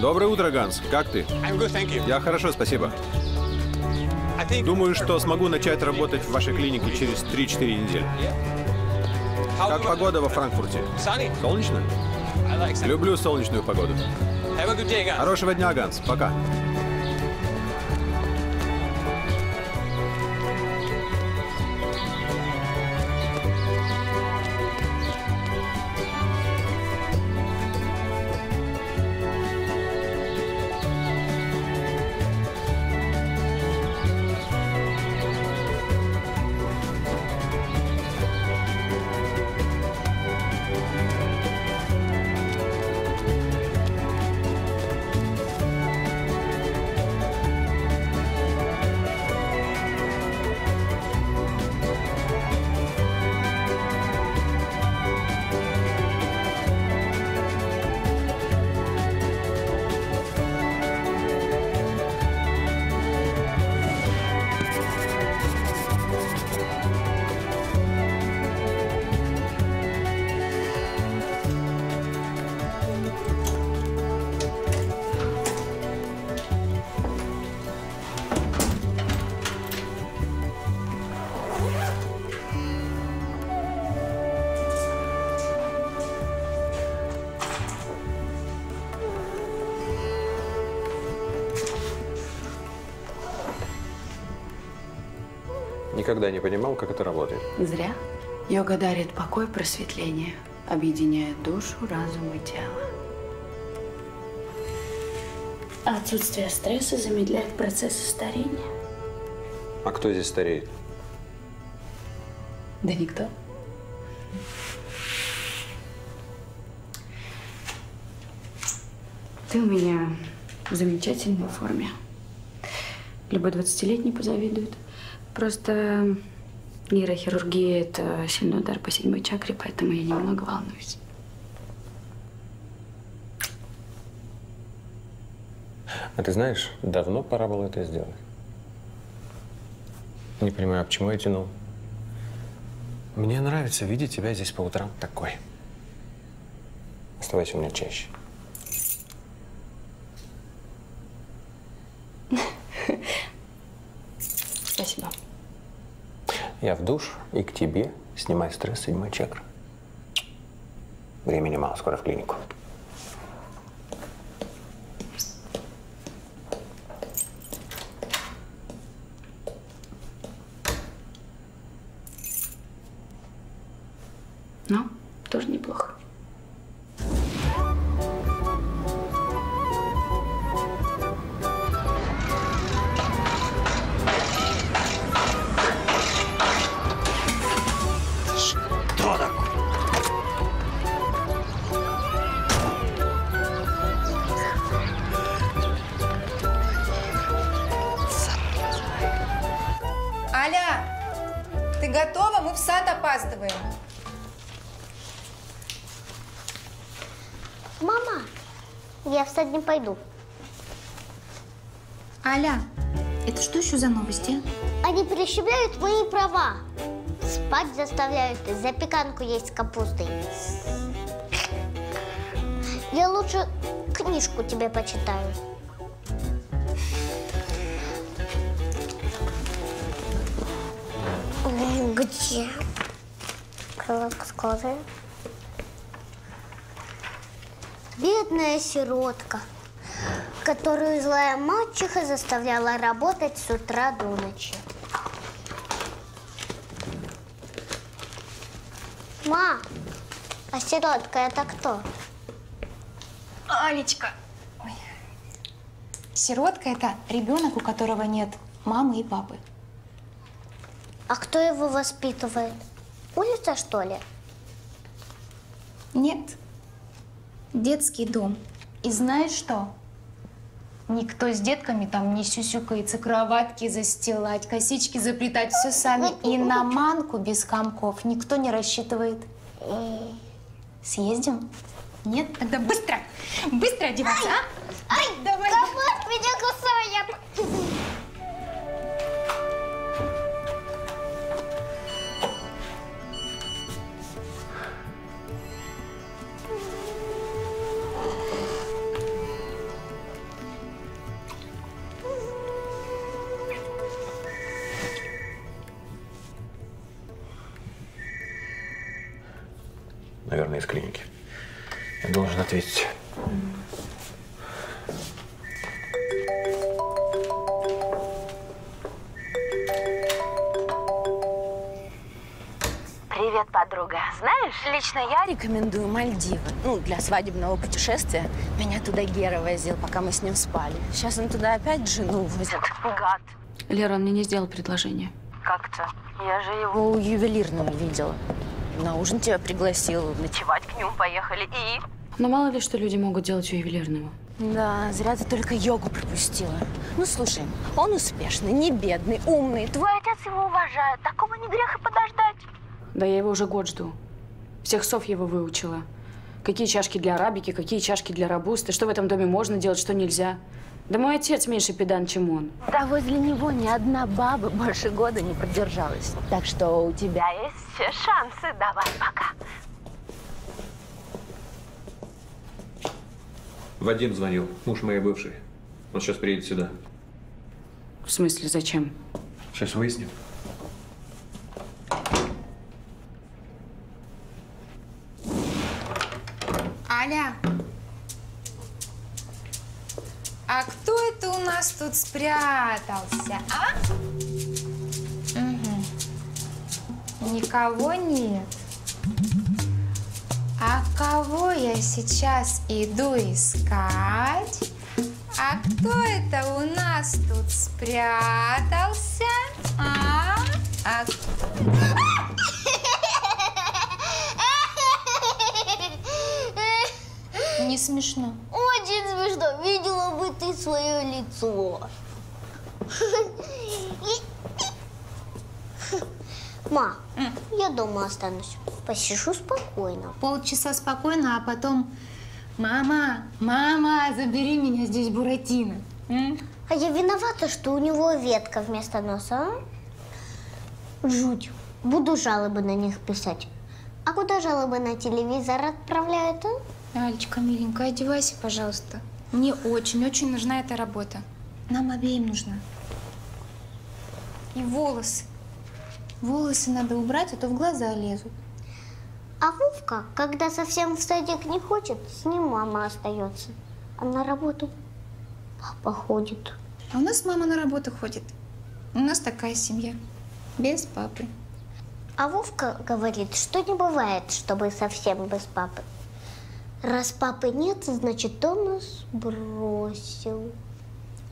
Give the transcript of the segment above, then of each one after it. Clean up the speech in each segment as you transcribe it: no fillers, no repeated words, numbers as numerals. Доброе утро, Ганс. Как ты? Я хорошо, спасибо. Думаю, что смогу начать работать в вашей клинике через 3-4 недели. Как погода во Франкфурте? Солнечно? Люблю солнечную погоду. Хорошего дня, Ганс. Пока. Никогда не понимал, как это работает. Зря. Йога дарит покой, просветление, объединяет душу, разум и тело. А отсутствие стресса замедляет процессы старения. А кто здесь стареет? Да никто. Ты у меня в замечательной форме. Любой 20-летний позавидует. Просто нейрохирургия – это сильный удар по 7-й чакре, поэтому я немного волнуюсь. А ты знаешь, давно пора было это сделать. Не понимаю, почему я тянул. Мне нравится видеть тебя здесь по утрам такой. Оставайся у меня чаще. Спасибо. Я в душ и к тебе. Снимай стресс, 7-я чакра. Времени мало, скоро в клинику. Ну, тоже неплохо. Не пойду. Аля, это что еще за новости? Они прищемляют мои права. Спать заставляют, запеканку есть с капустой. Я лучше книжку тебе почитаю. Где? Крылатка сказала. Бедная сиротка, которую злая мачеха заставляла работать с утра до ночи. Ма, а сиротка это кто? Алечка. Ой. Сиротка это ребенок, у которого нет мамы и папы. А кто его воспитывает? Улица, что ли? Нет. Детский дом. И знаешь что? Никто с детками там не сюсюкается, кроватки застилать, косички заплетать, все сами. И на манку без комков никто не рассчитывает. Съездим? Нет? Тогда быстро! Быстро одеваться, а? Ай, давай! Комод меня кусает! из клиники. Я должен ответить. Привет, подруга. Знаешь, лично я рекомендую Мальдивы. Ну, для свадебного путешествия. Меня туда Гера возил, пока мы с ним спали. Сейчас он туда опять жену возит. Гад. Лера, он мне не сделал предложение. Как-то? Я же его у ювелирного видела. На ужин тебя пригласил, ночевать к нему поехали и… Но мало ли, что люди могут делать у ювелирного. Да, зря ты только йогу пропустила. Ну, слушай, он успешный, не бедный, умный. Твой отец его уважает, такого не грех и подождать. Да я его уже год жду. Всех сов его выучила. Какие чашки для арабики, какие чашки для робусты, что в этом доме можно делать, что нельзя. Да мой отец меньше педан, чем он. Да возле него ни одна баба больше года не продержалась. Так что у тебя есть все шансы. Давай, пока. Вадим звонил, муж моей бывшей. Он сейчас приедет сюда. В смысле, зачем? Сейчас выясним. Аля! А кто это у нас тут спрятался, а? Угу. Никого нет. А кого я сейчас иду искать? А кто это у нас тут спрятался, а? А кто? Не смешно. Очень смешно. Видела бы ты свое лицо. Ма, я дома останусь. Посижу спокойно. Полчаса спокойно, а потом… Мама, мама, забери меня, здесь Буратино. А я виновата, что у него ветка вместо носа, а? Жуть. Буду жалобы на них писать. А куда жалобы на телевизор отправляют, а? Алечка, миленькая, одевайся, пожалуйста. Мне очень-очень нужна эта работа. Нам обеим нужна. И волосы. Волосы надо убрать, а то в глаза лезут. А Вовка, когда совсем в садик не хочет, с ним мама остается. А на работу папа ходит. А у нас мама на работу ходит. У нас такая семья. Без папы. А Вовка говорит, что не бывает, чтобы совсем без папы. Раз папы нет, значит, он нас бросил.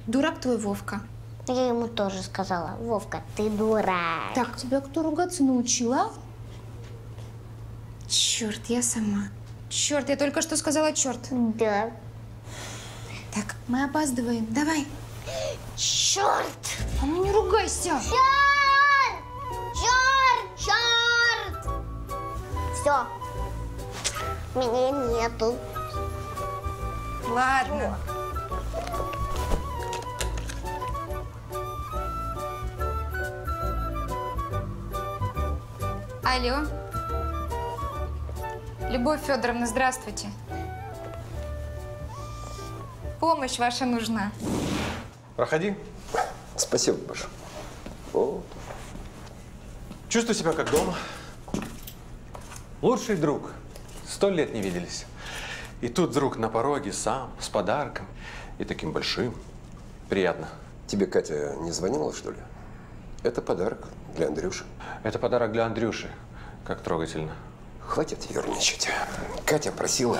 Дурак твой Вовка. Я ему тоже сказала. Вовка, ты дурак. Так, тебя кто ругаться научила? Черт, я сама. Черт, я только что сказала черт. Да. Так, мы опаздываем. Давай. Черт! А ну не ругайся! Черт! Черт! Черт! Все. Меня нету. Ладно. Алло. Любовь Федоровна, здравствуйте. Помощь ваша нужна. Проходи. Спасибо большое. О. Чувствую себя как дома. Лучший друг. 100 лет не виделись. И тут друг на пороге сам, с подарком. И таким большим. Приятно. Тебе Катя не звонила, что ли? Это подарок для Андрюши. Это подарок для Андрюши. Как трогательно. Хватит ерничать. Катя просила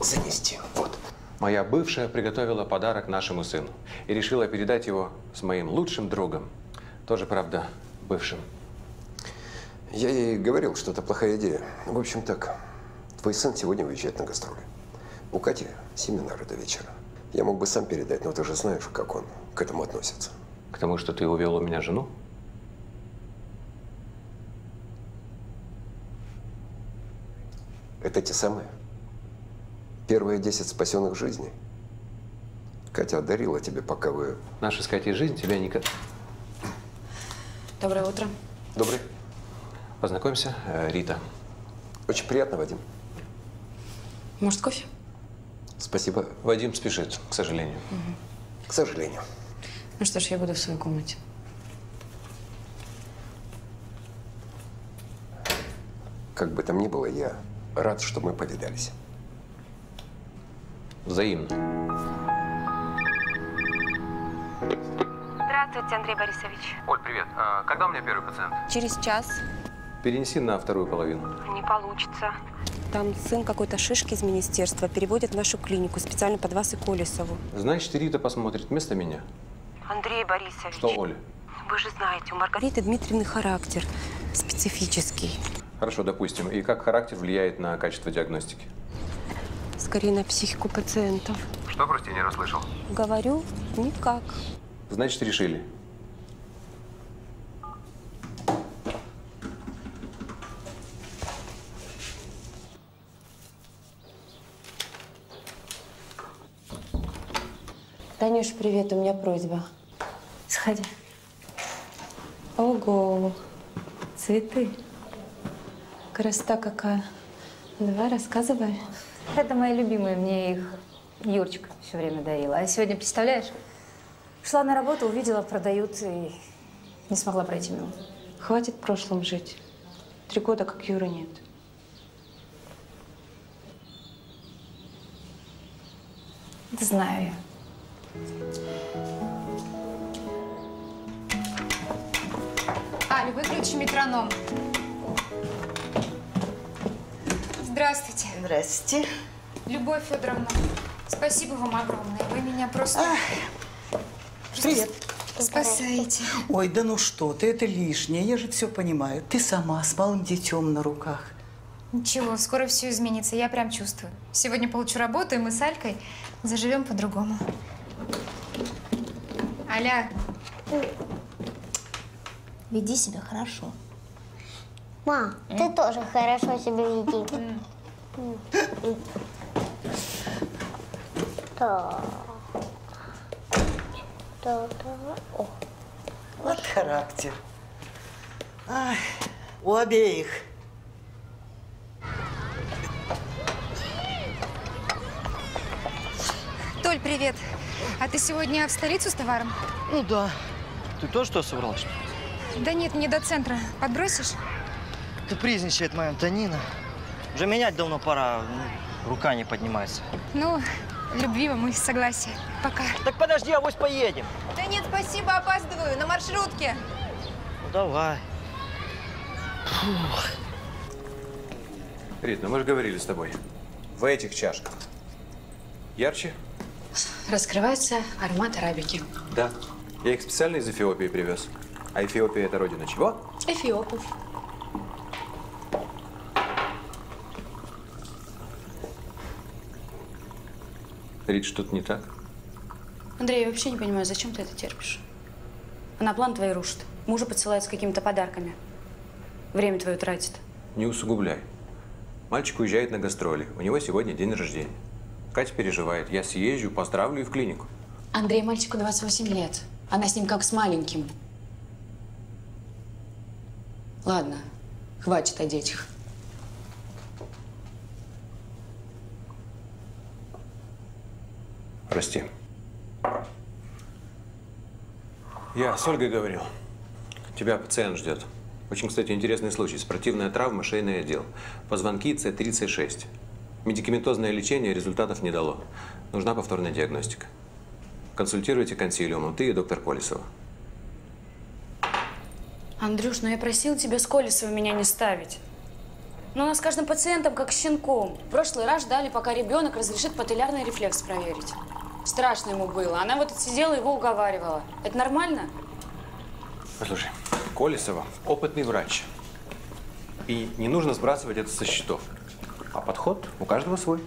занести. Вот. Моя бывшая приготовила подарок нашему сыну и решила передать его с моим лучшим другом. Тоже, правда, бывшим. Я ей говорил, что это плохая идея. В общем, так. Твой сын сегодня уезжает на гастроли. У Кати семинары до вечера. Я мог бы сам передать, но ты же знаешь, как он к этому относится. К тому, что ты увел у меня жену? Это те самые. Первые 10 спасенных жизней. Катя одарила тебе, пока вы… Наша с Катей жизнь тебя не… Доброе утро. Добрый. Познакомься, Рита. Очень приятно, Вадим. Может, кофе? Спасибо. Вадим спешит, к сожалению. Угу. К сожалению. Ну что ж, я буду в своей комнате. Как бы там ни было, я Рад, что мы повидались. Взаимно. Здравствуйте, Андрей Борисович. Оль, привет. А когда у меня первый пациент? Через час. Перенеси на вторую половину. Не получится. Там сын какой-то шишки из министерства переводит в нашу клинику специально под вас и Колесову. Значит, Рита посмотрит вместо меня. Андрей Борисович. Что, Оля? Вы же знаете, у Маргариты Дмитриевны характер специфический. Хорошо, допустим. И как характер влияет на качество диагностики? Скорее, на психику пациентов. Что, прости, не расслышал? Говорю, никак. Значит, решили. Танюш, привет, у меня просьба. Сходи. Ого, цветы. Красота какая. Давай, рассказывай. Это мои любимые, мне их Юрчик все время дарил. А сегодня, представляешь, шла на работу, увидела, продают и не смогла пройти мимо. Хватит в прошлом жить. 3 года, как Юры, нет. Это знаю я. Аль, выключи метроном. Здравствуйте. Здравствуйте. Любовь Федоровна, спасибо вам огромное. Вы меня просто… Привет. Спасаете. Ой, да ну что ты, это лишнее. Я же все понимаю. Ты сама с малым детем на руках. Ничего, скоро все изменится. Я прям чувствую. Сегодня получу работу, и мы с Алькой заживем по-другому. Аля, веди себя хорошо. Ма, ты тоже хорошо себя веди. Вот характер. Ах, у обеих. Толь, привет. А ты сегодня в столицу с товаром? Ну да. Ты тоже что собралась? Да нет, мне до центра. Подбросишь? Ты призничает моя Антонина. Уже менять давно пора. Рука не поднимается. Ну, любвиво мы, согласие. Пока. Так подожди, авось поедем. Да нет, спасибо, опаздываю. На маршрутке. Ну давай. Фух. Рит, ну мы же говорили с тобой. В этих чашках. Ярче? Раскрывается аромат арабики. Да. Я их специально из Эфиопии привез. А Эфиопия – это родина чего? Эфиопов. Рит, что-то не так? Андрей, я вообще не понимаю, зачем ты это терпишь? Она план твой рушит. Мужа подсылает с какими-то подарками. Время твое тратит. Не усугубляй. Мальчик уезжает на гастроли. У него сегодня день рождения. Катя переживает. Я съезжу, поздравлю и в клинику. Андрей, мальчику 28 лет. Она с ним как с маленьким. Ладно, хватит о детях. Прости. Я с Ольгой говорил. Тебя пациент ждет. Очень, кстати, интересный случай. Спортивная травма, шейный отдел. Позвонки С36. Медикаментозное лечение результатов не дало. Нужна повторная диагностика. Консультируйте консилиум, ты и доктор Колесова. Андрюш, ну я просил тебя с Колесовой меня не ставить. Но у нас с каждым пациентом как с щенком. В прошлый раз ждали, пока ребенок разрешит пателлярный рефлекс проверить. Страшно ему было. Она вот отсидела, его уговаривала. Это нормально? Послушай, Колесова опытный врач. И не нужно сбрасывать это со счетов. А подход у каждого свой.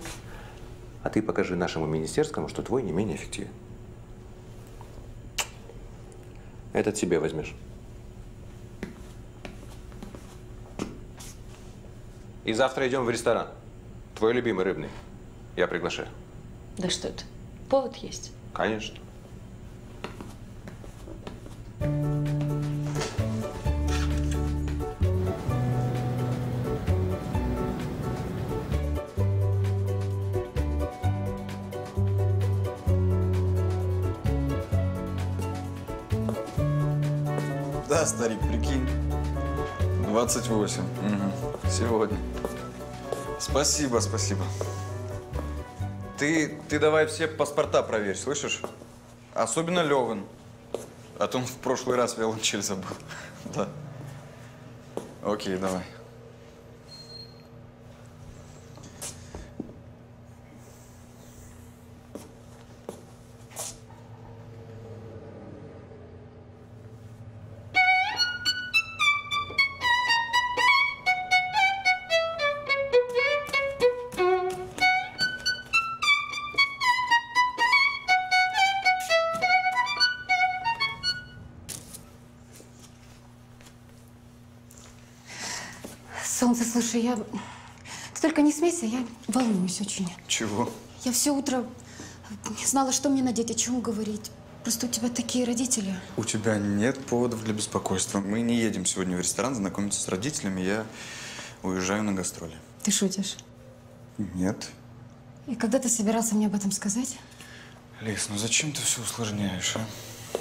А ты покажи нашему министерскому, что твой не менее эффективен. Этот себе возьмешь. И завтра идем в ресторан. Твой любимый рыбный. Я приглашаю. Да что это? Повод есть? Конечно. Да, старик, прикинь. 28. Угу. Сегодня. Спасибо, спасибо. Ты давай все паспорта проверь, слышишь? Особенно Левин. А то он в прошлый раз виолончель забыл. Да. Окей, давай. Слушай, ты только не смейся, я волнуюсь очень. Чего? Я все утро не знала, что мне надеть, о чем говорить. Просто у тебя такие родители. У тебя нет поводов для беспокойства. Мы не едем сегодня в ресторан знакомиться с родителями. Я уезжаю на гастроли. Ты шутишь? Нет. И когда ты собирался мне об этом сказать? Лиз, ну зачем ты все усложняешь, а?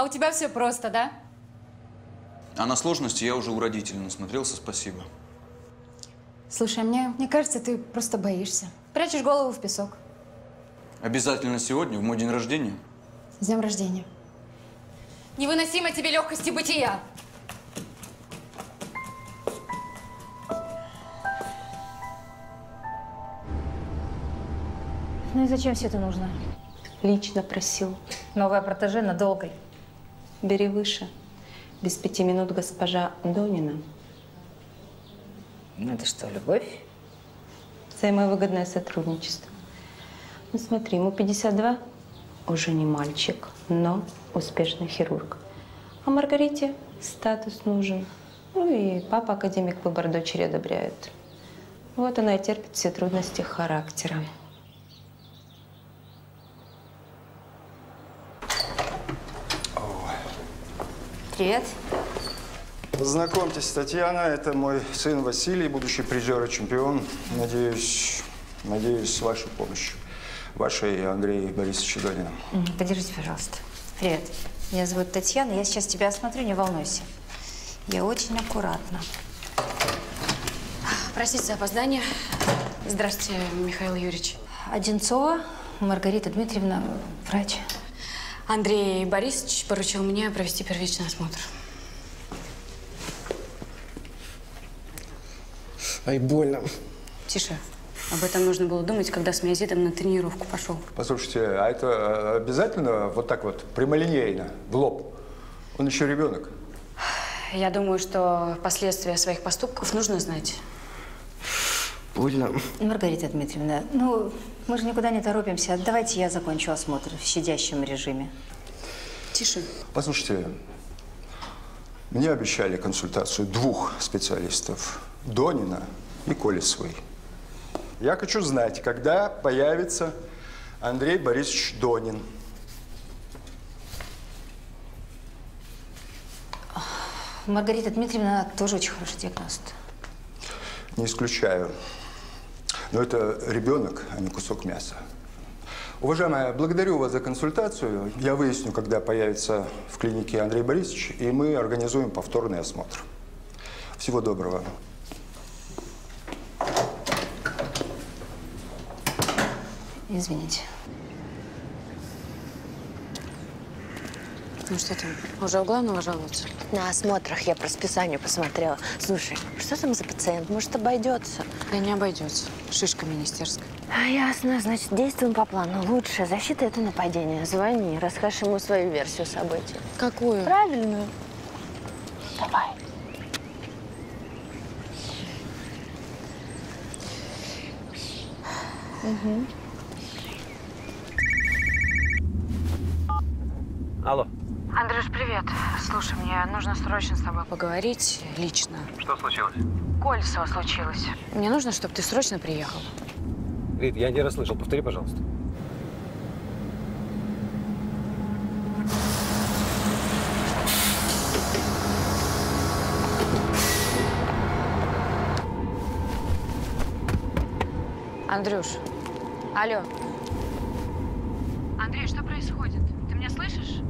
А у тебя все просто, да? А на сложности я уже у родителей насмотрелся, спасибо. Слушай, мне кажется, ты просто боишься. Прячешь голову в песок. Обязательно сегодня, в мой день рождения? С днем рождения. Невыносимо тебе легкости бытия. Ну и зачем все это нужно? Лично просил. Новая протеже на долгой. Бери выше. Без 5 минут госпожа Донина. Это что, любовь? Взаимовыгодное сотрудничество. Ну смотри, ему 52, уже не мальчик, но успешный хирург. А Маргарите статус нужен. Ну и папа академик выбор дочери одобряет. Вот она и терпит все трудности характера. Привет. Знакомьтесь, Татьяна, это мой сын Василий, будущий призер и чемпион. Надеюсь, вашу помощь. Вашей Андрея Борисовича Донина. Подержите, пожалуйста. Привет. Меня зовут Татьяна, я сейчас тебя осмотрю, не волнуйся. Я очень аккуратно. Простите за опоздание. Здравствуйте, Михаил Юрьевич. Одинцова, Маргарита Дмитриевна, врач. Андрей Борисович поручил мне провести первичный осмотр. Ай, больно. Тише. Об этом нужно было думать, когда с миозитом на тренировку пошел. Послушайте, а это обязательно вот так вот, прямолинейно, в лоб? Он еще ребенок. Я думаю, что последствия своих поступков нужно знать. Больно. Маргарита Дмитриевна, ну… Мы же никуда не торопимся. Давайте я закончу осмотр в щадящем режиме. Тише. Послушайте, мне обещали консультацию 2 специалистов. Донина и Колесовой. Я хочу знать, когда появится Андрей Борисович Донин. Маргарита Дмитриевна тоже очень хороший диагност. Не исключаю. Но это ребенок, а не кусок мяса. Уважаемая, благодарю вас за консультацию. Я выясню, когда появится в клинике Андрей Борисович, и мы организуем повторный осмотр. Всего доброго. Извините. Ну что там, уже у главного жалуются? На осмотрах я по расписанию посмотрела. Слушай, что там за пациент? Может, обойдется? Да не обойдется. Шишка министерская. А, ясно. Значит, действуем по плану. Лучшая защита – это нападение. Звони, расскажешь ему свою версию событий. Какую? Правильную. Давай. Угу. Алло. Андрюш, привет. Слушай, мне нужно срочно с тобой поговорить лично. Что случилось? Колесова случилось. Мне нужно, чтобы ты срочно приехал. Рит, я не расслышал. Повтори, пожалуйста. Андрюш, алло. Андрей, что происходит? Ты меня слышишь?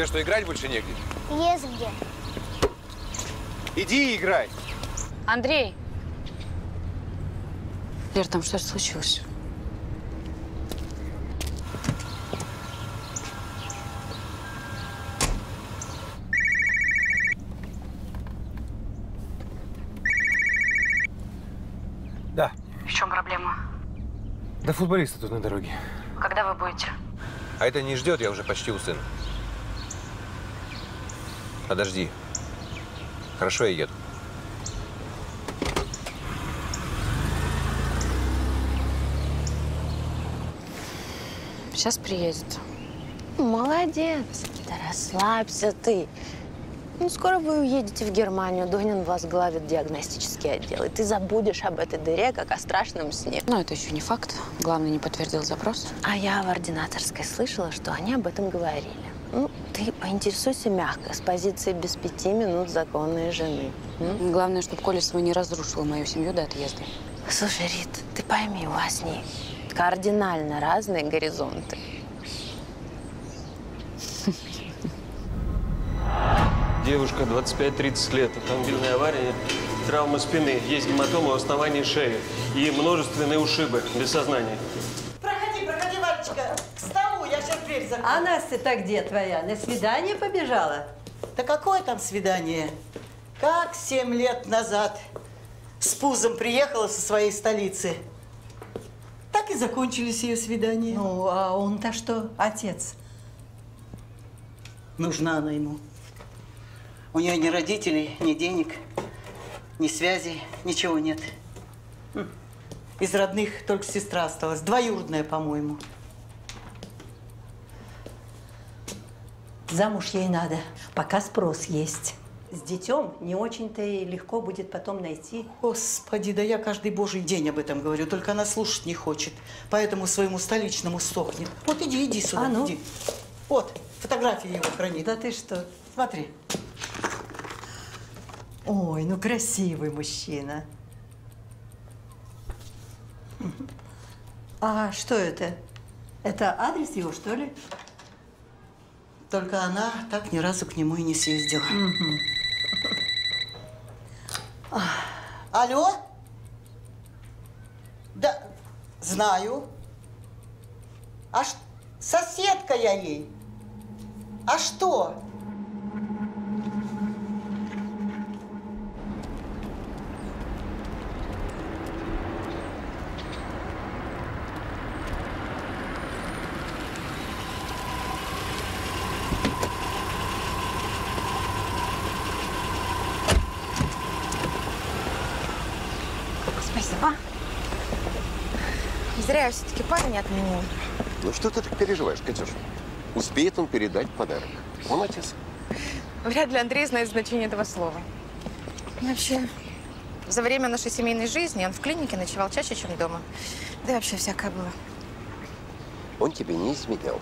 Тебе что, играть больше негде? Есть где. Иди играй. Андрей. Лер, там что-то случилось. Да. В чем проблема? Да футболисты тут на дороге. Когда вы будете? А это не ждет, я уже почти у сына. Подожди. Хорошо, я еду. Сейчас приедет. Молодец. Да расслабься ты. Ну, скоро вы уедете в Германию. Донин возглавит диагностический отдел. И ты забудешь об этой дыре, как о страшном сне. Но это еще не факт. Главное, не подтвердил запрос. А я в ординаторской слышала, что они об этом говорили. Ну, ты поинтересуйся мягко, с позиции без 5 минут законной жены. Главное, чтобы Колесова не разрушила мою семью до отъезда. Слушай, Рит, ты пойми, у вас с ней кардинально разные горизонты. Девушка, 25-30 лет, автомобильная авария, травма спины, есть гематома в основании шеи и множественные ушибы, без сознания. Проходи, проходи, Валечка, к столу, я сейчас дверь закрою. А Настя-то где твоя? На свидание побежала? Да какое там свидание? Как 7 лет назад с пузом приехала со своей столицы, так и закончились ее свидания. Ну, а он-то что, отец? Нужна она ему. У нее ни родителей, ни денег, ни связей, ничего нет. Из родных только сестра осталась, двоюродная, по-моему. Замуж ей надо, пока спрос есть. С детем не очень-то и легко будет потом найти. Господи, да я каждый божий день об этом говорю, только она слушать не хочет, поэтому своему столичному сохнет. Вот иди, иди сюда, иди. Вот, фотографии его хранит. Да ты что? Смотри. Ой, ну красивый мужчина. А что это? Это адрес его, что ли? Только она так ни разу к нему и не съездила. Алло? Да, знаю. А соседка я ей. А что? Я все-таки парень отменил. Ну что ты так переживаешь, Катюш? Успеет он передать подарок. Он отец. Вряд ли Андрей знает значение этого слова. Вообще, за время нашей семейной жизни он в клинике ночевал чаще, чем дома. Да и вообще всякое было. Он тебе не изменял.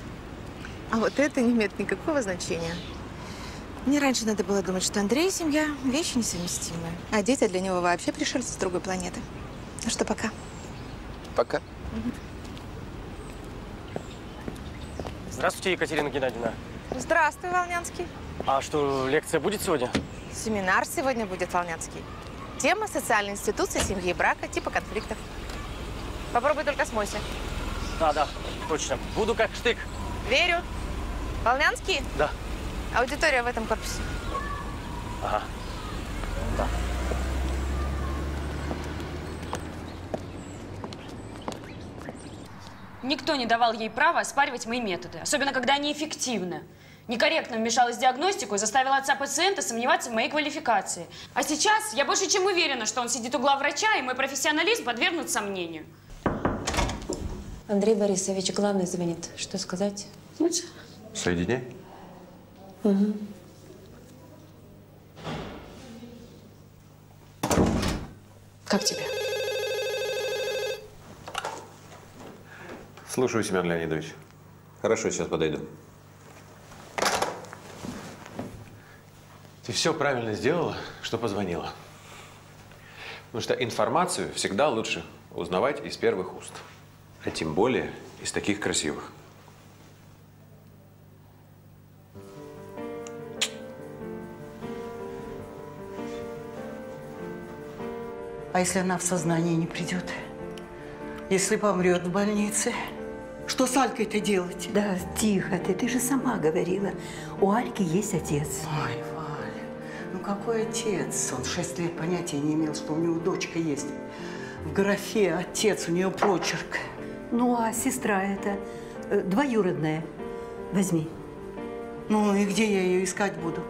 А вот это не имеет никакого значения. Мне раньше надо было думать, что Андрей и семья – вещи несовместимые. А дети для него вообще пришельцы с другой планеты. Ну что, пока. Пока. Здравствуйте, Екатерина Геннадьевна. Здравствуй, Волнянский. А что, лекция будет сегодня? Семинар сегодня будет, Волнянский. Тема социальной институции, семьи и брака, типа конфликтов. Попробуй только смойся. Да, да, точно. Буду как штык. Верю. Волнянский? Да. Аудитория в этом корпусе. Ага. Да. Никто не давал ей права оспаривать мои методы, особенно когда они эффективны. Некорректно вмешалась в диагностику и заставила отца пациента сомневаться в моей квалификации. А сейчас я больше чем уверена, что он сидит у главврача, и мой профессионализм подвергнут сомнению. Андрей Борисович, главный звонит. Что сказать? Соедини. Угу. Как тебе? Слушаю, Семен Леонидович. Хорошо, сейчас подойду. Ты все правильно сделала, что позвонила. Потому что информацию всегда лучше узнавать из первых уст. А тем более из таких красивых. А если она в сознание не придет? Если помрет в больнице? Что с Алькой-то делать? Да, тихо ты же сама говорила. У Альки есть отец. Ой, Валя, ну какой отец? Он 6 лет понятия не имел, что у него дочка есть. В графе отец, у нее прочерк. Ну, а сестра эта двоюродная. Возьми. Ну, и где я ее искать буду?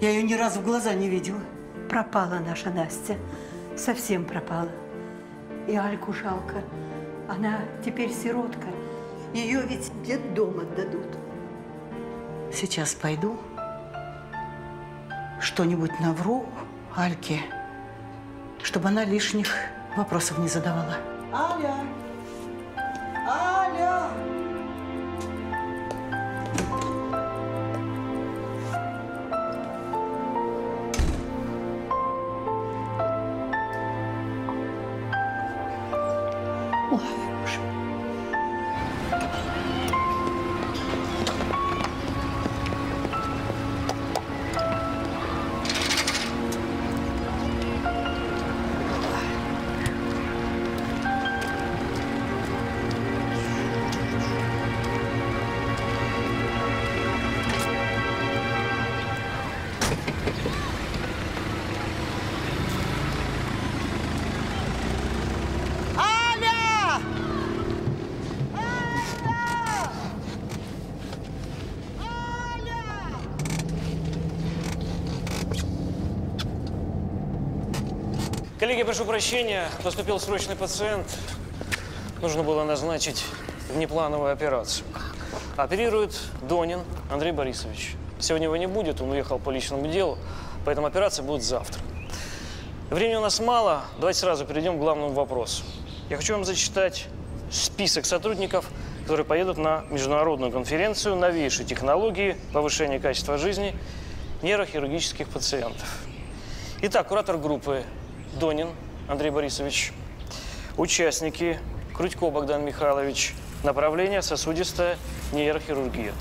Я ее ни разу в глаза не видела. Пропала наша Настя. Совсем пропала. И Альку жалко. Она теперь сиротка. Ее ведь в детдом отдадут. Сейчас пойду. Что-нибудь навру Альке, чтобы она лишних вопросов не задавала. Аля! Аля! Ой, боже. Коллеги, прошу прощения, поступил срочный пациент. Нужно было назначить внеплановую операцию. Оперирует Донин Андрей Борисович. Сегодня его не будет, он уехал по личному делу, поэтому операция будет завтра. Времени у нас мало, давайте сразу перейдем к главному вопросу. Я хочу вам зачитать список сотрудников, которые поедут на международную конференцию новейшей технологии повышения качества жизни нейрохирургических пациентов. Итак, куратор группы Донин Андрей Борисович, участники Кудько Богдан Михайлович, направление сосудистая нейрохирургия.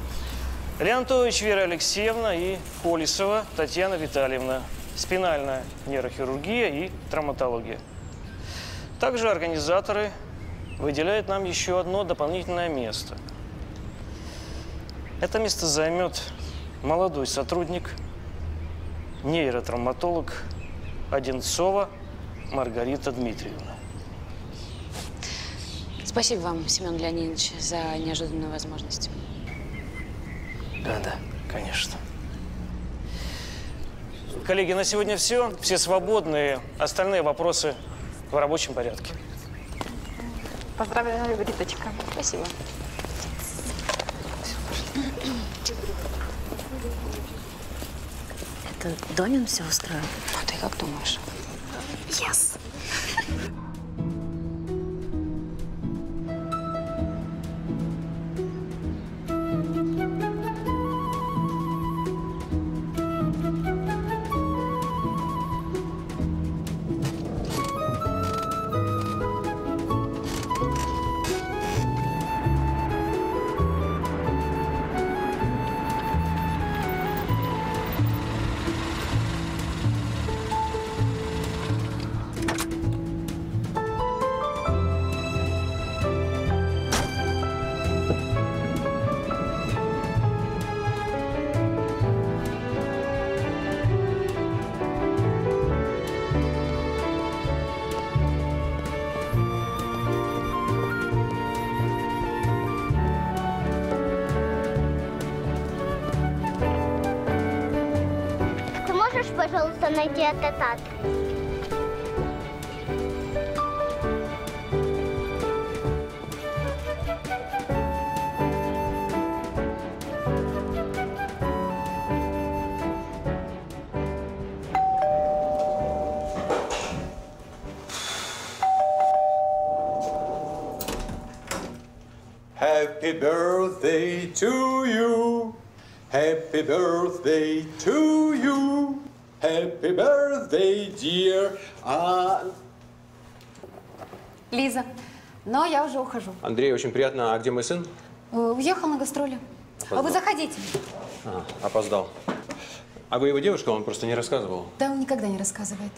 Леонтович Вера Алексеевна и Колесова Татьяна Витальевна, спинальная нейрохирургия и травматология. Также организаторы выделяют нам еще одно дополнительное место. Это место займет молодой сотрудник, нейротравматолог Одинцова Маргарита Дмитриевна. Спасибо вам, Семен Леонидович, за неожиданную возможность. Да, конечно. Коллеги, на сегодня все. Все свободные. Остальные вопросы в рабочем порядке. Поздравляю, Маргариточка. Спасибо. Это Донин все устроил? А ты как думаешь? Yes. Пожалуйста, найди этот адрес. Happy birthday to you. Happy birthday to you. Happy birthday, dear. Лиза, но я уже ухожу. Андрей, очень приятно. А где мой сын? Уехал на гастроли. Опоздал. А вы заходите. Опоздал. А вы его девушка, он просто не рассказывал? Да, он никогда не рассказывает.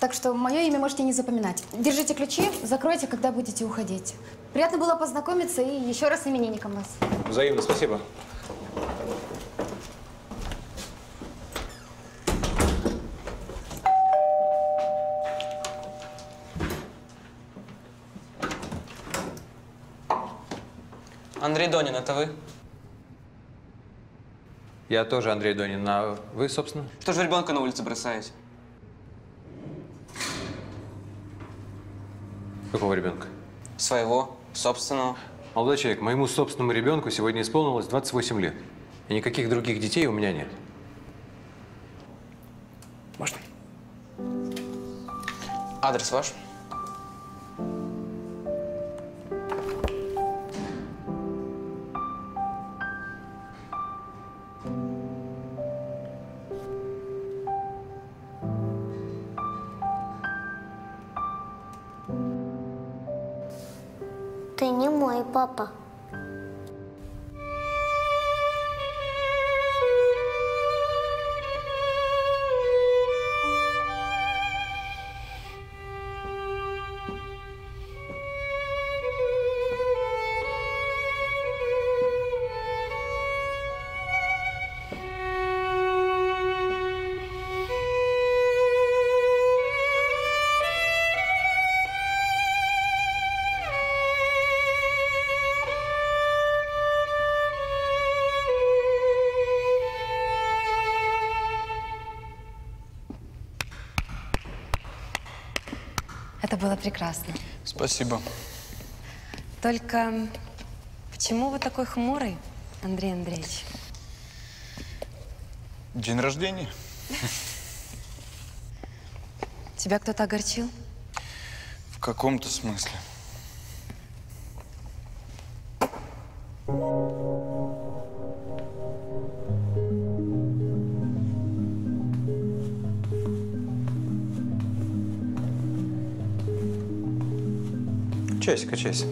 Так что мое имя можете не запоминать. Держите ключи, закройте, когда будете уходить. Приятно было познакомиться и еще раз именинником вас. Взаимно, спасибо. Андрей Донин, это вы? Я тоже Андрей Донин, а вы, собственно? Что же ребенка на улице бросаете? Какого ребенка? Своего, собственного. Молодой человек, моему собственному ребенку сегодня исполнилось 28 лет. И никаких других детей у меня нет. Можно? Адрес ваш? Папа. Это было прекрасно. Спасибо. Только почему вы такой хмурый, Андрей Андреевич? День рождения. Тебя кто-то огорчил? В каком-то смысле. Качайся, качайся.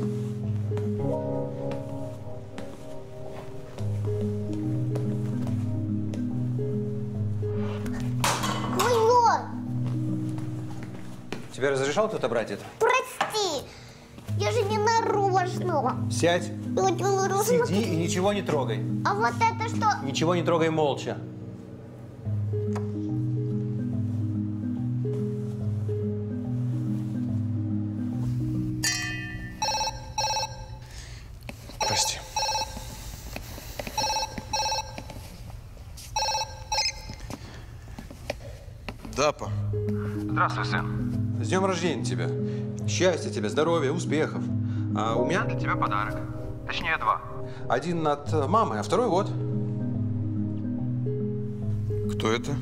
Тебе разрешал кто-то брать это? Прости, я же не нарочно. Сядь, сиди и ничего не трогай. А вот это что? Ничего не трогай, молча. Здравствуй, сын. С днем рождения тебя. Счастья тебе, здоровья, успехов. А у меня для тебя подарок. Точнее, два. Один от мамы, а второй вот. Кто это?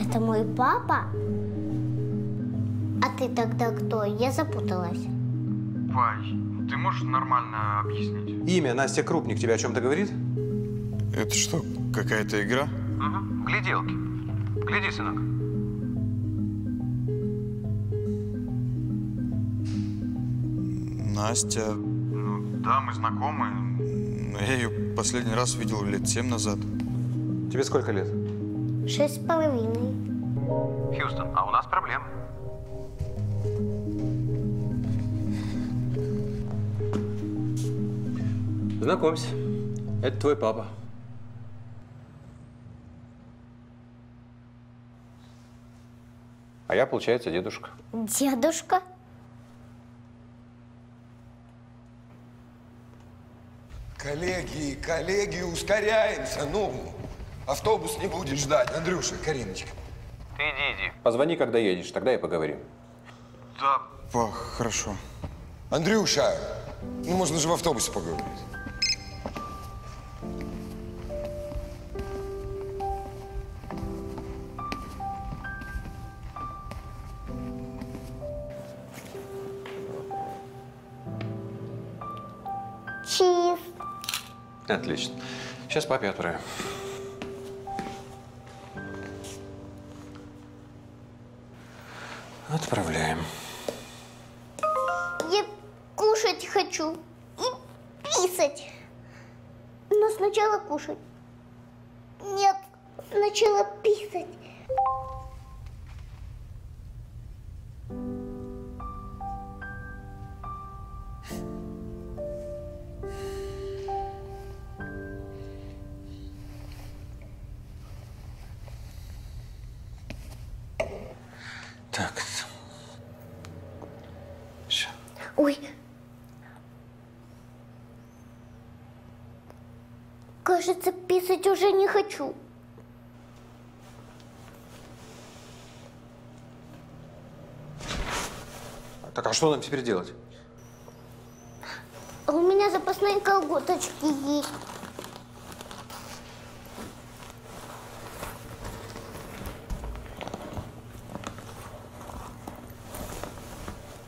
Это мой папа? А ты тогда кто? Я запуталась. Вай, ты можешь нормально объяснить? Имя Настя Крупник тебе о чем-то говорит? Это что, какая-то игра? Угу. Гляделки. Гляди, сынок. Настя, ну да, мы знакомы, но я ее последний раз видел лет 7 назад. Тебе сколько лет? 6,5. Хьюстон, а у нас проблемы. Знакомься, это твой папа. А я, получается, дедушка. Дедушка? Коллеги, коллеги, ускоряемся, ну, автобус не будет ждать. Андрюша, Кариночка. Ты иди. Позвони, когда едешь, тогда и поговорим. Да. О, хорошо. Андрюша, ну можно же в автобусе поговорить. Отлично. Сейчас папе отправим. Отправляем. Я кушать хочу и писать. Но сначала кушать. Нет, начала писать. Так. Все. Ой. Кажется, писать уже не хочу. Так, а что нам теперь делать? А у меня запасные колготочки есть.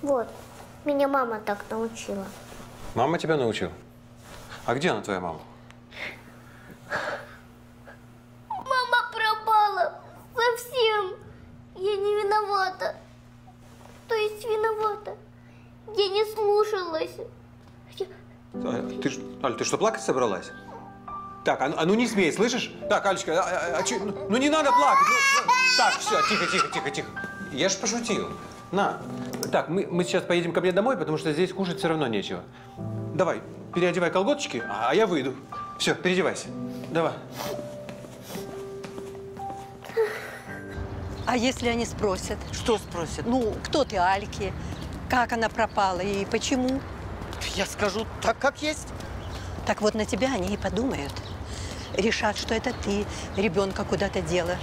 Вот, меня мама так научила. Мама тебя научила? А где она, твоя мама? Мама пропала совсем. Я не виновата. То есть виновата. Я не слушалась. Аль, ты что, плакать собралась? Так, а ну не смей, слышишь? Так, Алечка, ну не надо плакать. Ну, так, все, тихо, тихо, тихо, тихо. Я же пошутил. На. Так, мы сейчас поедем ко мне домой, потому что здесь кушать все равно нечего. Давай, переодевай колготочки, а я выйду. Все, переодевайся. Давай. А если они спросят? Что спросят? Ну, кто ты, Альки? Как она пропала и почему? Я скажу так, как есть. Так вот на тебя они и подумают. Решат, что это ты ребенка куда-то дела.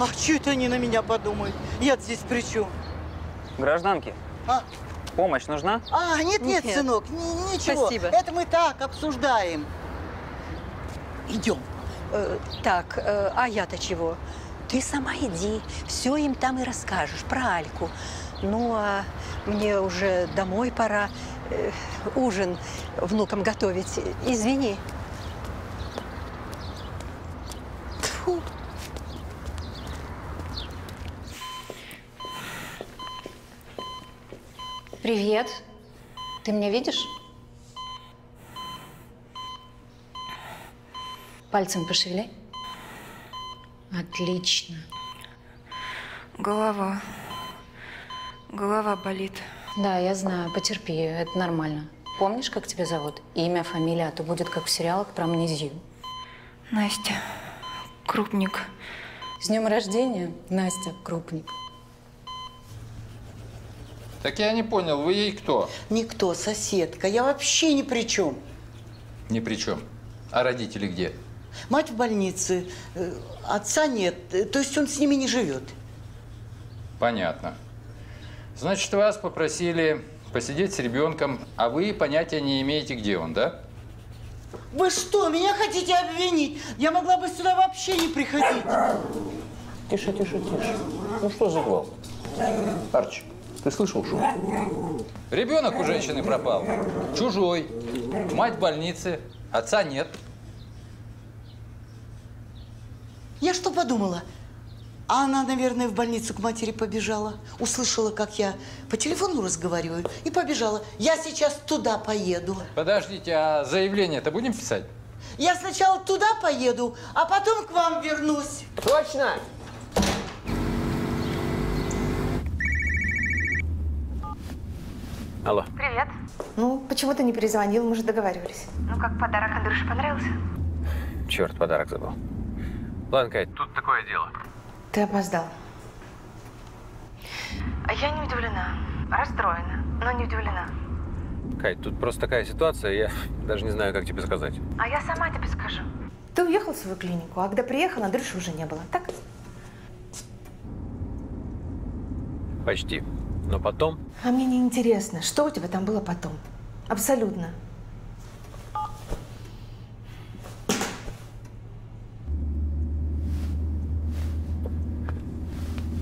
Ах, что это они на меня подумают? Я здесь при чем? Гражданки, а? Помощь нужна? А, нет, нет, нет, сынок, ничего. Спасибо. Это мы так обсуждаем. Идем. Так, а я-то чего? Ты сама иди, все им там и расскажешь, про Альку. Ну, а мне уже домой пора, ужин внукам готовить. Извини. Тьфу. Привет. Ты меня видишь? Пальцем пошевели. Отлично. Голова. Голова болит. Да, я знаю. Потерпи. Это нормально. Помнишь, как тебя зовут? Имя, фамилия, а то будет как в сериалах про амнезию. Настя Крупник. С днем рождения, Настя Крупник. Так я не понял, вы ей кто? Никто, соседка. Я вообще ни при чем. Ни при чем. А родители где? Мать в больнице, отца нет, то есть он с ними не живет. Понятно. Значит, вас попросили посидеть с ребенком, а вы понятия не имеете, где он, да? Вы что, меня хотите обвинить? Я могла бы сюда вообще не приходить. Тише, тише, тише. Ну что за гвалт? Арчик. Ты слышал шум? Ребенок у женщины пропал. Чужой. Мать в больнице. Отца нет. Я что подумала? А она, наверное, в больницу к матери побежала. Услышала, как я по телефону разговариваю, и побежала. Я сейчас туда поеду. Подождите, а заявление-то будем писать? Я сначала туда поеду, а потом к вам вернусь. Точно! Алло. Привет. Ну, почему ты не перезвонил? Мы же договаривались. Ну, как подарок Андрюше понравился? Черт, подарок забыл. Ладно, Кать, тут такое дело. Ты опоздал. Я не удивлена. Расстроена, но не удивлена. Кать, тут просто такая ситуация, я даже не знаю, как тебе сказать. А я сама тебе скажу. Ты уехал в свою клинику, а когда приехал, Андрюши уже не было, так? Почти. Но потом… А мне не интересно, что у тебя там было потом. Абсолютно.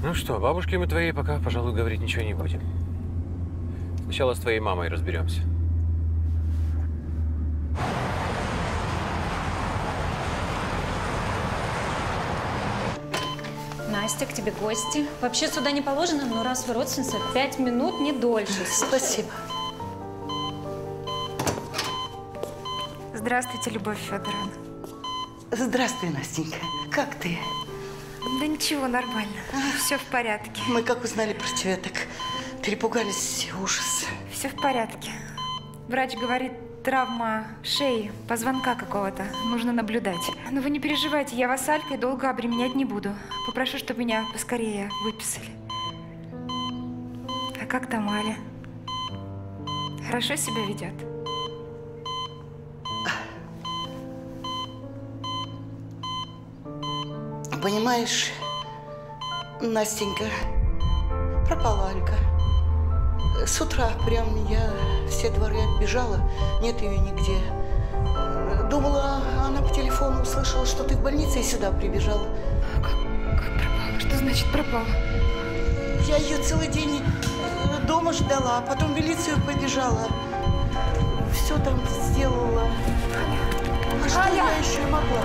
Ну что, бабушке мы твоей пока, пожалуй, говорить ничего не будем. Сначала с твоей мамой разберемся. Настя, к тебе гости. Вообще сюда не положено, но раз вы родственница, 5 минут, не дольше. Спасибо. Здравствуйте, Любовь Федоровна. Здравствуй, Настенька. Как ты? Да ничего, нормально. Все в порядке. Мы как узнали про тебя, так перепугались, ужас. Все в порядке. Врач говорит, травма шеи, позвонка какого-то. Нужно наблюдать. Но вы не переживайте, я вас Алькой долго обременять не буду. Попрошу, чтобы меня поскорее выписали. А как там Аля? Хорошо себя ведет? Понимаешь, Настенька, пропала Алька. С утра прям я все дворы оббежала, нет ее нигде. Думала, она по телефону услышала, что ты в больнице, и сюда прибежала. Как пропала? Что значит пропала? Я ее целый день дома ждала, а потом в милицию побежала. Все там сделала. А что я еще могла?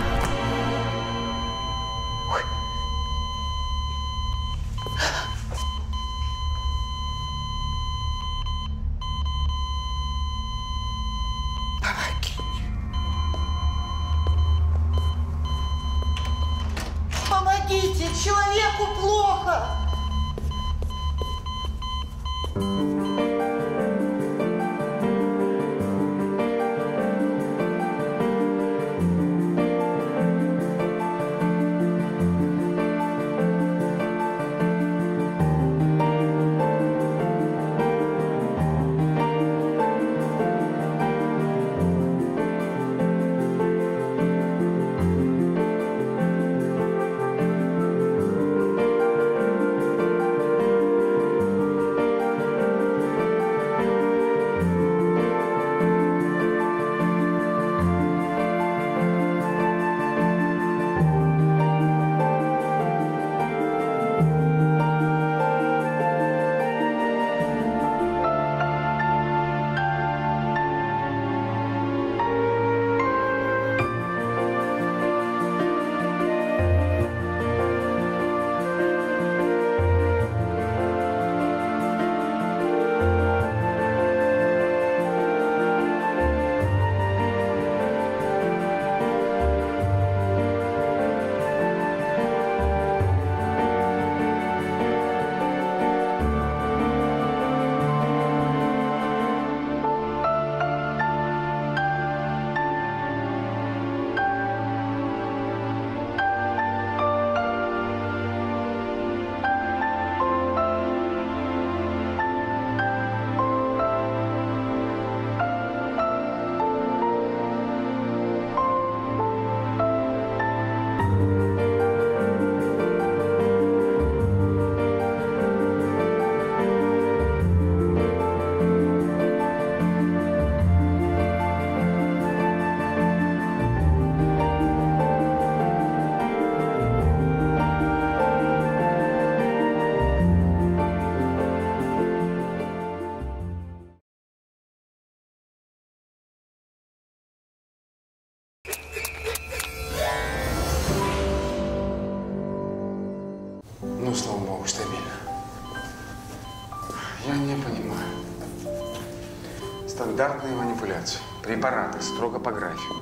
Стандартные манипуляции, препараты строго по графику,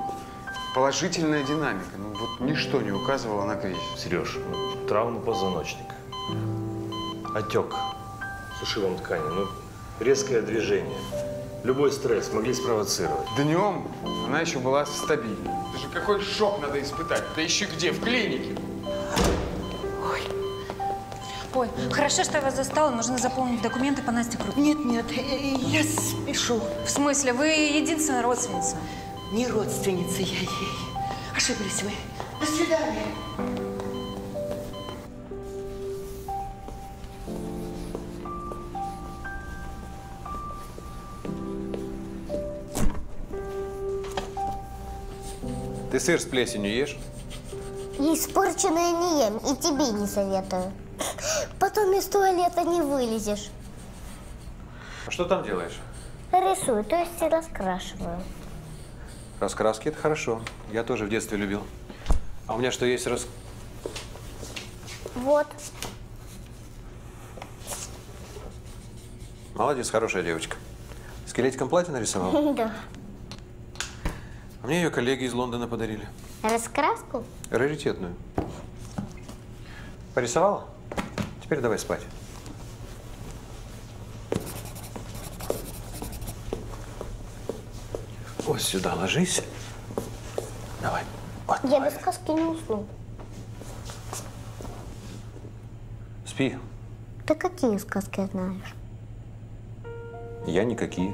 положительная динамика, ну вот ничто не указывало на кризис. Сереж, ну, травма позвоночника, отек в сушевом ткани, ну резкое движение, любой стресс могли спровоцировать. Днем она еще была стабильной. Даже какой шок надо испытать, да еще где, в клинике. Ой, хорошо, что я вас застала. Нужно заполнить документы по Насте Крупник. Нет, я спешу. В смысле? Вы единственная родственница? Не родственница я ей. Ошиблись вы. До свидания. Ты сыр с плесенью ешь? Испорченное не ем. И тебе не советую. Потом из туалета не вылезешь. А что там делаешь? Рисую, то есть раскрашиваю. Раскраски – это хорошо. Я тоже в детстве любил. А у меня что есть рас... Вот. Молодец, хорошая девочка. Скелетиком платье нарисовала? Да. Мне ее коллеги из Лондона подарили. Раскраску? Раритетную. Порисовала? Теперь давай спать. Вот сюда ложись. Давай. Вот. Я без сказки не усну. Спи. Ты какие сказки знаешь? Я никакие.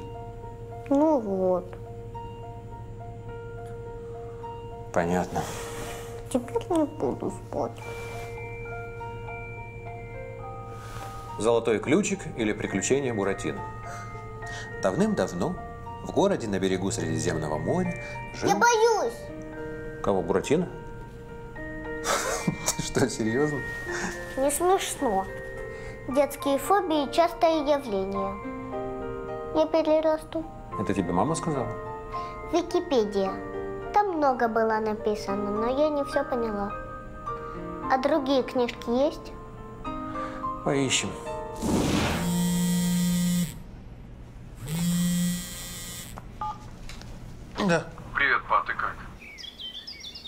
Ну вот. Понятно. Теперь не буду спать. Золотой ключик или приключения Буратино. Давным-давно в городе на берегу Средиземного моря жил… Я боюсь! Кого, Буратино? Ты что, серьезно? Не смешно. Детские фобии – частое явление. Я перерасту. Это тебе мама сказала? Википедия. Там много было написано, но я не все поняла. А другие книжки есть? Поищем. Да. Привет, па, ты как?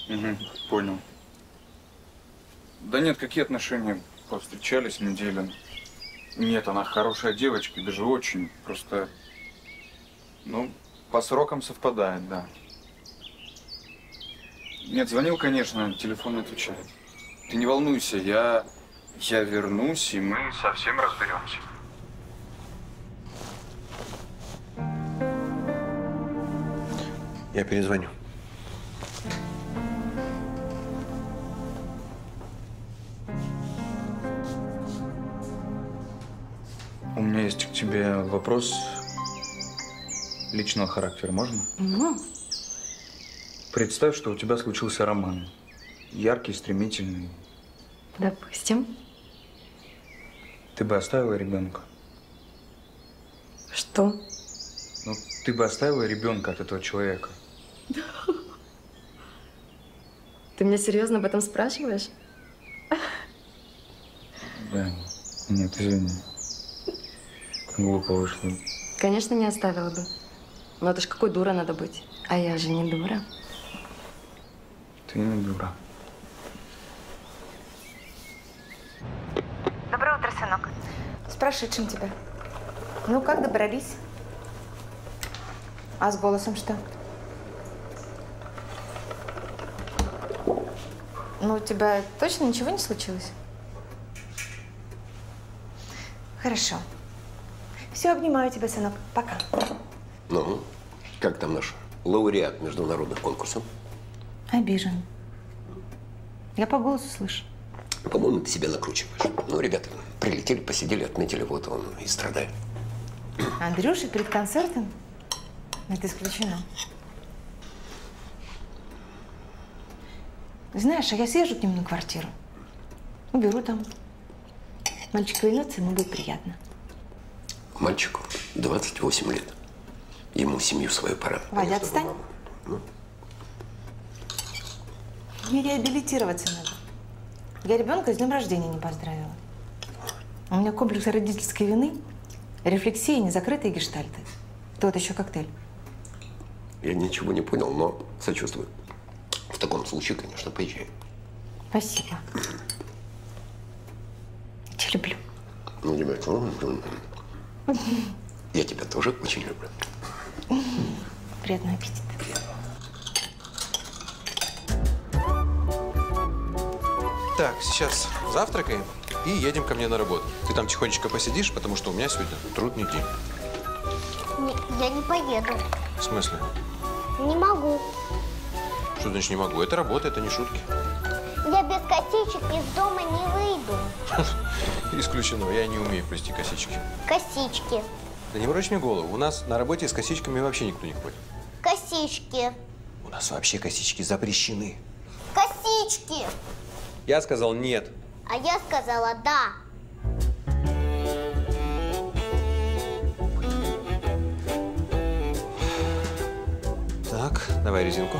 Угу, понял. Да нет, какие отношения? Повстречались неделю. Нет, она хорошая девочка, даже очень. Просто, ну, по срокам совпадает, да. Нет, звонил, конечно, телефон не отвечает. Ты не волнуйся, я вернусь, и мы совсем разберемся. Я перезвоню. У меня есть к тебе вопрос личного характера, можно? Угу. Представь, что у тебя случился роман. Яркий, стремительный. Допустим. Ты бы оставила ребенка? Что? Ну, ты бы оставила ребенка от этого человека? Ты меня серьезно об этом спрашиваешь? Да. Нет, извини. Глупо вышло. Конечно, не оставила бы. Но это ж какой дура надо быть. А я же не дура. Ты не дура. Доброе утро, сынок. С прошедшим тебя. Ну, как добрались? А с голосом что? Ну, у тебя точно ничего не случилось? Хорошо. Все, обнимаю тебя, сынок. Пока. Ну, как там наш лауреат международных конкурсов? Обижен. Я по голосу слышу. По-моему, ты себя накручиваешь. Ну, ребята, прилетели, посидели, отметили, вот он и страдает. Андрюша перед концертом? Это исключено. Знаешь, а я съезжу к нему на квартиру. Уберу там. Мальчик вернется, ему будет приятно. Мальчику 28 лет. Ему семью свою пора. Вадя, отстань. Мне реабилитироваться надо. Я ребенка с днем рождения не поздравила. У меня комплекс родительской вины, рефлексии, незакрытые гештальты. Тот еще коктейль. Я ничего не понял, но сочувствую. В таком случае, конечно, поезжай. Спасибо. Я тебя люблю. Ну, ребят, я тебя тоже очень люблю. Приятного аппетита. Так, сейчас завтракаем и едем ко мне на работу. Ты там тихонечко посидишь, потому что у меня сегодня трудный день. Я не поеду. В смысле? Не могу. Что значит не могу? Это работа, это не шутки. Я без косичек из дома не выйду. Исключено, я не умею плести косички. Косички. Да не морочь мне голову, у нас на работе с косичками вообще никто не ходит. Косички. У нас вообще косички запрещены. Косички. Я сказал нет. А я сказала да. Так, давай резинку.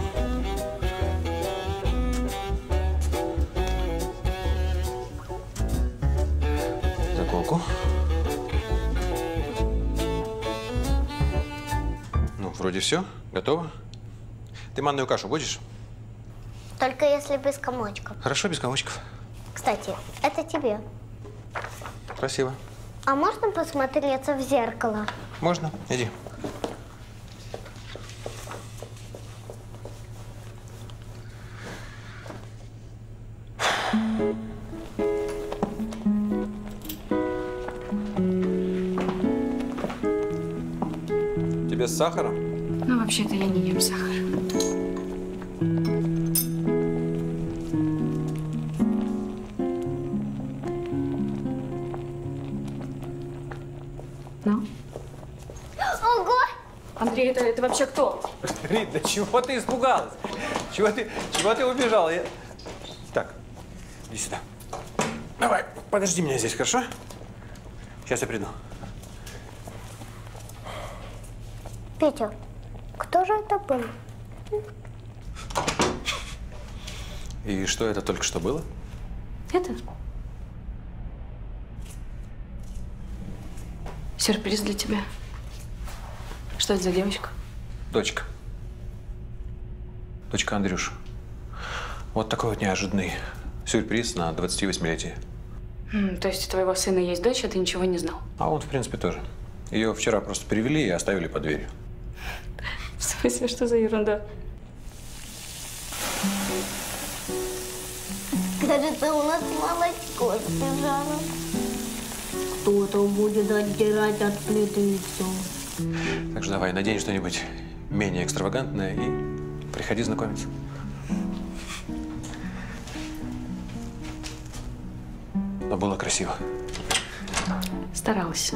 Заколку. Ну, вроде все. Готово. Ты манную кашу будешь? Только если без комочков. Хорошо, без комочков. Кстати, это тебе. Спасибо. А можно посмотреться в зеркало? Можно, иди. Тебе с сахаром? Ну, вообще-то я не ем сахар. Ну? Ого! Андрей, это вообще кто? Рит, да чего ты испугалась? Чего ты убежала? Я... Так, иди сюда. Давай, подожди меня здесь, хорошо? Сейчас я приду. Петя, кто же это был? И что это только что было? Это? Сюрприз для тебя. Что это за девочка? Дочка. Дочка Андрюша. Вот такой вот неожиданный сюрприз на 28-летие. То есть у твоего сына есть дочь, а ты ничего не знал? А он, в принципе, тоже. Ее вчера просто привели и оставили под дверью. В смысле, что за ерунда? Кажется, у нас молочко сбежало. Кто-то будет отдирать от плиты все. Так что давай, надень что-нибудь менее экстравагантное и приходи знакомиться. Но было красиво. Старалась.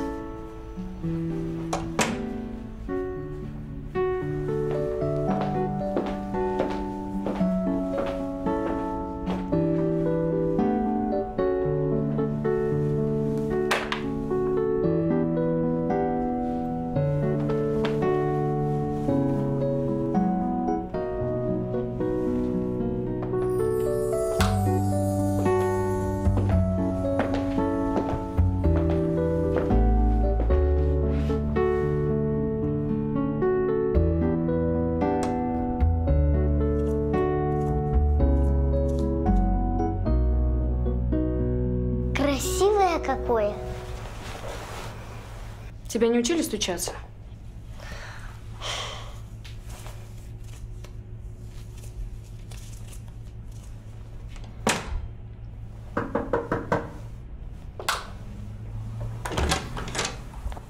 Тебя не учили стучаться?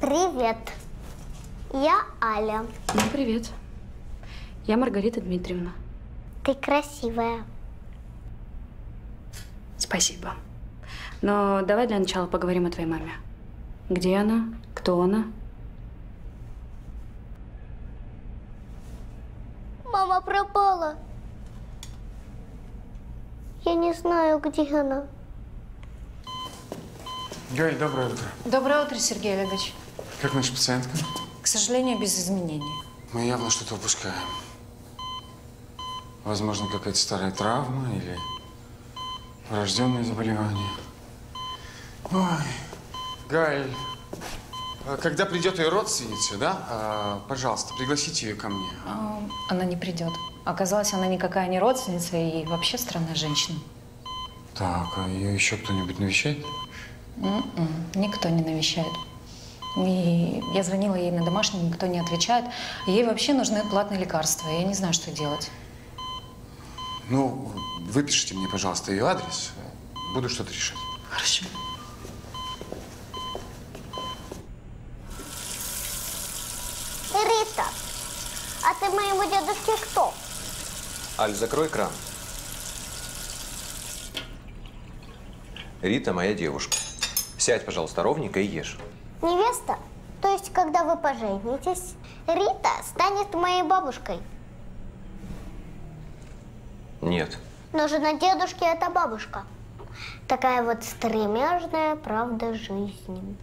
Привет. Я Аля. Ну, привет. Я Маргарита Дмитриевна. Ты красивая. Спасибо. Но давай для начала поговорим о твоей маме. Где она? Кто она? Мама пропала. Я не знаю, где она. Галь, доброе утро. Доброе утро, Сергей Олегович. Как наша пациентка? К сожалению, без изменений. Мы явно что-то упускаем. Возможно, какая-то старая травма или врожденное заболевание. Ой, Галь. Когда придет ее родственница, да, пожалуйста, пригласите ее ко мне. Она не придет. Оказалось, она никакая не родственница и вообще странная женщина. Так, а ее еще кто-нибудь навещает? Никто не навещает. И я звонила ей на домашний, никто не отвечает. Ей вообще нужны платные лекарства. Я не знаю, что делать. Ну, выпишите мне, пожалуйста, ее адрес. Буду что-то решать. Хорошо. Рита, а ты моему дедушке кто? Аль, закрой кран. Рита моя девушка. Сядь, пожалуйста, ровненько и ешь. Невеста? То есть, когда вы поженитесь, Рита станет моей бабушкой? Нет. Но жена дедушки – это бабушка. Такая вот стремяжная правда жизни.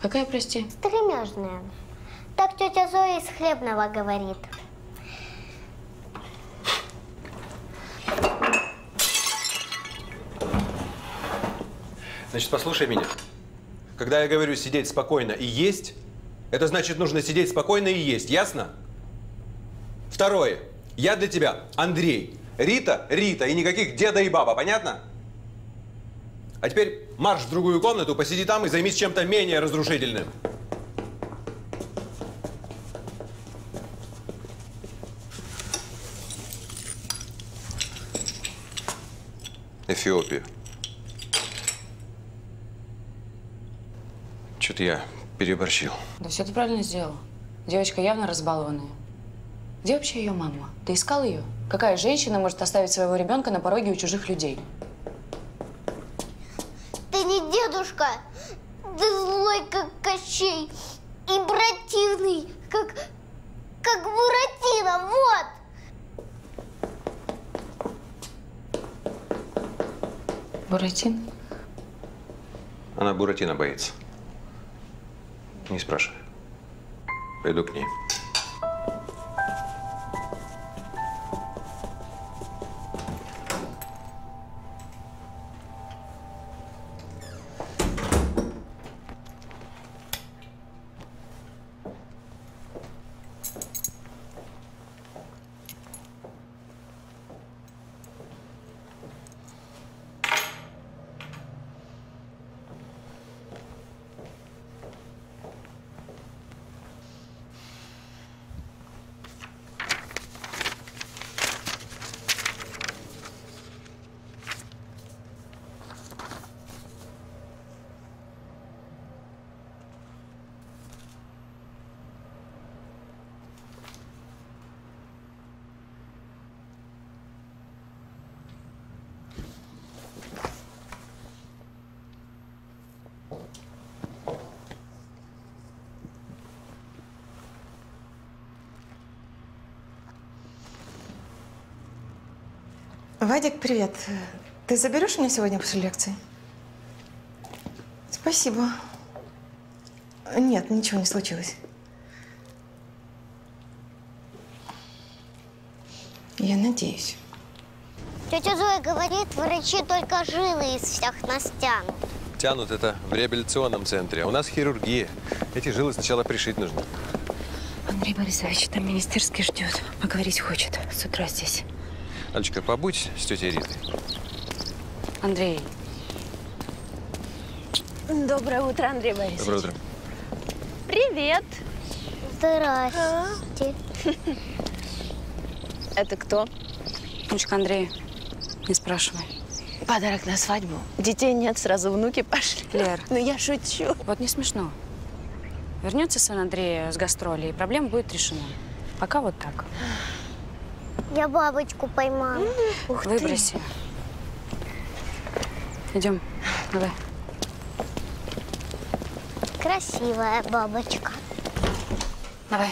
Какая, прости? Стремяжная. Так тетя Зоя из Хлебного говорит. Значит, послушай меня. Когда я говорю сидеть спокойно и есть, это значит, нужно сидеть спокойно и есть, ясно? Второе. Я для тебя, Андрей, Рита, Рита и никаких деда и баба, понятно? А теперь марш в другую комнату, посиди там и займись чем-то менее разрушительным. Эфиопия. Что-то я переборщил. Да все ты правильно сделал. Девочка явно разбалованная. Где вообще ее мама? Ты искал ее? Какая женщина может оставить своего ребенка на пороге у чужих людей? Ты не дедушка, ты злой, как Кощей, и противный, как Буратино, вот! Буратино? Она Буратино боится. Не спрашивай. Пойду к ней. Вадик, привет. Ты заберешь меня сегодня после лекции? Спасибо. Нет, ничего не случилось. Я надеюсь. Тетя Зоя говорит, врачи только жилы из всех нас тянут. Тянут это в реабилитационном центре, а у нас хирургия. Эти жилы сначала пришить нужно. Андрей Борисович там министерский ждет, поговорить хочет. С утра здесь. Алечка, побудь с тетей Ритой. Андрей. Доброе утро, Андрей Борисович. Доброе утро. Привет. Здрасте. Это кто? Внучка Андрея. Не спрашивай. Подарок на свадьбу. Детей нет, сразу внуки пошли. Лер. Ну я шучу. Вот не смешно. Вернется сын Андрея с гастролей, и проблема будет решена. Пока вот так. Я бабочку поймала. Ух ты. Выброси. Идем. Давай. Красивая бабочка. Давай.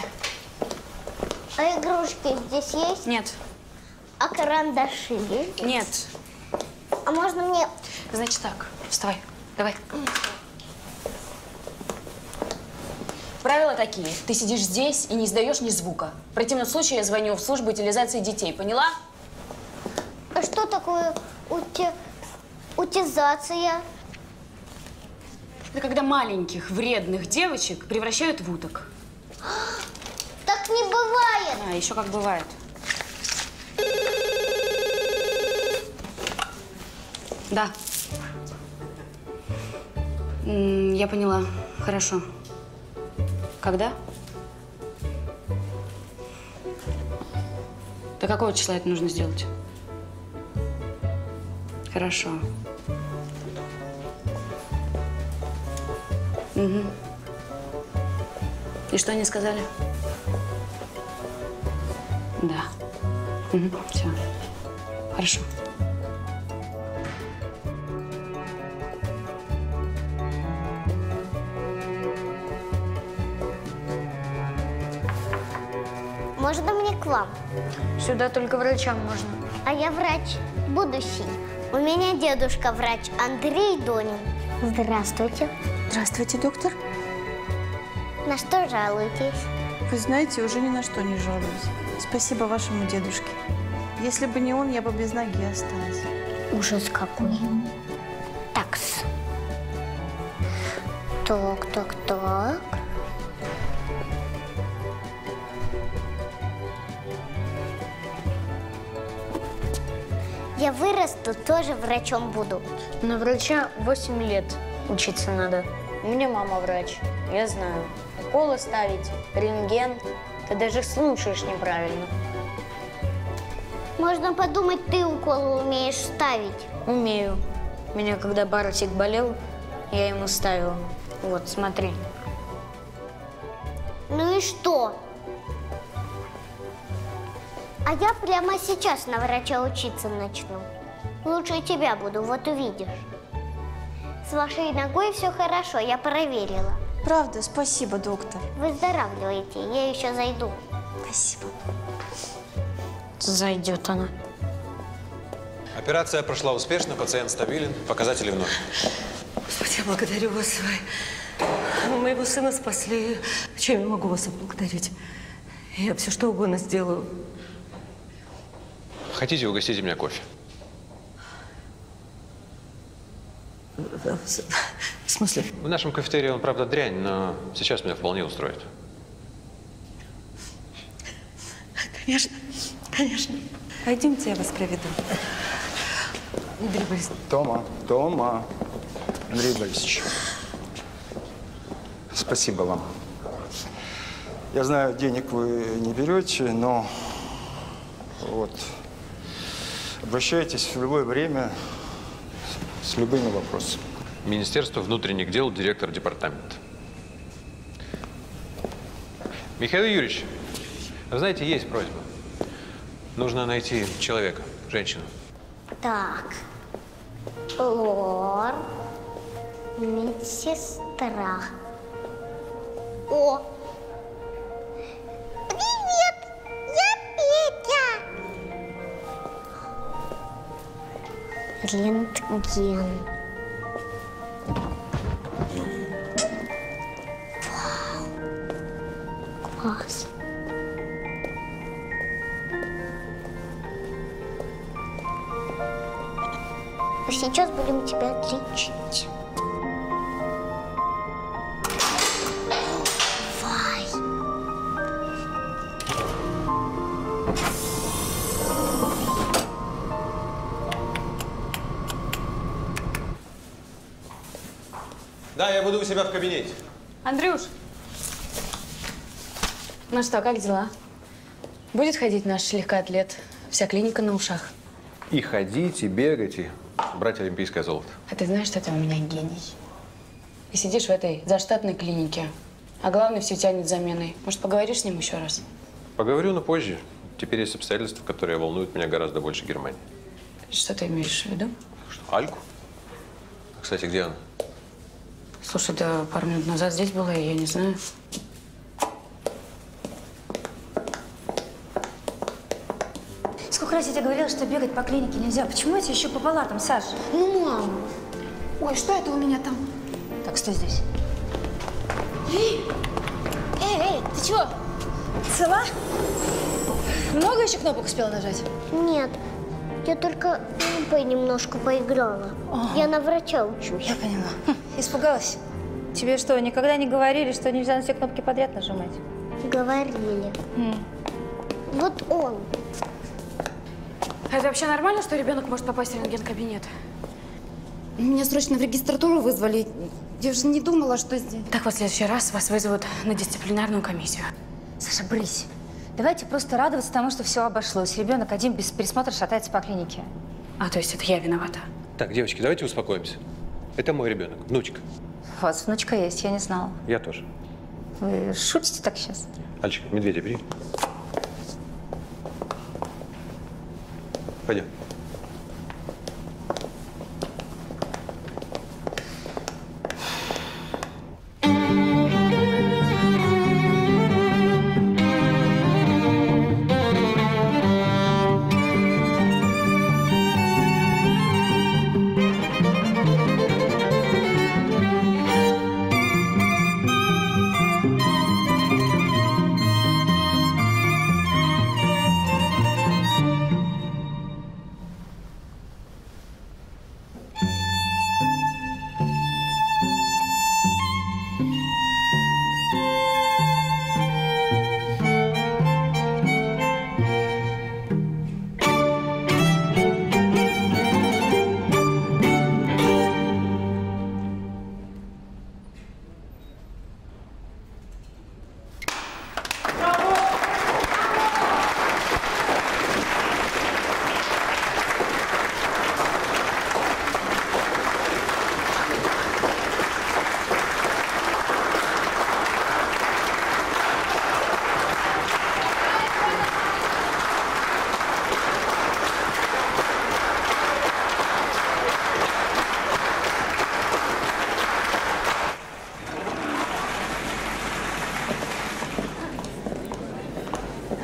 А игрушки здесь есть? Нет. А карандаши есть? Нет. А можно мне… Значит так. Вставай. Давай. Правила такие. Ты сидишь здесь и не издаешь ни звука. В противном случае я звоню в службу утилизации детей. Поняла? А что такое утилизация? Это когда маленьких вредных девочек превращают в уток. Так не бывает! А, еще как бывает. Да. Я поняла. Хорошо. Когда? До какого числа это нужно сделать? Хорошо. Угу. И что они сказали? Да. Угу. Все. Хорошо. Можно мне к вам? Сюда только врачам можно. А я врач будущий. У меня дедушка врач Андрей Донин. Здравствуйте. Здравствуйте, доктор. На что жалуетесь? Вы знаете, уже ни на что не жалуюсь. Спасибо вашему дедушке. Если бы не он, я бы без ноги осталась. Ужас какой. Такс. Так, так, так. Я вырасту, тоже врачом буду. На врача 8 лет учиться надо. У меня мама врач, я знаю. Уколы ставить, рентген. Ты даже слушаешь неправильно. Можно подумать, ты уколы умеешь ставить. Умею. Меня когда Барсик болел, я ему ставила. Вот, смотри. Ну и что? А я прямо сейчас на врача учиться начну. Лучше тебя буду, вот увидишь. С вашей ногой все хорошо, я проверила. Правда, спасибо, доктор. Выздоравливайте, я еще зайду. Спасибо. Зайдет она. Операция прошла успешно, пациент стабилен, показатели в норме. Господи, я благодарю вас. Вы моего сына спасли. Чем я могу вас отблагодарить? Я все что угодно сделаю. Хотите, угостите меня кофе? В смысле? В нашем кафетерии он, правда, дрянь, но сейчас меня вполне устроит. Конечно, конечно. Пойдемте, я вас проведу. Андрей Борисович. Тома. Андрей Борисович. Спасибо вам. Я знаю, денег вы не берете, но вот... Обращайтесь в любое время с любыми вопросами. Министерство внутренних дел, директор департамента. Михаил Юрьевич, вы знаете, есть просьба. Нужно найти человека, женщину. Так, лор, медсестра. О! Привет! Я Петя! Рентген. Вау! Класс! А сейчас будем тебя лечить. Да, я буду у себя в кабинете. Андрюш, ну что, как дела? Будет ходить наш легкоатлет? Вся клиника на ушах. И ходить, и бегать, и брать олимпийское золото. А ты знаешь, что ты у меня гений? И сидишь в этой заштатной клинике, а главное, все тянет заменой. Может, поговоришь с ним еще раз? Поговорю, но позже. Теперь есть обстоятельства, которые волнуют меня гораздо больше Германии. Что ты имеешь в виду? Что, Альку? Кстати, где она? Слушай, да пару минут назад здесь была, и я не знаю. Сколько раз я тебе говорила, что бегать по клинике нельзя. Почему я тебя ищу по палатам, Саш? Ну, мам. Ой, что это у меня там? Так, что здесь? Эй, ты чего? Цела? Много еще кнопок успела нажать? Нет. Я только лампой немножко поиграла. Ага. Я на врача учусь. Я поняла. Испугалась? Тебе что, никогда не говорили, что нельзя на все кнопки подряд нажимать? Говорили. Вот он. А это вообще нормально, что ребенок может попасть в рентген-кабинет? Меня срочно в регистратуру вызвали. Я же не думала, что здесь. Так вот, в следующий раз вас вызовут на дисциплинарную комиссию. Саша, брысь. Давайте просто радоваться тому, что все обошлось. Ребенок один без присмотра шатается по клинике. А, то есть это я виновата? Так, девочки, давайте успокоимся. Это мой ребенок, внучка. У вас внучка есть, я не знала. Я тоже. Вы шутите так сейчас? Альчик, медведя бери. Пойдем.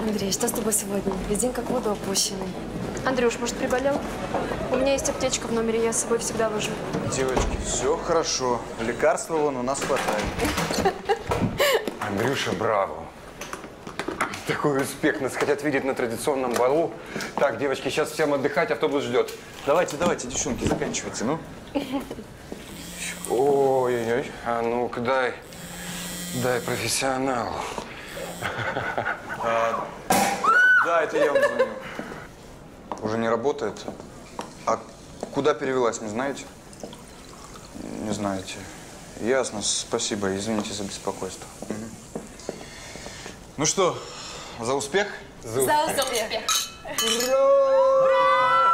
Андрей, что с тобой сегодня? Весь день как воду опущенный. Андрюш, может, приболел? У меня есть аптечка в номере, я с собой всегда вожу. Девочки, все хорошо. Лекарства вон у нас хватает. Андрюша, браво. Такой успех нас хотят видеть на традиционном балу. Так, девочки, сейчас всем отдыхать, автобус ждет. Давайте, давайте, девчонки, заканчивайте, ну. Ой-ой-ой, а ну-ка дай, дай профессионалу. Да, это я вам звоню. Уже не работает. А куда перевелась, не знаете? Не знаете. Ясно, спасибо, извините за беспокойство. Ну что, за успех? За успех! Ура!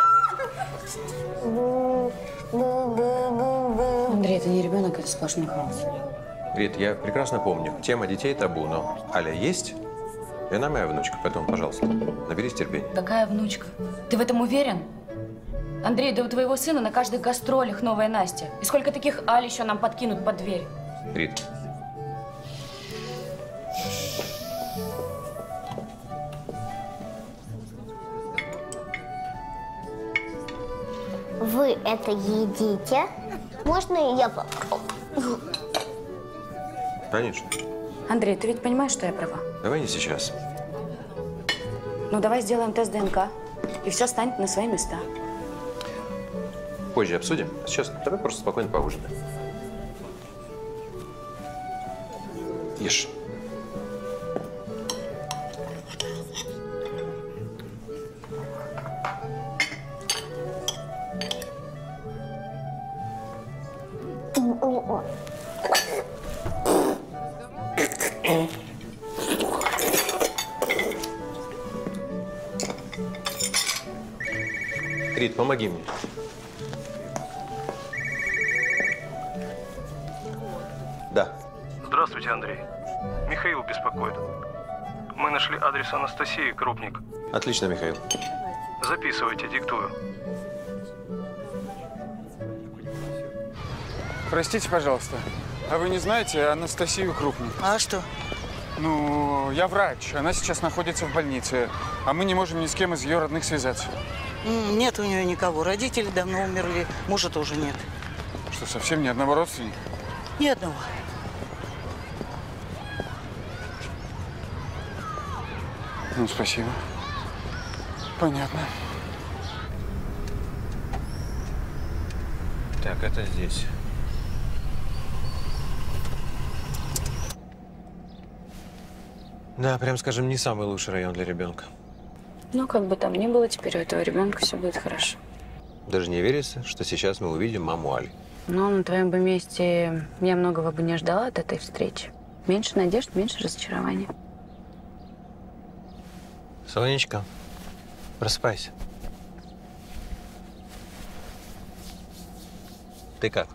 Андрей, это не ребенок, это сплошной хаос. Рит, я прекрасно помню, тема детей табу, но Аля есть, и она моя внучка, поэтому, пожалуйста, наберись терпения. Какая внучка? Ты в этом уверен? Андрей, да у твоего сына на каждых гастролях новая Настя. И сколько таких Аль еще нам подкинут под дверь? Рит. Вы это едите? Можно я попробую? Конечно. Андрей, ты ведь понимаешь, что я права? Давай не сейчас. Ну, давай сделаем тест ДНК, и все станет на свои места. Позже обсудим. Сейчас давай просто спокойно поужинаем. Ешь. Рит, помоги мне. Да. Здравствуйте, Андрей. Михаил беспокоит. Мы нашли адрес Анастасии Крупник. Отлично, Михаил. Записывайте, диктую. Простите, пожалуйста, а вы не знаете Анастасию Крупник? А что? Ну, я врач. Она сейчас находится в больнице, а мы не можем ни с кем из ее родных связаться. Нет у нее никого. Родители давно умерли, мужа тоже нет. Что, совсем ни одного родственника? Ни одного. Ну, спасибо. Понятно. Так, это здесь. Да, прям скажем, не самый лучший район для ребенка. Ну, как бы там ни было, теперь у этого ребенка все будет хорошо. Даже не верится, что сейчас мы увидим маму Али. Ну, на твоем бы месте я многого бы не ждала от этой встречи. Меньше надежд, меньше разочарования. Солнечко, просыпайся. Ты как?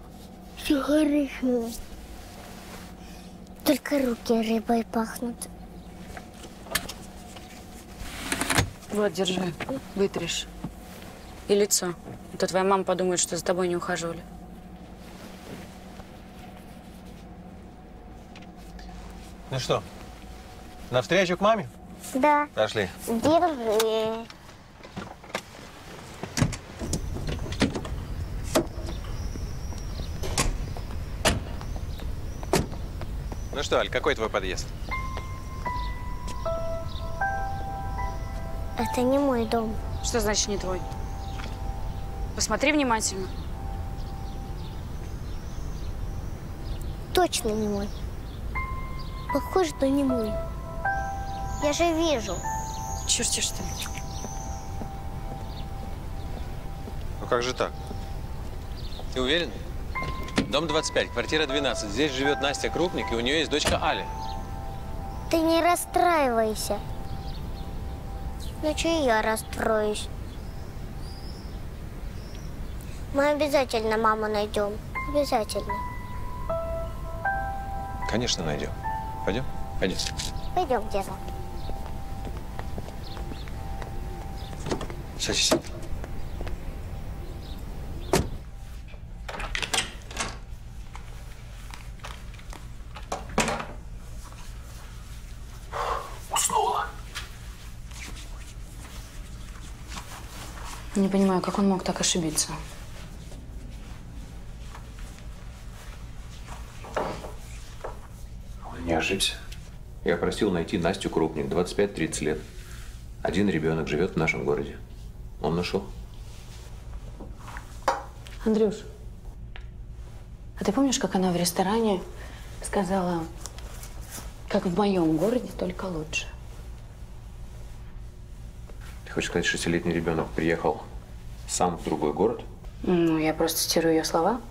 Все хорошо. Только руки рыбой пахнут. Вот, держи, вытришь. И лицо. А то твоя мама подумает, что за тобой не ухаживали. Ну что, навстречу к маме? Да. Пошли. Держи. Ну что, Аль, какой твой подъезд? Это не мой дом. Что значит не твой? Посмотри внимательно. Точно не мой. Похоже, но не мой. Я же вижу. Чертишь ты. Ну как же так? Ты уверен? Дом 25, квартира 12. Здесь живет Настя Крупник, и у нее есть дочка Аля. Ты не расстраивайся. Ну, че я расстроюсь? Мы обязательно маму найдем. Обязательно. Конечно, найдем. Пойдем? Пойдем. Пойдем, деда. Садись. Не понимаю, как он мог так ошибиться? Он не ошибся. Я просил найти Настю Крупник, 25-30 лет. Один ребенок живет в нашем городе. Он нашел. Андрюш, а ты помнишь, как она в ресторане сказала, как в моем городе, только лучше? Ты хочешь сказать, шестилетний ребенок приехал сам в другой город? Ну, я просто цитирую ее слова.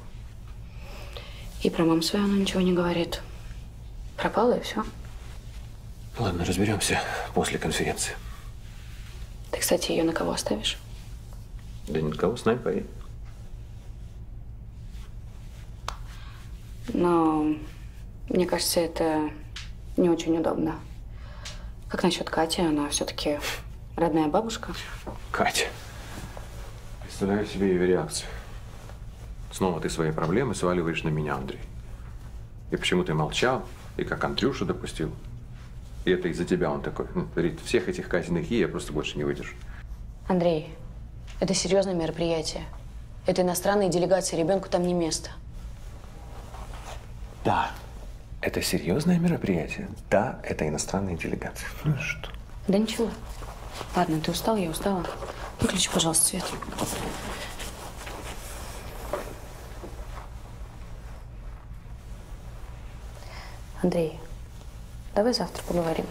И про маму свою она ничего не говорит. Пропала и все. Ладно, разберемся после конференции. Ты, кстати, ее на кого оставишь? Да ни на кого, с нами поедет. Но мне кажется, это не очень удобно. Как насчет Кати? Она все-таки родная бабушка. Катя. Представляю себе ее реакцию. Снова ты свои проблемы сваливаешь на меня, Андрей. И почему ты молчал, и как Андрюшу допустил. И это из-за тебя он такой. Говорит, всех этих Катиных я просто больше не выдержу. Андрей, это серьезное мероприятие. Это иностранные делегации, ребенку там не место. Да, это серьезное мероприятие. Да, это иностранные делегации. Ну что? Да ничего. Ладно, ты устал, я устала. Выключи, пожалуйста, свет. Андрей, давай завтра поговорим.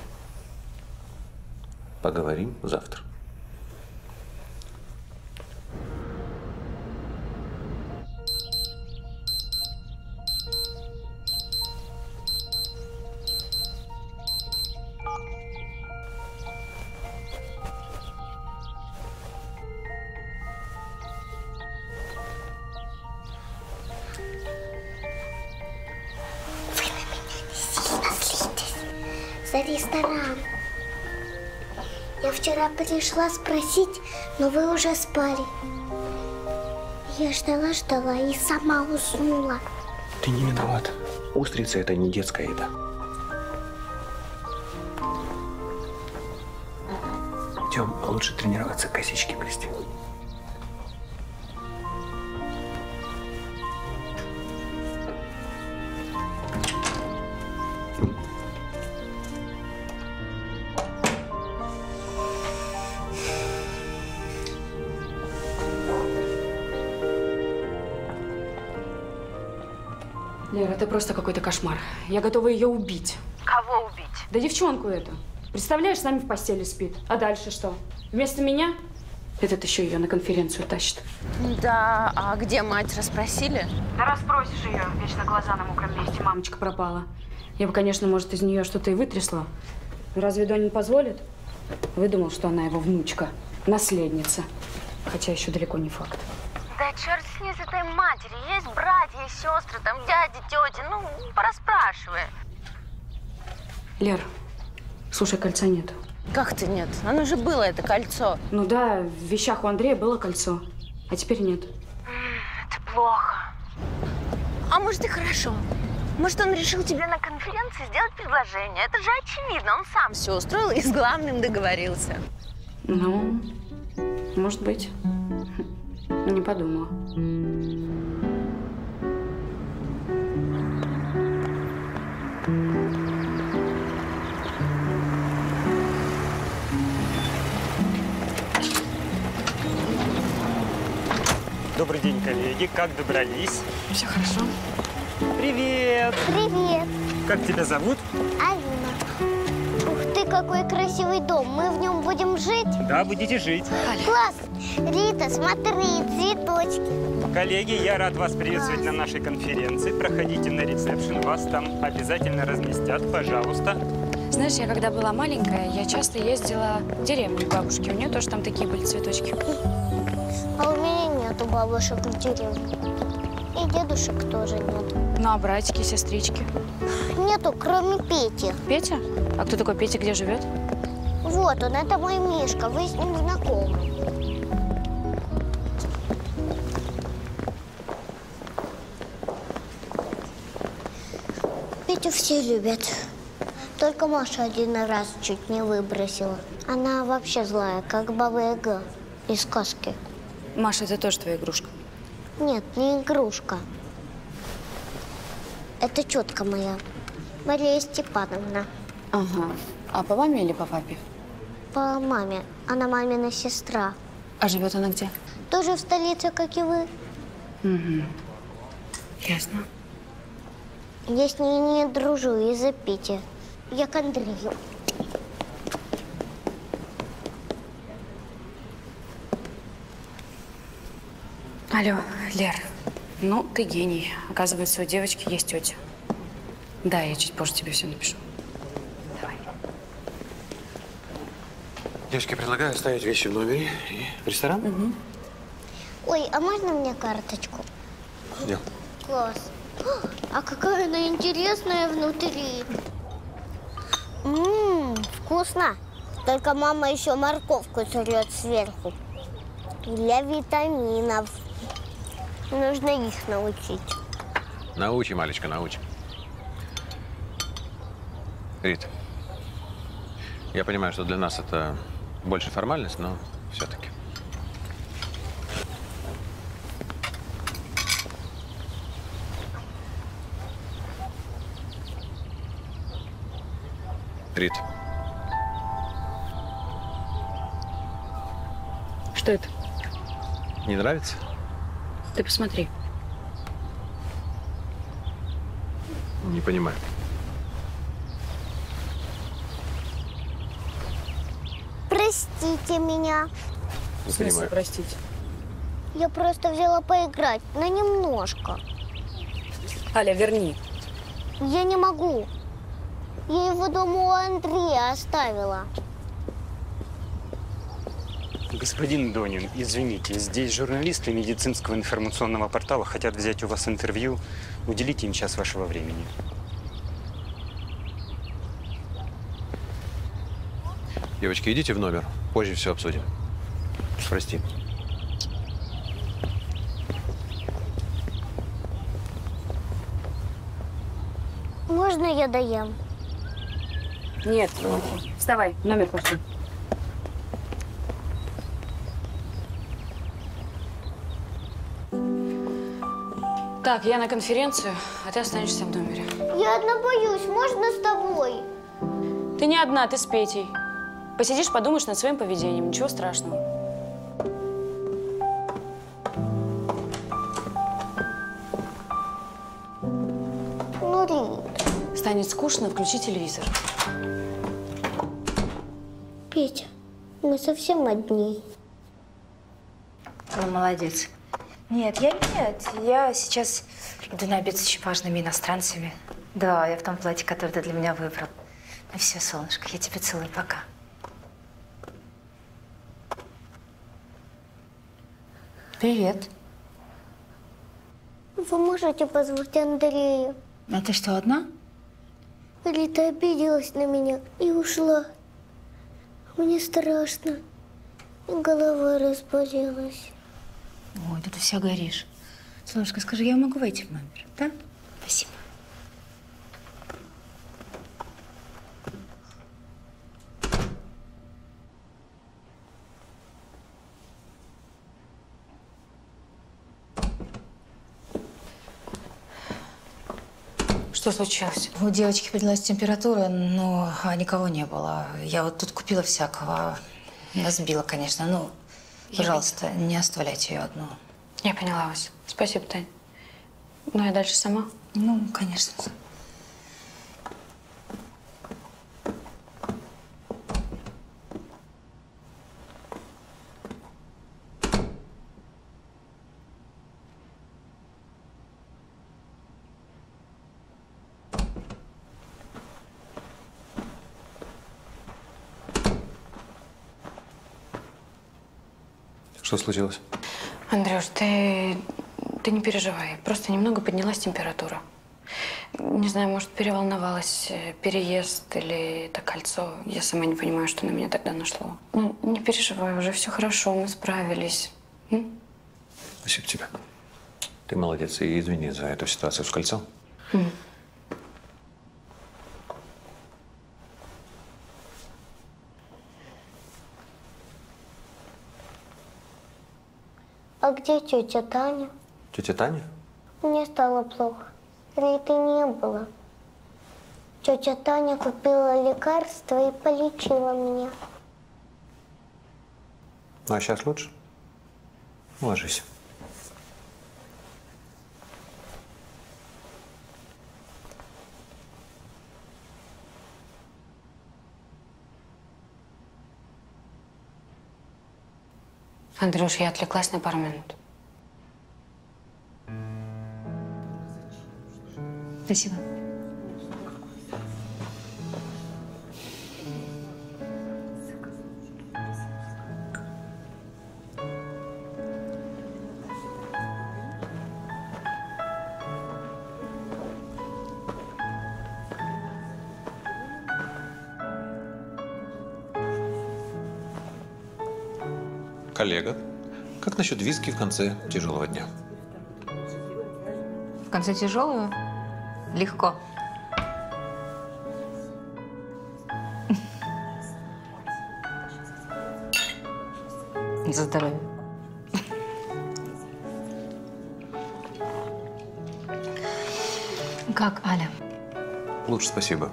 Поговорим завтра. Пришла спросить, но вы уже спали. Я ждала и сама уснула. Ты не виноват. Устрица – это не детская еда. Тем, лучше тренироваться, косички плести. Это просто какой-то кошмар. Я готова ее убить. Кого убить? Да девчонку эту. Представляешь, с нами в постели спит. А дальше что? Вместо меня? Этот еще ее на конференцию тащит. Да, а где мать? Расспросили? Да расспросишь ее. Вечно глаза на мокром месте. Мамочка пропала. Я бы, конечно, может, из нее что-то и вытрясла. Но разве Донин позволит? Выдумал, что она его внучка. Наследница. Хотя еще далеко не факт. Да черт с ней, с этой матери. Есть братья, сестры, там дяди, тети. Ну, пораспрашивай. Лер, слушай, кольца нет. Как ты нет? Оно же было, это кольцо. Ну да, в вещах у Андрея было кольцо, а теперь нет. Это плохо. А может и хорошо. Может, он решил тебе на конференции сделать предложение. Это же очевидно, он сам все устроил и с главным договорился. Ну, может быть. Не подумала. Добрый день, коллеги. Как добрались? Все хорошо. Привет! Привет! Как тебя зовут? Алина. Ух ты, какой красивый дом. Мы в нем будем жить? Да, будете жить. Аля. Класс! Рита, смотри, цветочки. Коллеги, я рад вас приветствовать на нашей конференции. Проходите на ресепшн, вас там обязательно разместят, пожалуйста. Знаешь, я когда была маленькая, я часто ездила в деревню к бабушке. У нее тоже там такие были цветочки. А у меня нету бабушек в деревне. И дедушек тоже нет. Ну, а братики, сестрички? Нету, кроме Пети. Петя? А кто такой Петя, где живет? Вот он, это мой Мишка, вы с ним знакомы. Петю все любят. Только Маша один раз чуть не выбросила. Она вообще злая, как Баба Яга из сказки. Маша, это тоже твоя игрушка? Нет, не игрушка. Это тетка моя, Мария Степановна. Ага. А по маме или по папе? По маме. Она мамина сестра. А живет она где? Тоже в столице, как и вы. Угу. Ясно. Я с ней не дружу из-за Пети. Я к Андрею. Алло, Лер, ну ты гений. Оказывается, у девочки есть тетя. Да, я чуть позже тебе все напишу. Давай. Девочки, предлагаю оставить вещи в номере и в ресторан. Угу. Ой, а можно мне карточку? Дел. Класс. А какая она интересная внутри. Ммм, вкусно. Только мама еще морковку сорвет сверху. Для витаминов. Нужно их научить. Научи, Малечка, научи. Рит, я понимаю, что для нас это больше формальность, но все-таки. Рит. Что это? Не нравится? Ты посмотри. Не понимаю. Простите меня. Не понимаю. Простите. Я просто взяла поиграть, но немножко. Аля, верни. Я не могу. Я его дома у Андрея оставила. Господин Донин, извините, здесь журналисты медицинского информационного портала хотят взять у вас интервью. Уделите им час вашего времени. Девочки, идите в номер. Позже все обсудим. Прости. Можно я доем? Нет. Вставай, в номер пошли. Так, я на конференцию, а ты останешься в номере. Я одна боюсь. Можно с тобой? Ты не одна, ты с Петей. Посидишь, подумаешь над своим поведением. Ничего страшного. Ну, Рит. Станет скучно, включи телевизор. Петя, мы совсем одни. Ты молодец. Нет, я сейчас иду на обед с очень важными иностранцами. Да, я в том платье, которое ты для меня выбрал. Ну все, солнышко, я тебя целую, пока. Привет. Вы можете позвать Андрея? А ты что, одна? Рита обиделась на меня и ушла. Мне страшно. Голова разболелась. Ой, да ты вся горишь. Солнышко, скажи, я могу войти в номер, да? Спасибо. Что случилось? У девочки поднялась температура, но никого не было. Я вот тут купила всякого. Сбила, конечно, но... Пожалуйста, не оставляйте ее одну. Я поняла вас. Спасибо, Тань. Ну, я дальше сама? Ну, конечно. Что случилось? Андрюш, ты не переживай. Просто немного поднялась температура. Не знаю, может, переволновалась, переезд или это кольцо. Я сама не понимаю, что на меня тогда нашло. Ну, не переживай, уже все хорошо, мы справились. М? Спасибо тебе. Ты молодец. И извини за эту ситуацию с кольцом. А где тетя Таня? Тетя Таня? Мне стало плохо. Риты не было. Тетя Таня купила лекарство и полечила меня. Ну, а сейчас лучше? Ложись. Андрюш, я отвлеклась на пару минут. Спасибо. Коллега, как насчет виски в конце тяжелого дня? В конце тяжелого? Легко. За здоровье. Как, Аля? Лучше, спасибо.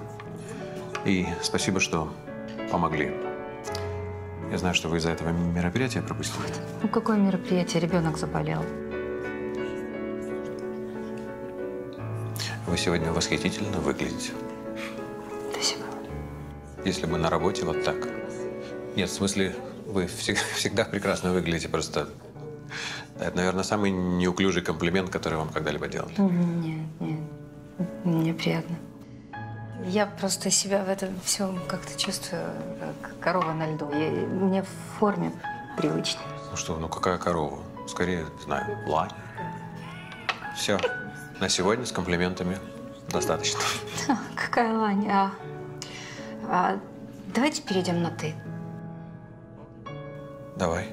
И спасибо, что помогли. Я знаю, что вы из-за этого мероприятия пропустили. Ну, какое мероприятие? Ребенок заболел. Вы сегодня восхитительно выглядите. Спасибо. Если бы на работе вот так. Нет, в смысле, вы всегда прекрасно выглядите. Просто это, наверное, самый неуклюжий комплимент, который вам когда-либо делали. Нет, нет. Мне приятно. Я просто себя в этом все как-то чувствую, как корова на льду. Мне в форме привычно. Ну что, ну какая корова? Скорее, не знаю, лань. Все. На сегодня с комплиментами достаточно. Какая лань? А давайте перейдем на «ты». Давай.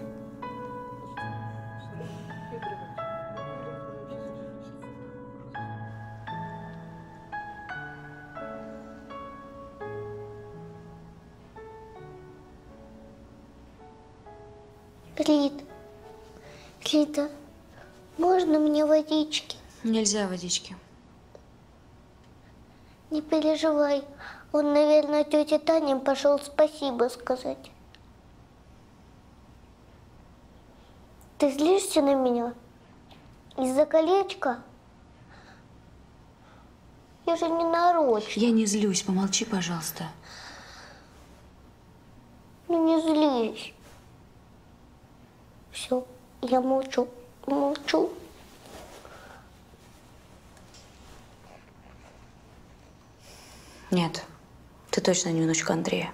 Рита, можно мне водички? Нельзя водички. Не переживай. Он, наверное, тете Тане пошел спасибо сказать. Ты злишься на меня? Из-за колечка? Я же не нарочно. Я не злюсь. Помолчи, пожалуйста. Ну, не злись. Все, я молчу. Нет, ты точно не внучка Андрея.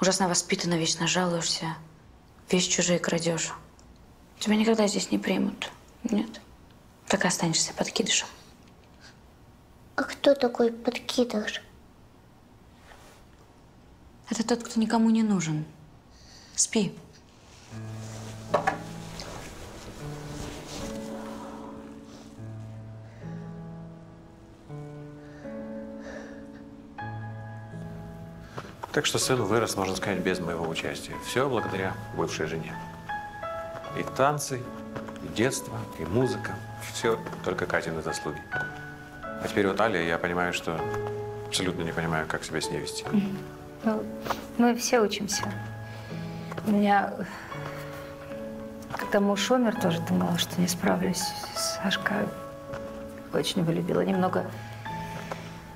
Ужасно воспитана, вечно жалуешься, вещи чужие крадешь. Тебя никогда здесь не примут, нет? Так и останешься подкидышем. А кто такой подкидыш? Это тот, кто никому не нужен. Спи. Так что сын вырос, можно сказать, без моего участия. Все благодаря бывшей жене. И танцы, и детство, и музыка. Все только Катины заслуги. А теперь вот Аля, я понимаю, что абсолютно не понимаю, как себя с ней вести. Ну, мы все учимся. У меня, когда муж умер, тоже думала, что не справлюсь. Сашка очень его любила. Немного,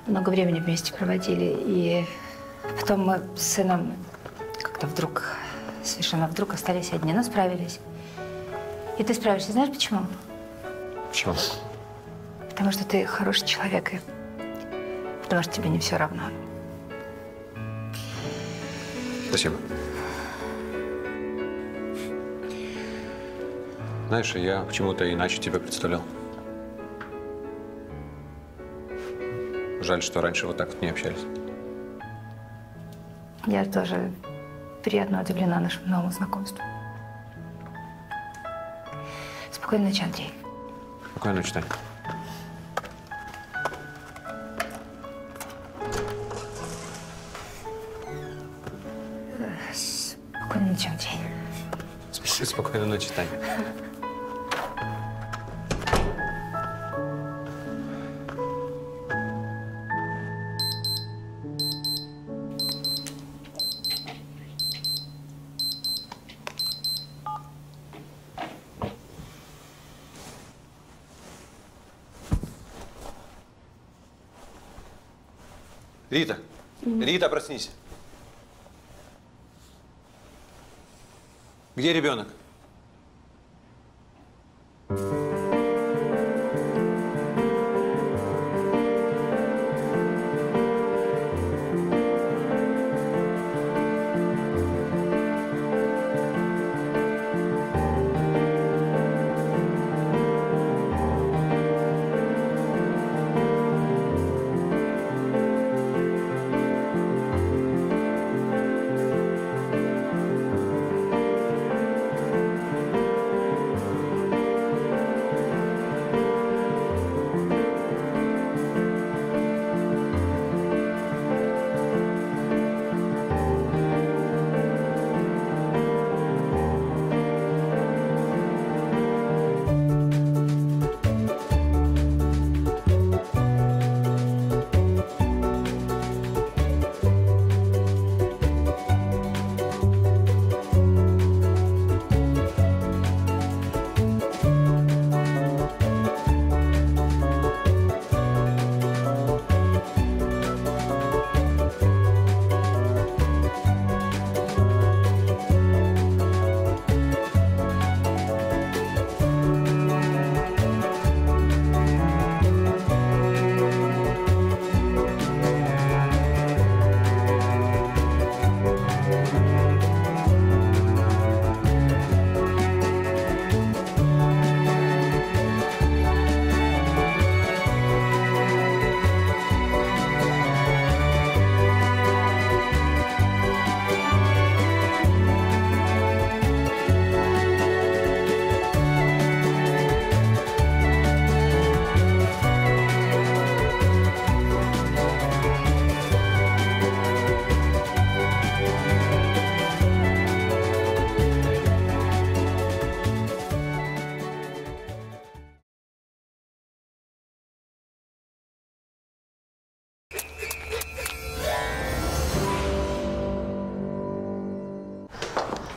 много времени вместе проводили. И потом мы с сыном как-то вдруг, совершенно вдруг остались одни, но справились. И ты справишься, знаешь почему? Почему? Потому что ты хороший человек, и потому что тебе не все равно. Спасибо. Знаешь, я почему-то иначе тебя представлял. Жаль, что раньше вот так вот не общались. Я тоже приятно удивлена нашему новому знакомству. Спокойной ночи, Андрей. Спокойной ночи, Тань. Спокойной ночи, Андрей. Спокойной ночи, Таня. Рита, Рита, проснись. Где ребенок?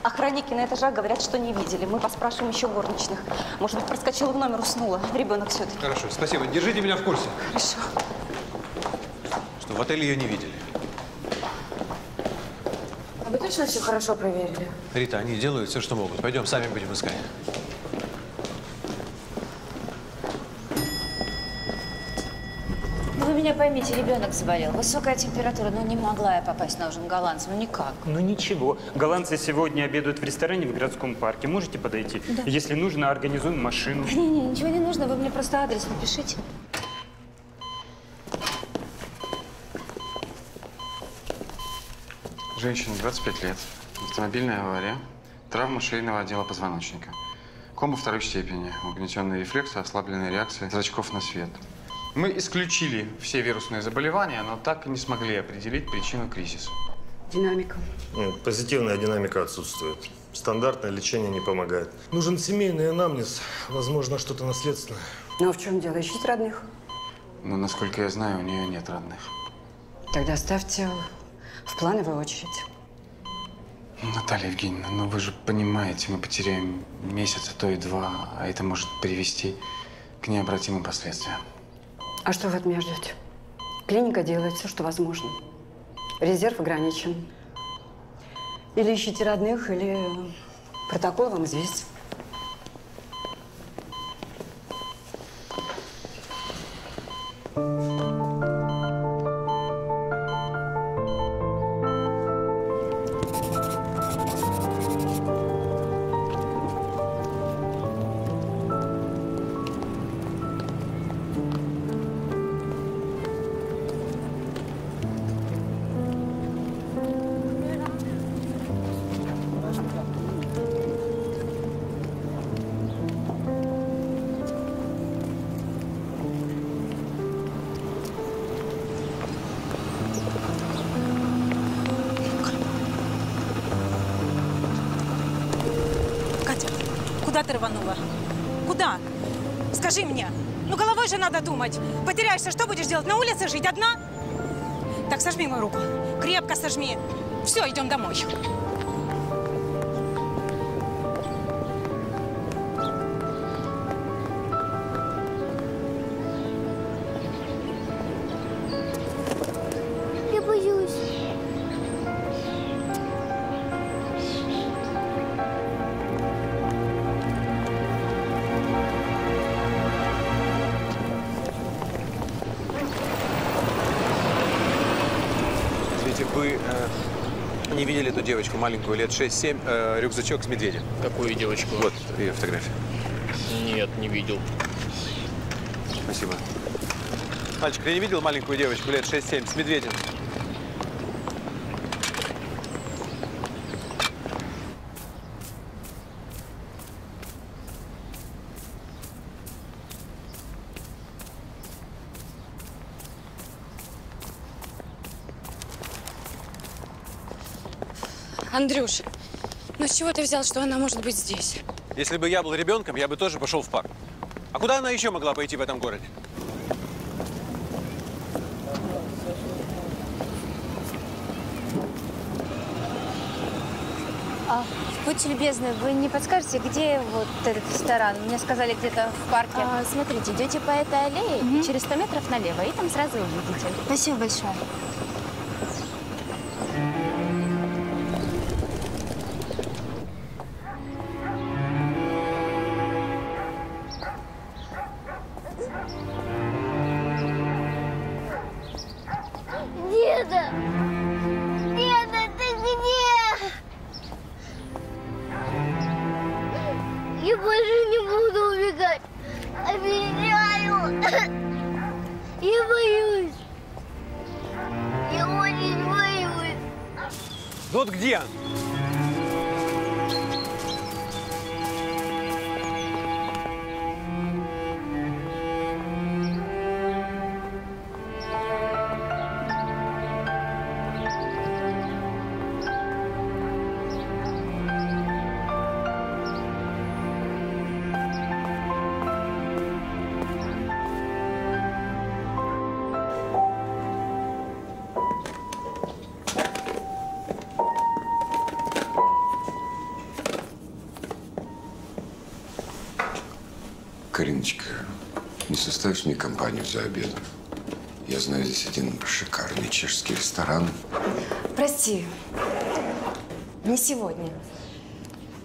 Охранники на этажах говорят, что не видели. Мы поспрашиваем еще горничных. Может быть, проскочила в номер, уснула. Ребенок все-таки. Хорошо, спасибо. Держите меня в курсе. Хорошо. Что, в отеле ее не видели? А вы точно все хорошо проверили? Рита, они делают все, что могут. Пойдем, сами будем искать. Меня поймите, ребенок заболел. Высокая температура, но не могла я попасть на ужин голландцам, ну никак. Ну ничего, голландцы сегодня обедают в ресторане в городском парке. Можете подойти? Да. Если нужно, организуем машину. Не-не, ничего не нужно, вы мне просто адрес напишите. Женщина, 25 лет, автомобильная авария, травма шейного отдела позвоночника, кома второй степени, угнетенные рефлексы, ослабленные реакции зрачков на свет. Мы исключили все вирусные заболевания, но так и не смогли определить причину кризиса. Динамика. Нет, позитивная динамика отсутствует. Стандартное лечение не помогает. Нужен семейный анамнез, возможно, что-то наследственное. Ну а в чем дело? Ищите родных. Но, насколько я знаю, у нее нет родных. Тогда ставьте в плановую очередь. Наталья Евгеньевна, ну вы же понимаете, мы потеряем месяц, а то и два, а это может привести к необратимым последствиям. А что вы от меня ждете? Клиника делает все, что возможно. Резерв ограничен. Или ищите родных, или протокол вам известен. Скажи мне, ну головой же надо думать. Потеряешься, что будешь делать? На улице жить одна? Так, сожми мою руку. Крепко сожми. Все, идем домой. Помните, вы не видели эту девочку маленькую, лет 6-7, рюкзачок с медведем? Какую девочку? Вот ее фотография. Нет, не видел. Спасибо. Мальчик, я не видел маленькую девочку лет 6-7 с медведем? Андрюша, ну с чего ты взял, что она может быть здесь? Если бы я был ребенком, я бы тоже пошел в парк. А куда она еще могла пойти в этом городе? Будьте любезны, вы не подскажете, где вот этот ресторан? Мне сказали, где-то в парке. Смотрите, идете по этой аллее, через 100 метров налево, и там сразу увидите. Спасибо большое. Кариночка, не составишь мне компанию за обедом? Я знаю здесь один шикарный чешский ресторан. Прости, не сегодня.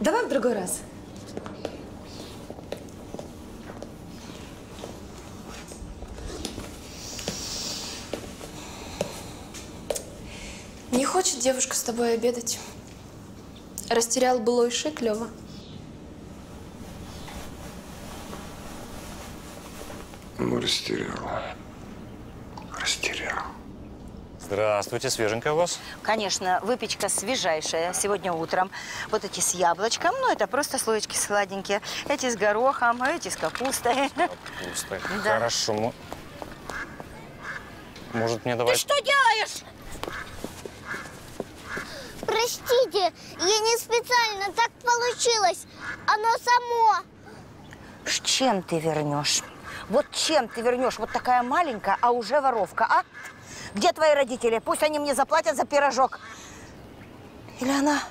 Давай в другой раз. Не хочет девушка с тобой обедать? Растерял былой шик, Лёва. Растерял. Здравствуйте, свеженькая у вас? Конечно, выпечка свежайшая, сегодня утром. Вот эти с яблочком, ну это просто слоечки сладенькие. Эти с горохом, а эти с капустой. Капустой, да. Хорошо. Может мне давать… Ты что делаешь? Простите, я не специально, так получилось. Оно само. Чем ты вернешь? Вот чем ты вернешь? Вот такая маленькая, а уже воровка, а? Где твои родители? Пусть они мне заплатят за пирожок. Или она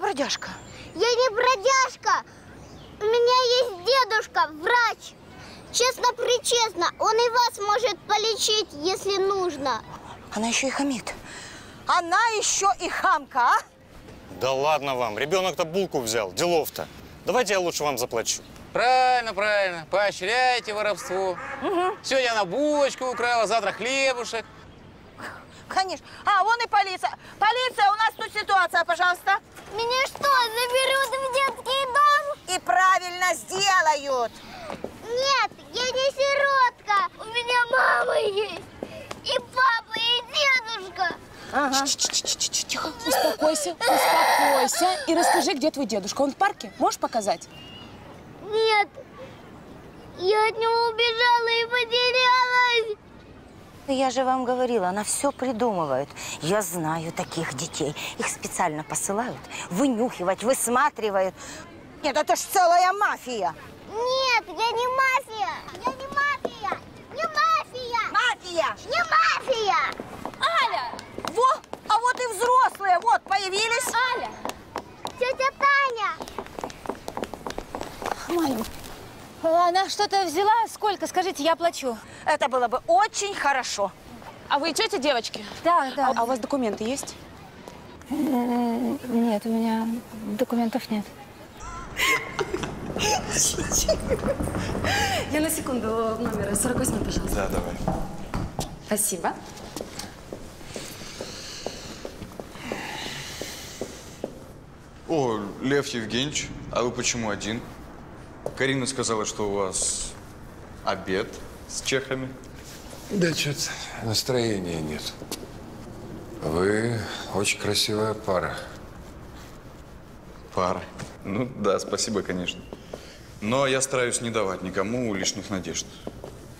бродяжка? Я не бродяжка. У меня есть дедушка, врач. Честно-причестно, он и вас может полечить, если нужно. Она еще и хамит. Она еще и хамка, а? Да ладно вам, ребенок-то булку взял, делов-то. Давайте я лучше вам заплачу. Правильно, правильно. Поощряйте воровство. Угу. Сегодня она булочку украла, завтра хлебушек. Конечно. А, вон и полиция. Полиция, у нас тут ситуация, пожалуйста. Меня что, заберут в детский дом? И правильно сделают. Нет, я не сиротка. У меня мама есть. И папа, и дедушка. Ага. Тихо. Успокойся, успокойся. И расскажи, где твой дедушка. Он в парке? Можешь показать? Нет, я от него убежала и потерялась. Я же вам говорила, она все придумывает. Я знаю таких детей. Их специально посылают вынюхивать, высматривают. Нет, это ж целая мафия. Нет, я не мафия. Я не мафия. Не мафия. Мафия. Не мафия. Аля. Во, а вот и взрослые вот появились. Аля. Тетя Таня. Маленькая. Она что-то взяла? Сколько? Скажите, я плачу. Это было бы очень хорошо. А вы тетя девочки? Да, да. А у вас документы есть? Нет, у меня документов нет. Я на секунду номера 48, пожалуйста. Да, давай. Спасибо. О, Лев Евгеньевич, а вы почему один? Карина сказала, что у вас обед с чехами. Да что-то настроения нет. Вы очень красивая пара. Пара? Ну да, спасибо, конечно. Но я стараюсь не давать никому лишних надежд.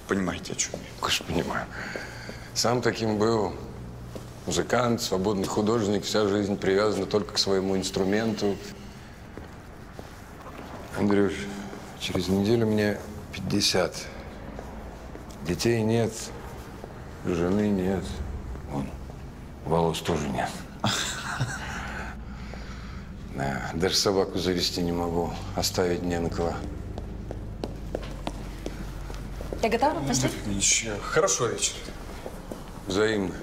Понимаете, о чем я? Конечно, понимаю. Сам таким был. Музыкант, свободный художник, вся жизнь привязана только к своему инструменту. Андрюш, через неделю мне 50. Детей нет, жены нет, вон, волос тоже нет. Да, даже собаку завести не могу, оставить не на кого. Я готова, пошли? Еще. Хорошо вечер. Взаимно.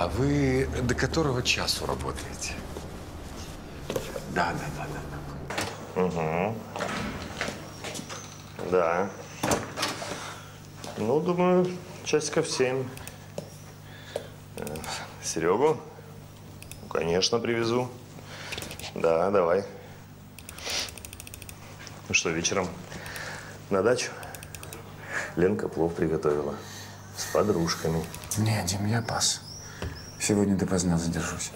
А вы до которого часу работаете? Да. Угу. Да. Ну, думаю, часиков 7. Серегу? Конечно, привезу. Да, давай. Ну что, вечером на дачу? Ленка плов приготовила. С подружками. Не, Дим, я пас. Сегодня допоздна задержусь.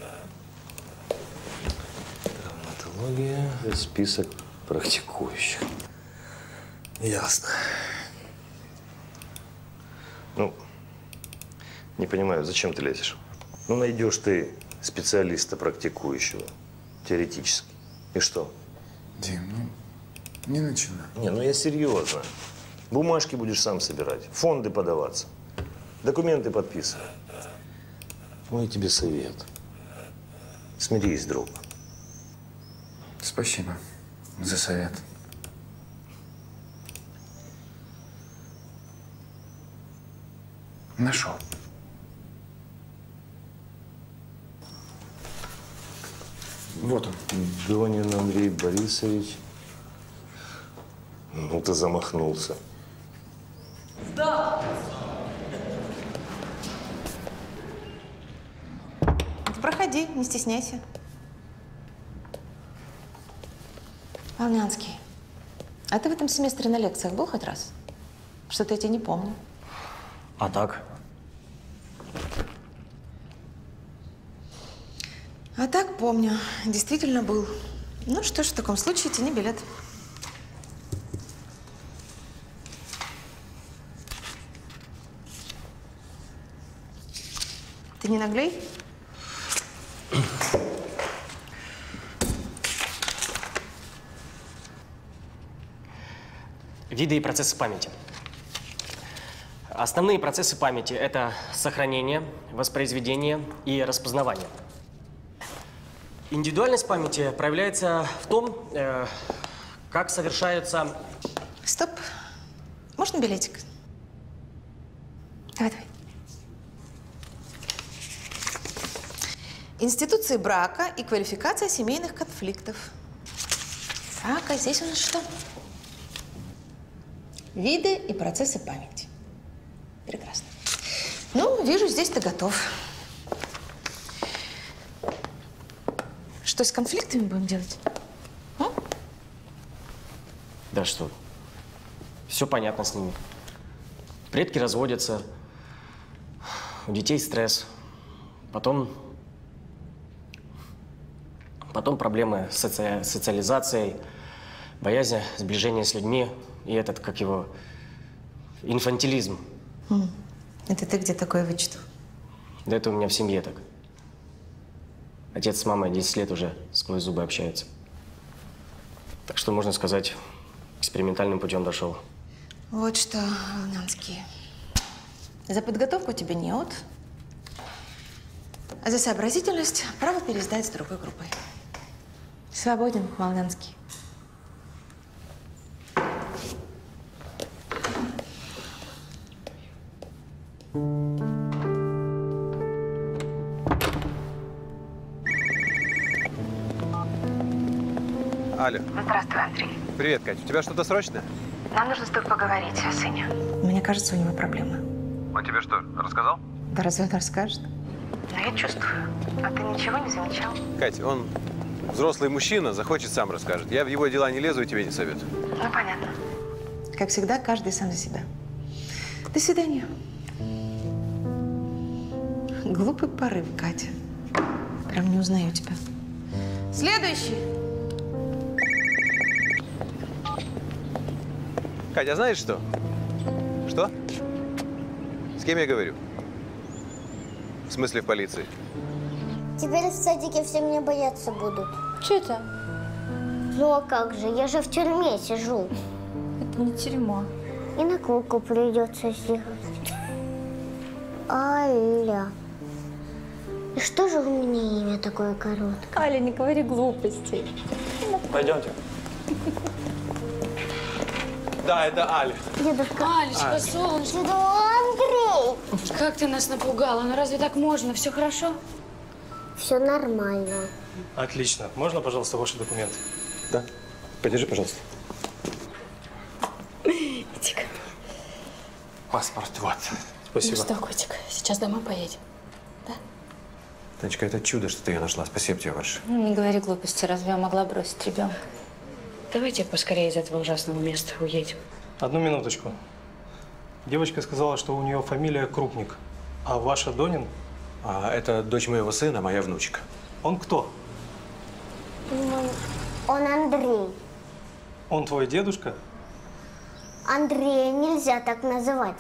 Травматология, список практикующих. Ясно. Ну, не понимаю, зачем ты лезешь? Ну, найдешь ты специалиста практикующего, теоретически. И что? Дим, ну, не начинай. Не, ну я серьезно. Бумажки будешь сам собирать, фонды подаваться, документы подписывать. Мой тебе совет. Смирись, друг. Спасибо за совет. Нашел. Вот он. Донин Андрей Борисович. Ну ты замахнулся. Да. Проходи, не стесняйся. Волнянский, а ты в этом семестре на лекциях был хоть раз? Что-то я тебя не помню. А так? А так помню. Действительно был. Ну что ж, в таком случае тяни билет. Ты не наглей? Виды и процессы памяти. Основные процессы памяти – это сохранение, воспроизведение и распознавание. Индивидуальность памяти проявляется в том, как совершаются… Стоп. Можно билетик? Давай. Институции брака и квалификация семейных конфликтов. Так, а здесь у нас что? Виды и процессы памяти. Прекрасно. Ну, вижу, здесь ты готов. Что, с конфликтами будем делать? А? Да что? Все понятно с ними. Предки разводятся, у детей стресс, потом проблемы с социализацией, боязнь сближения с людьми и этот, как его, инфантилизм. Это ты где такое вычитал? Да это у меня в семье так. Отец с мамой 10 лет уже сквозь зубы общаются. Так что, можно сказать, экспериментальным путем дошел. Вот что, Волнянский, за подготовку тебе не от, а за сообразительность право пересдать с другой группой. Свободен, Волнянский. Аля. Здравствуй, Андрей. Привет, Катя. У тебя что-то срочное? Нам нужно с тобой поговорить о сыне. Мне кажется, у него проблемы. Он тебе что, рассказал? Да разве он расскажет? Но я чувствую. А ты ничего не замечал? Катя, он взрослый мужчина, захочет, сам расскажет. Я в его дела не лезу и тебе не советую. Ну, понятно. Как всегда, каждый сам за себя. До свидания. Глупый порыв, Катя. Прям не узнаю тебя. Следующий. Катя, а знаешь что? Что? С кем я говорю? В смысле, в полиции? Теперь в садике все меня бояться будут. Че это? Ну а как же, я же в тюрьме сижу. Это не тюрьма. И на куклу придется сидеть. Аля. И что же у меня имя такое короткое? Аля, не говори глупостей. Пойдемте. Да, это Аля. Дедушка. Алечка, солнышко. Андрей! Как ты нас напугала? Ну разве так можно? Все хорошо? Все нормально. Отлично. Можно, пожалуйста, ваши документы? Да. Подержи, пожалуйста. Иди-ка. Паспорт, вот. Спасибо. Ну что, котик, сейчас домой поедем. Да? Танечка, это чудо, что ты ее нашла. Спасибо тебе, Ваше. Ну, не говори глупости. Разве я могла бросить ребенка? Давайте поскорее из этого ужасного места уедем. Одну минуточку. Девочка сказала, что у нее фамилия Крупник, а ваша Донин? А это дочь моего сына, моя внучка. Он кто? Он Андрей. Он твой дедушка? Андрея нельзя так называть.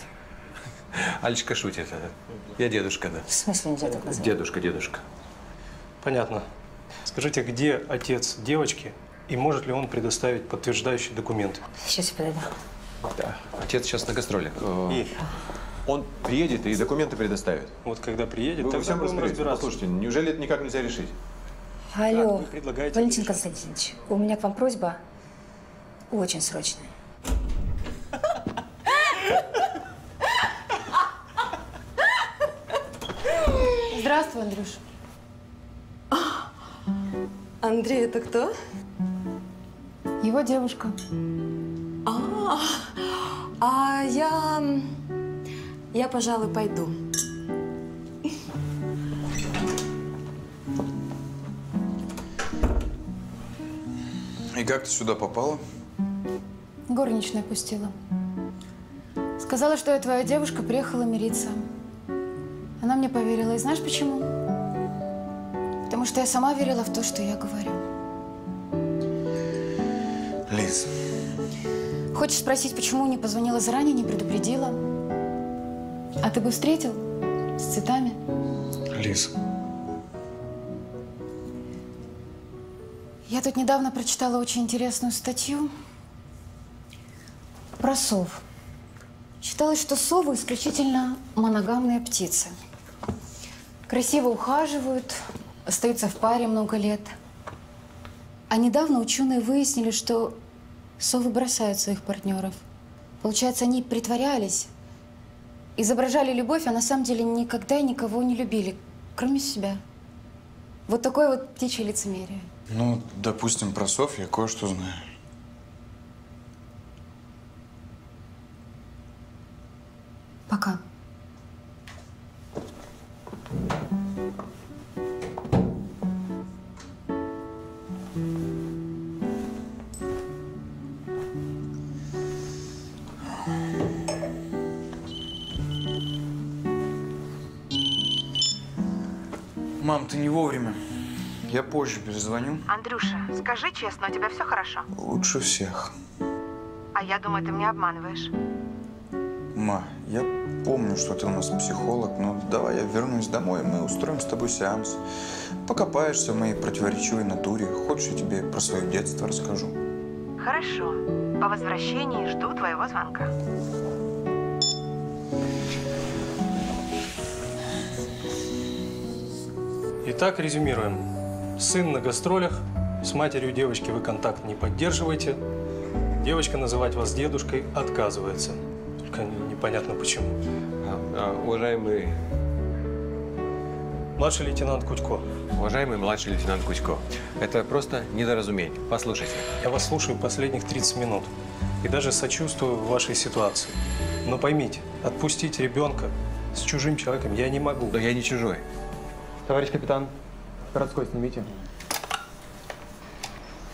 Алечка шутит. Я дедушка, да. В смысле нельзя так называть? Дедушка, дедушка. Понятно. Скажите, где отец девочки? И может ли он предоставить подтверждающие документы? Сейчас я подойду. Да. Отец сейчас на гастроли. И? Он приедет и документы предоставит. Вот когда приедет, вы всем будем разбираться. Послушайте, неужели это никак нельзя решить? Алло, Валентин Константинович, у меня к вам просьба очень срочная. Здравствуй, Андрюш. Андрей, это кто? Его девушка. А я, пожалуй, пойду. И как ты сюда попала? Горничная пустила. Сказала, что я твоя девушка, приехала мириться. Она мне поверила. И знаешь почему? Потому что я сама верила в то, что я говорю. Лиз. Хочешь спросить, почему не позвонила заранее, не предупредила? А ты бы встретил с цветами? Лиз. Я тут недавно прочитала очень интересную статью про сов. Считалось, что совы исключительно моногамные птицы. Красиво ухаживают, остаются в паре много лет. А недавно ученые выяснили, что совы бросают своих партнеров. Получается, они притворялись, изображали любовь, а на самом деле никогда и никого не любили, кроме себя. Вот такое вот птичье лицемерие. Ну, допустим, про сов я кое-что знаю. Пока. Мам, ты не вовремя. Я позже перезвоню. Андрюша, скажи честно, у тебя все хорошо? Лучше всех. А я думаю, ты меня обманываешь. Ма, я помню, что ты у нас психолог, но давай я вернусь домой, и мы устроим с тобой сеанс. Покопаешься в моей противоречивой натуре. Хочешь, я тебе про свое детство расскажу? Хорошо. По возвращении жду твоего звонка. Итак, резюмируем. Сын на гастролях, с матерью девочки вы контакт не поддерживаете, девочка называть вас дедушкой отказывается. Только непонятно почему. Уважаемый… младший лейтенант Кудько. Уважаемый младший лейтенант Кудько, это просто недоразумение. Послушайте. Я вас слушаю последних 30 минут и даже сочувствую вашей ситуации. Но поймите, отпустить ребенка с чужим человеком я не могу. Да я не чужой. Товарищ капитан, городской снимите.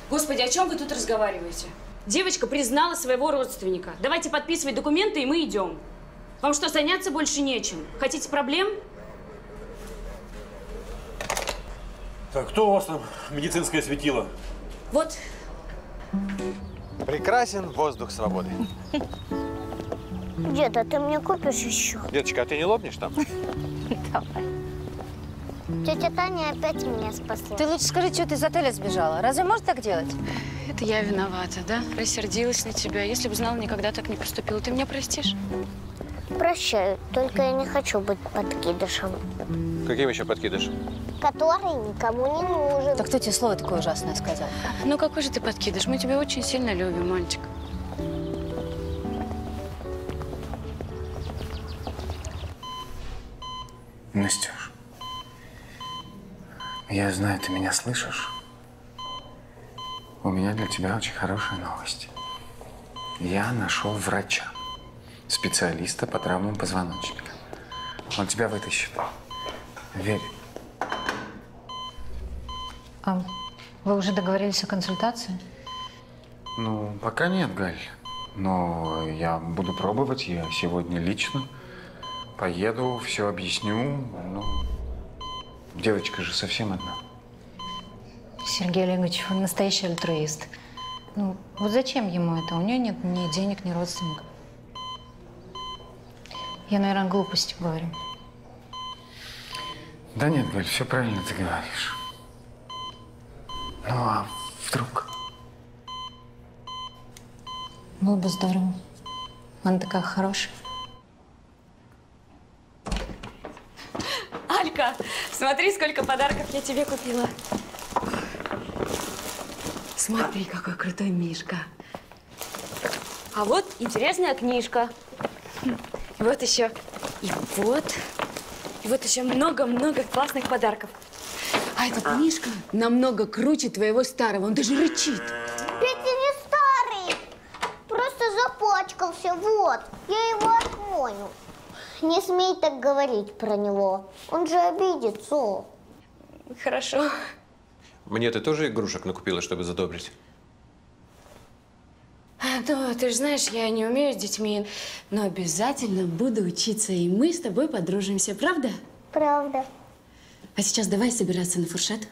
Господи, о чем вы тут разговариваете? Девочка признала своего родственника. Давайте подписывать документы, и мы идем. Вам что, заняться больше нечем? Хотите проблем? Так, кто у вас там медицинское светило? Вот. Прекрасен воздух свободы. Дед, а ты мне купишь еще? Деточка, а ты не лопнешь там? Давай. Тетя Таня опять меня спасла. Ты лучше скажи, что ты из отеля сбежала. Разве можно так делать? Это я виновата, да? Рассердилась на тебя. Если бы знала, никогда так не поступила. Ты меня простишь? Прощаю, только я не хочу быть подкидышем. Каким еще подкидышем? Который никому не нужен. Так кто тебе слово такое ужасное сказал? Ну какой же ты подкидыш? Мы тебя очень сильно любим, мальчик. Настюш, я знаю, ты меня слышишь. У меня для тебя очень хорошая новость. Я нашел врача. Специалиста по травмам позвоночника. Он тебя вытащит. Верь. А вы уже договорились о консультации? Ну, пока нет, Галь. Но я буду пробовать. Я сегодня лично поеду, все объясню. Ну, девочка же совсем одна. Сергей Олегович, он настоящий альтруист. Ну, вот зачем ему это? У него нет ни денег, ни родственников. Я, наверное, глупости говорю. Да нет, Галь, все правильно ты говоришь. Ну, а вдруг? Было бы здорово. Она такая хорошая. Алька, смотри, сколько подарков я тебе купила. Смотри, какой крутой мишка. А вот интересная книжка. Вот еще, и вот еще много-много классных подарков. А эта книжка намного круче твоего старого, он даже рычит. Петя не старый, просто запачкался, вот, я его отмою. Не смей так говорить про него, он же обидится. Хорошо. Мне ты тоже игрушек накупила, чтобы задобрить? Ну, ты же знаешь, я не умею с детьми, но обязательно буду учиться, и мы с тобой подружимся, правда? Правда. А сейчас давай собираться на фуршет.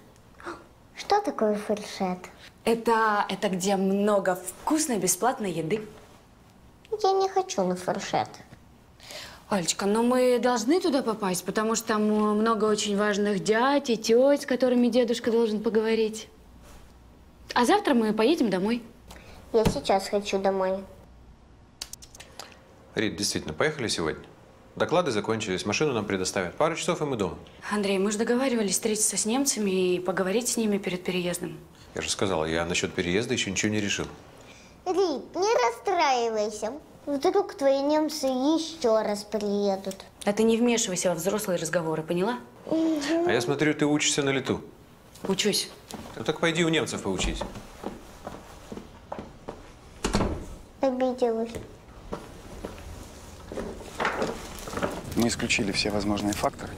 Что такое фуршет? Это где много вкусной, бесплатной еды. Я не хочу на фуршет. Олечка, но мы должны туда попасть, потому что там много очень важных дядь и теть, с которыми дедушка должен поговорить. А завтра мы поедем домой. Я сейчас хочу домой. Рит, действительно, поехали сегодня. Доклады закончились, машину нам предоставят. Пару часов, и мы дома. Андрей, мы же договаривались встретиться с немцами и поговорить с ними перед переездом. Я же сказала, я насчет переезда еще ничего не решил. Рит, не расстраивайся. Вдруг твои немцы еще раз приедут. А ты не вмешивайся во взрослые разговоры, поняла? Угу. А я смотрю, ты учишься на лету. Учусь. Ну так пойди у немцев поучись. Обиделась. Мы исключили все возможные факторы,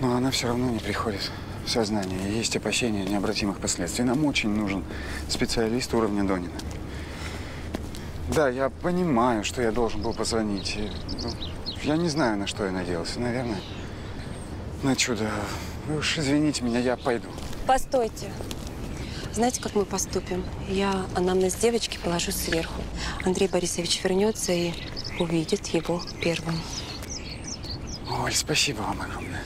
но она все равно не приходит в сознание. Есть опасения необратимых последствий. Нам очень нужен специалист уровня Донина. Да, я понимаю, что я должен был позвонить. Я не знаю, на что я надеялся. Наверное, на чудо. Вы уж извините меня, я пойду. Постойте. Знаете, как мы поступим? Я анамнез девочки положу сверху. Андрей Борисович вернется и увидит его первым. Оль, спасибо вам огромное.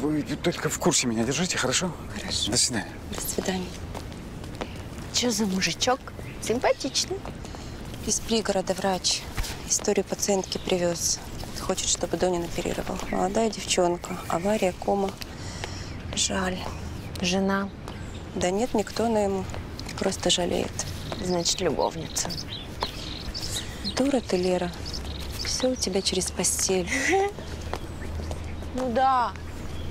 Вы только в курсе меня держите, хорошо? Хорошо. До свидания. До свидания. Че за мужичок? Симпатичный. Из пригорода врач. Историю пациентки привез. Хочет, чтобы Донин оперировал. Молодая девчонка. Авария, кома. Жаль. Жена. Да нет, никто на ему просто жалеет. Значит, любовница. Дура ты, Лера. Все у тебя через постель. Ну да,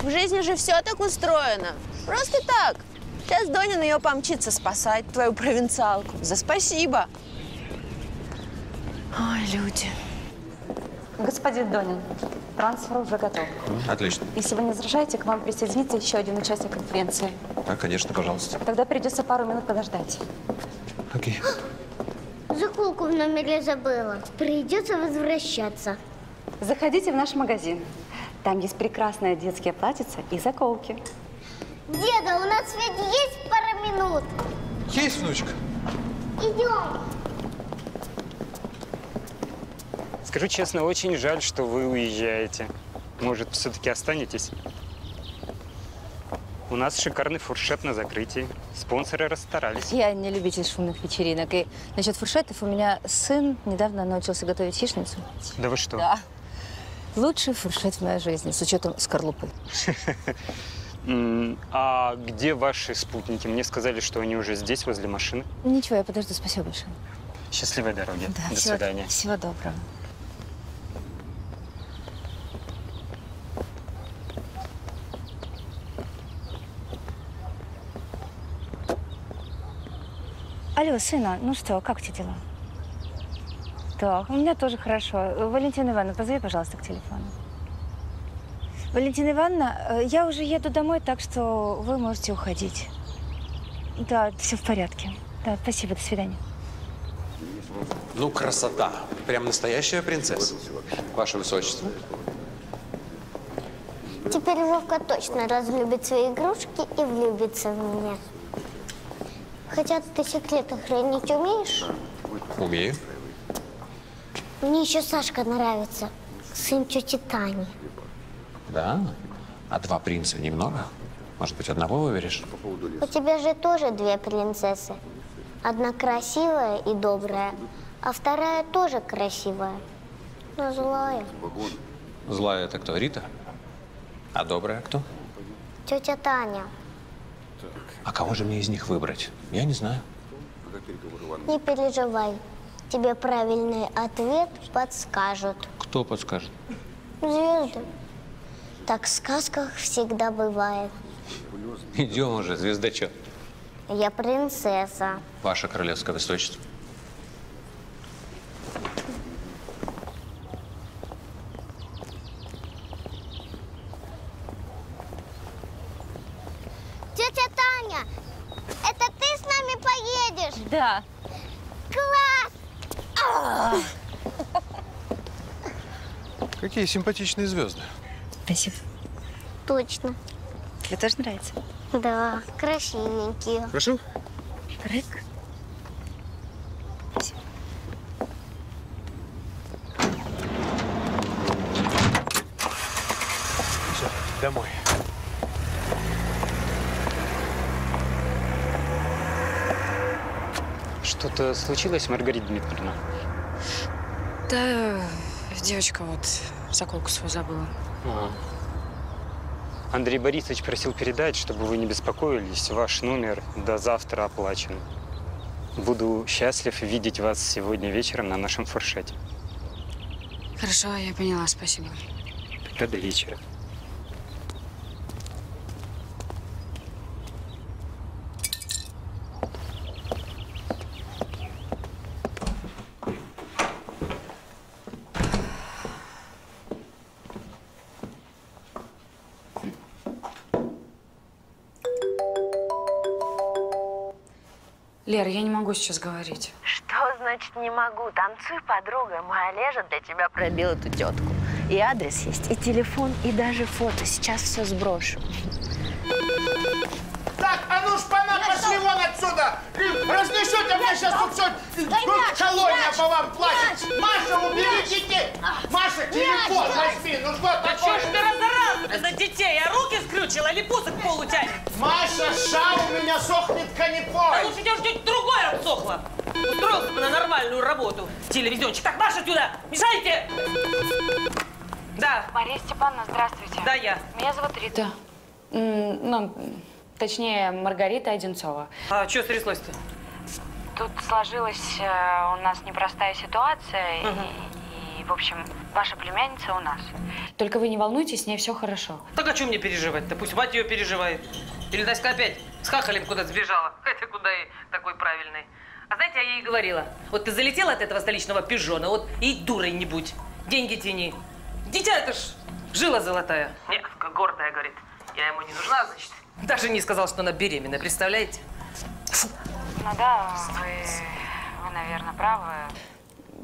В жизни же все так устроено. Просто так. Сейчас Донин ее помчится спасать, твою провинциалку. За спасибо. Ой, люди. Господин Донин, трансфер уже готов. Отлично. Если вы не возражаете, к вам присоединится еще один участник конференции. Да, конечно, пожалуйста. Тогда придется пару минут подождать. Окей. Заколку в номере забыла. Придется возвращаться. Заходите в наш магазин. Там есть прекрасное детское платьице и заколки. Деда, у нас ведь есть пара минут? Есть, внучка. Идем. Скажу честно, очень жаль, что вы уезжаете. Может, все-таки останетесь? У нас шикарный фуршет на закрытии. Спонсоры расстарались. Я не любитель шумных вечеринок. И насчет фуршетов у меня сын недавно научился готовить яичницу. Да вы что? Да. Лучший фуршет в моей жизни, с учетом скорлупы. А где ваши спутники? Мне сказали, что они уже здесь, возле машины. Ничего, я подожду. Спасибо большое. Счастливой дороги. До свидания. Всего доброго. Алло, сына, ну что, как у тебя дела? Так, у меня тоже хорошо. Валентина Ивановна, позови, пожалуйста, к телефону. Валентина Ивановна, я уже еду домой, так что вы можете уходить. Да, все в порядке. Да, спасибо, до свидания. Ну, красота. Прям настоящая принцесса. Ваше высочество. Теперь Вовка точно разлюбит свои игрушки и влюбится в меня. Хотя ты секреты хранить умеешь? Умею. Мне еще Сашка нравится, сын тети Тани. Да? А два принца немного? Может быть, одного выберешь? У тебя же тоже две принцессы. Одна красивая и добрая, а вторая тоже красивая, но злая. Злая – это кто? Рита? А добрая кто? Тетя Таня. А кого же мне из них выбрать? Я не знаю. Не переживай. Тебе правильный ответ подскажут. Кто подскажет? Звезды. Так в сказках всегда бывает. Идем уже, звездочет. Я принцесса. Ваше королевское высочество. Тетя Таня, это ты с нами поедешь? Да. Класс! Какие симпатичные звезды. Спасибо. Точно. Тебе тоже нравится? Да, красивенькие. Прошу. Рык. Спасибо. Все, домой. Что-то случилось, Маргарита Дмитриевна? Да, девочка вот заколку свою забыла. А. Андрей Борисович просил передать, чтобы вы не беспокоились, ваш номер до завтра оплачен. Буду счастлив видеть вас сегодня вечером на нашем фуршете. Хорошо, я поняла, спасибо. Тогда до вечера. Лера, я не могу сейчас говорить. Что значит не могу? Танцуй, подруга. Моя Лежа для тебя пробила эту тетку. И адрес есть, и телефон, и даже фото. Сейчас все сброшу. Так, а ну шпана, пошли вон отсюда! Разнесете, мне сейчас тут все колония по вам плачет! Маша, убери детей! Маша, телефон возьми! Ну что такое? А чё ж ты разорался на детей? Я руки скрючила или пузо к полу тянет? Маша, шау, у меня сохнет канифоль! Да лучше тебя что-нибудь другое отсохло! Устроился бы на нормальную работу, телевизиончик. Так, Маша, сюда! Мешайте! Да. Мария Степановна, здравствуйте. Да, я. Меня зовут Рита. Да. Точнее, Маргарита Одинцова. А что стряслось-то? Тут сложилась у нас непростая ситуация, и, в общем, Ваша племянница у нас. Только вы не волнуйтесь, с ней все хорошо. Так о чем мне переживать-то? Пусть мать ее переживает. Или Наська опять с хахалем куда-то сбежала. Хотя куда и такой правильный. А знаете, я ей говорила, вот ты залетела от этого столичного пижона, вот и дурой не будь. Деньги тяни. Дитя это ж жила золотая. Нет, гордая, говорит. Я ему не нужна, значит. Даже не сказал, что она беременна, представляете? Ну да, вы наверное, правы.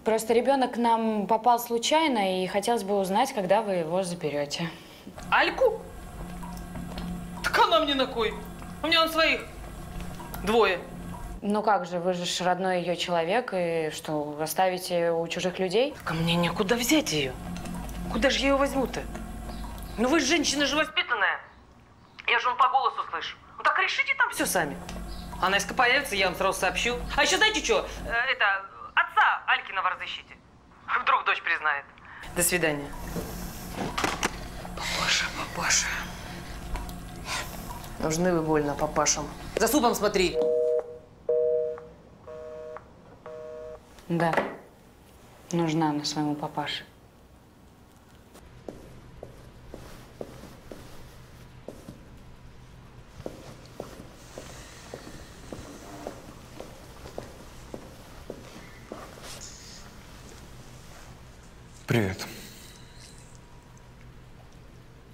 Просто ребенок к нам попал случайно, и хотелось бы узнать, когда вы его заберете. Альку? Так она мне на кой? У меня он своих двое. Ну как же, вы же родной ее человек, и что, оставите у чужих людей? Так мне некуда взять ее. Куда же я ее возьму-то? Ну вы женщина же воспитанная. Я же он по голосу слышу. Ну так решите там все сами. А Наська появится, я вам сразу сообщу. А еще знаете что? Это, отца Алькиного разыщите. Вдруг дочь признает. До свидания. Папаша, папаша. Нужны вы больно папашам. За супом смотри. Да, нужна она своему папаше. Привет.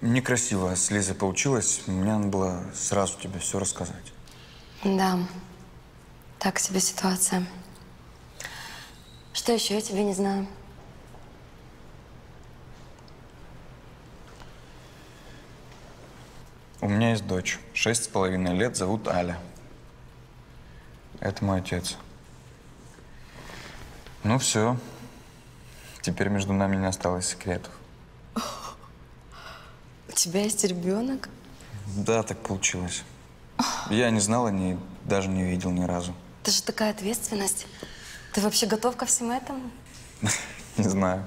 Некрасиво с Лизой получилось. Мне надо было сразу тебе все рассказать. Да, так себе ситуация. Что еще я тебя не знаю? У меня есть дочь. 6,5 лет. Зовут Аля. Это мой отец. Ну все. Теперь между нами не осталось секретов. У тебя есть ребенок? Да, так получилось. Я не знал о ней, даже не видел ни разу. Это же такая ответственность. Ты вообще готов ко всему этому? Не знаю.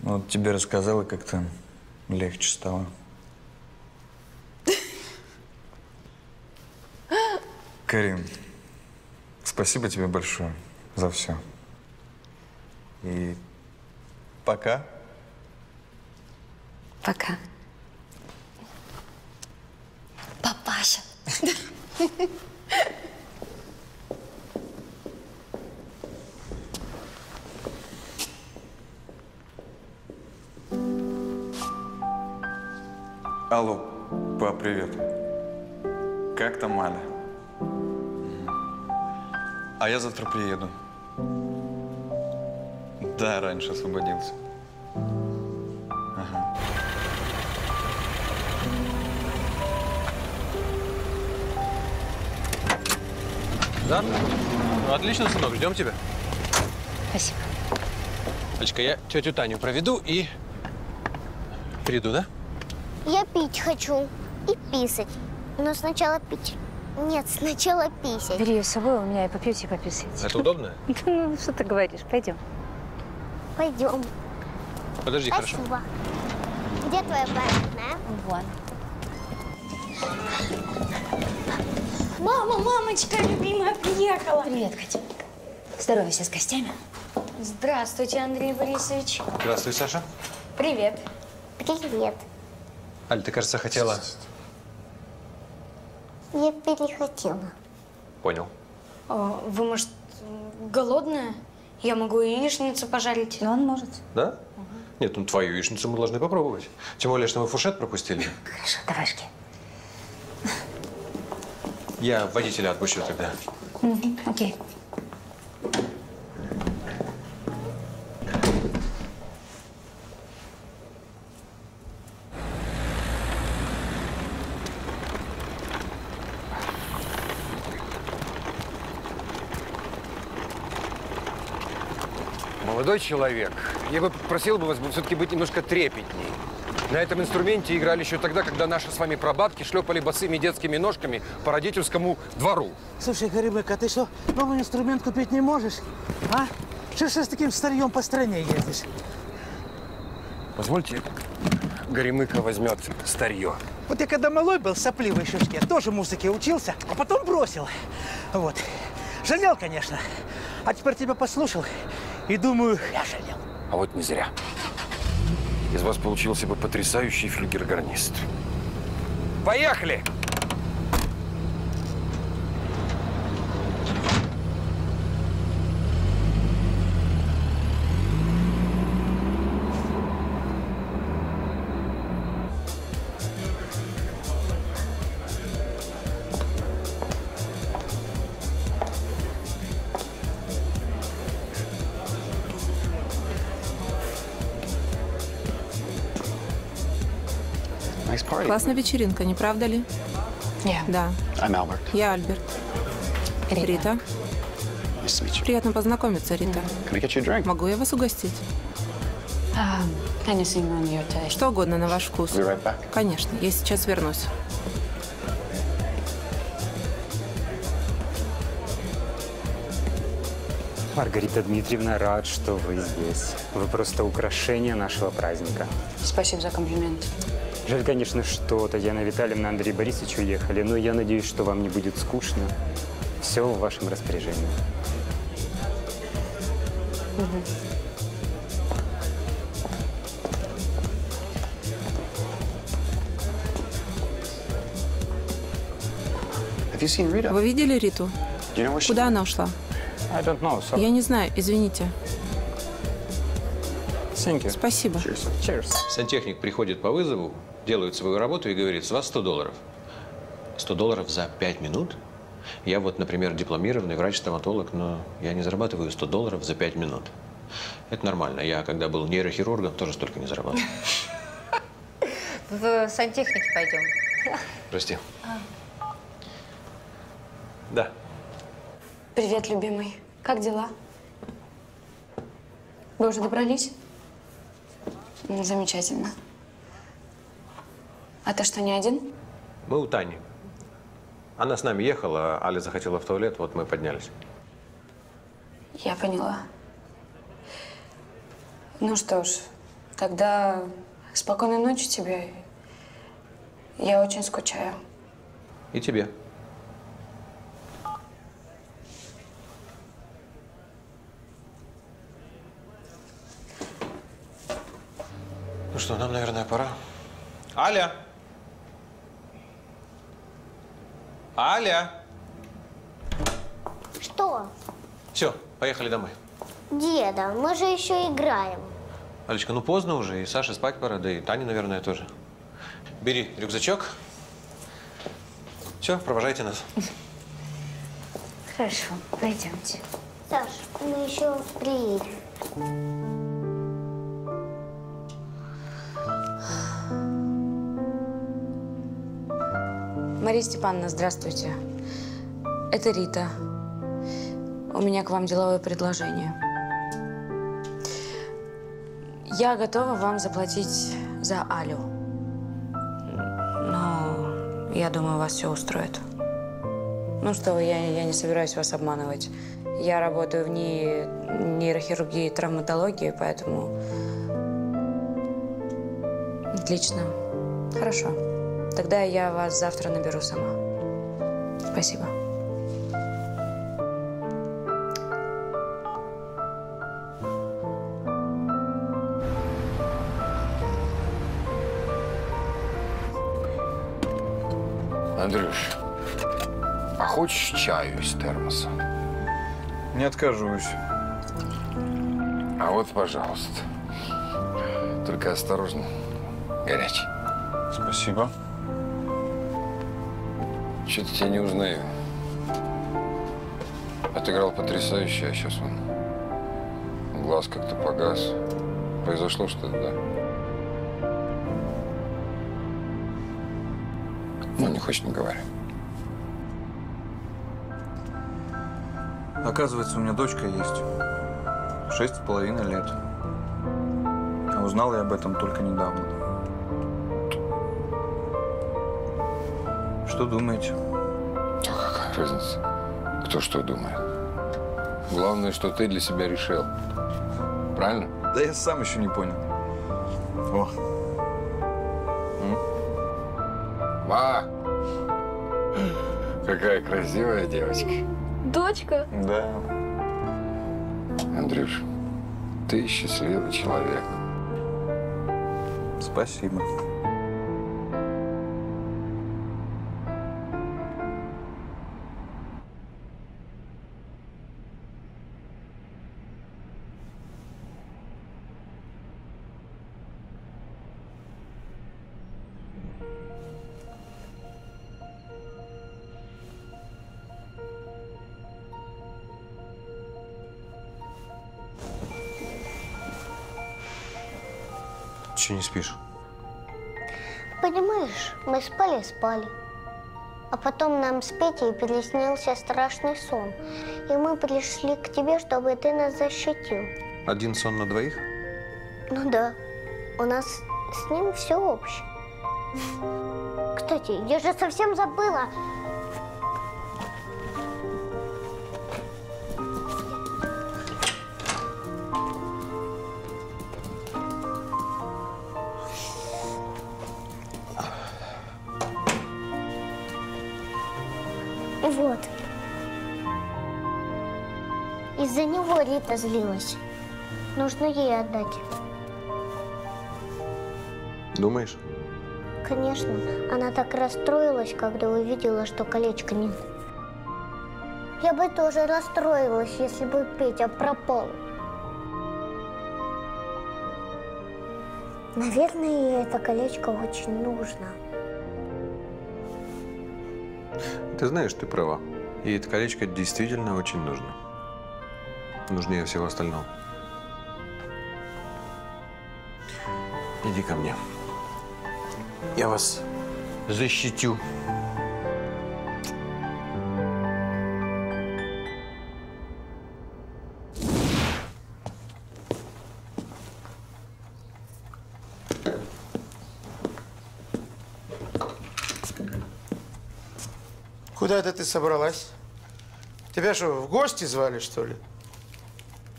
Вот тебе рассказала, как-то легче стало. Карин, спасибо тебе большое за все. И пока. Пока. Папаша. Алло, пап, привет. Как там Аля? А я завтра приеду. Да, раньше освободился. Ага. Да? Отлично, сынок, ждем тебя. Спасибо. Олечка, я тетю Таню проведу и приду, да? Я пить хочу и писать, но сначала пить. Нет, сначала писать. Бери ее с собой, у меня и попьете, и пописать. Это удобно? Ну, что ты говоришь? Пойдем. Пойдем. Подожди, хорошо? Спасибо. Где твоя баранная? Вон. Мама, мамочка любимая приехала. Привет, Катя. Здоровайся с гостями. Здравствуйте, Андрей Борисович. Здравствуй, Саша. Привет. Привет. Аль, ты, кажется, хотела… Я перехотела. Понял. О, вы, может, голодная? Я могу яичницу пожарить. Но он может. Да? Угу. Нет, ну твою яичницу мы должны попробовать. Тем более, что мы фуршет пропустили. Хорошо, давай, Жги. Я водителя отпущу тогда. Угу. Окей. Молодой человек, я бы попросил бы вас все-таки быть немножко трепетней. На этом инструменте играли еще тогда, когда наши с вами прабабки шлепали босыми детскими ножками по родительскому двору. Слушай, Горемык, а ты что, новый инструмент купить не можешь? А? Что ж ты с таким старьем по стране едешь? Позвольте, Горемыка возьмет старье. Вот я когда малой был, сопливый щучки, тоже музыке учился, а потом бросил. Вот. Жалел, конечно. А теперь тебя послушал. И думаю, я жалел. А вот не зря. Из вас получился бы потрясающий флюгер-гарнист. Поехали! Классная вечеринка, не правда ли? Да. Я Альберт. Рита. Приятно познакомиться, Рита. Могу я вас угостить? Что угодно на ваш вкус. Конечно, я сейчас вернусь. Маргарита Дмитриевна, рад, что вы здесь. Вы просто украшение нашего праздника. Спасибо за комплимент. Жаль, конечно, что Татьяна Витальевна и Андрей Борисович уехали, но я надеюсь, что вам не будет скучно. Все в вашем распоряжении. Вы видели Риту? Куда она ушла? Я не знаю, извините. Спасибо. Сантехник приходит по вызову, делают свою работу и говорит, с вас $100. $100 за 5 минут? Я вот, например, дипломированный врач-стоматолог, но я не зарабатываю $100 за 5 минут. Это нормально. Я, когда был нейрохирургом, тоже столько не зарабатывал. В сантехнике пойдем. Прости. Да. Привет, любимый. Как дела? Вы уже добрались? Замечательно. А ты что, не один? Мы у Тани. Она с нами ехала, Аля захотела в туалет, вот мы поднялись. Я поняла. Ну что ж, тогда спокойной ночи тебе. Я очень скучаю. И тебе. Ну что, нам, наверное, пора. Аля! Аля! Что? Все, поехали домой. Деда, мы же еще играем. Алечка, ну поздно уже, и Саше спать пора, да и Тане, наверное, тоже. Бери рюкзачок. Все, провожайте нас. Хорошо, пойдемте. Саш, мы еще приедем. Мария Степановна, здравствуйте. Это Рита. У меня к вам деловое предложение. Я готова вам заплатить за Алю. Но я думаю, вас все устроит. Ну что вы, я не собираюсь вас обманывать. Я работаю в нейрохирургии и травматологии, поэтому… Отлично. Хорошо. Тогда я вас завтра наберу сама. Спасибо. Андрюш, а хочешь чаю из термоса? Не откажусь. А вот, пожалуйста. Только осторожно. Горячий. Спасибо. Что-то тебя не узнаю. Отыграл потрясающе, а сейчас он глаз как-то погас. Произошло что-то, да? Ну, не хочешь, не говори. Оказывается, у меня дочка есть. 6,5 лет. А узнал я об этом только недавно. Что думаете? Какая разница? Кто что думает? Главное, что ты для себя решил. Правильно? Да я сам еще не понял. О. Ма! Какая красивая девочка. Дочка? Да. Андрюш, ты счастливый человек. Спасибо. Чего не спишь? Понимаешь, мы спали и спали. А потом нам с Петей приснился страшный сон. И мы пришли к тебе, чтобы ты нас защитил. Один сон на двоих? Ну да. У нас с ним все общее. Кстати, я же совсем забыла. Вот. Из-за него Рита злилась. Нужно ей отдать. Думаешь? Конечно. Она так расстроилась, когда увидела, что колечко нет. Я бы тоже расстроилась, если бы Петя пропал. Наверное, ей это колечко очень нужно. Ты знаешь, ты права. И это колечко действительно очень нужно. Нужнее всего остального. Иди ко мне. Я вас защитю. Куда это ты собралась? Тебя что, в гости звали, что ли?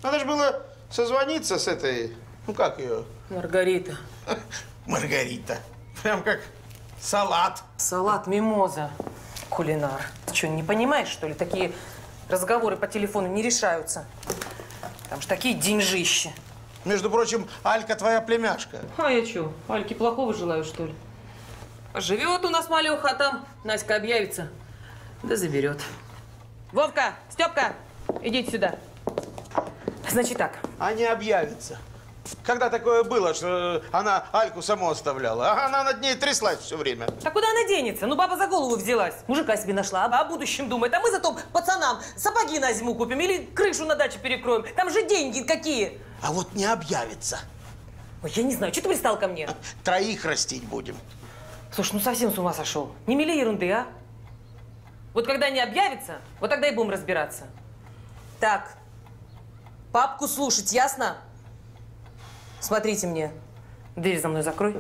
Надо же было созвониться с этой, ну как ее? Маргарита. Маргарита. Прям как салат. Салат мимоза, кулинар. Ты что, не понимаешь, что ли? Такие разговоры по телефону не решаются. Там же такие деньжищи. Между прочим, Алька твоя племяшка. А я что, Альке плохого желаю, что ли? Живет у нас малюха, а там Наська объявится. Да заберет. Вовка, Степка, идите сюда. Значит так. Они объявятся. Когда такое было, что она Альку саму оставляла? А она над ней тряслась все время. А куда она денется? Ну, баба за голову взялась. Мужика себе нашла, о будущем думает. А мы зато пацанам сапоги на зиму купим или крышу на даче перекроем. Там же деньги какие. А вот не объявится. Ой, я не знаю, что ты пристал ко мне? Троих растить будем. Слушай, ну совсем с ума сошел. Не мели ерунды, а? Вот когда не объявится, вот тогда и будем разбираться. Так, папку слушать, ясно? Смотрите мне. Дверь за мной закрой.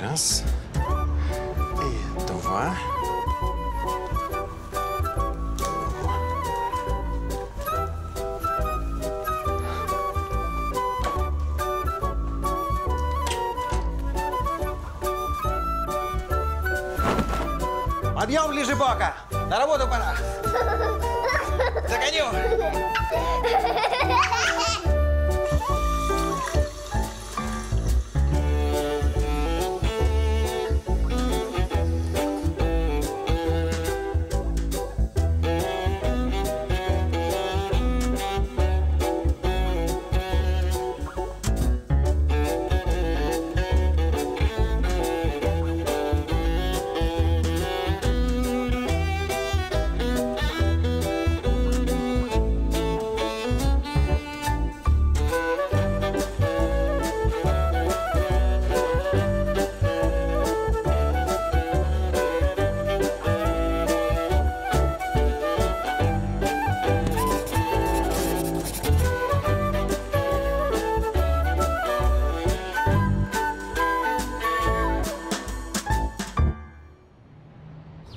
Раз. И два. Подъем, лежебока! На работу пора! За коню!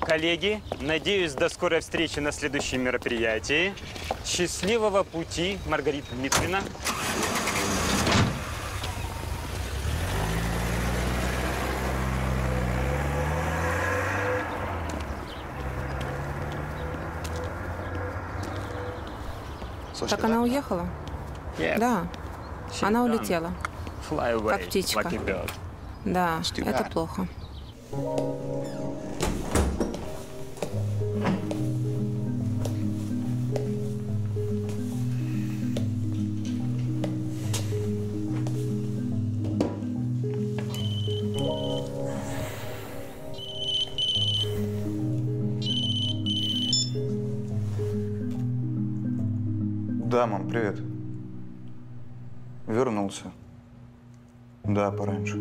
Коллеги, надеюсь, до скорой встречи на следующем мероприятии. Счастливого пути, Маргарита Дмитриевна. Слушай, так она уехала? Yeah. Да, она улетела, как птичка. Да, это плохо. Да, мам, привет. Вернулся. Да, пораньше.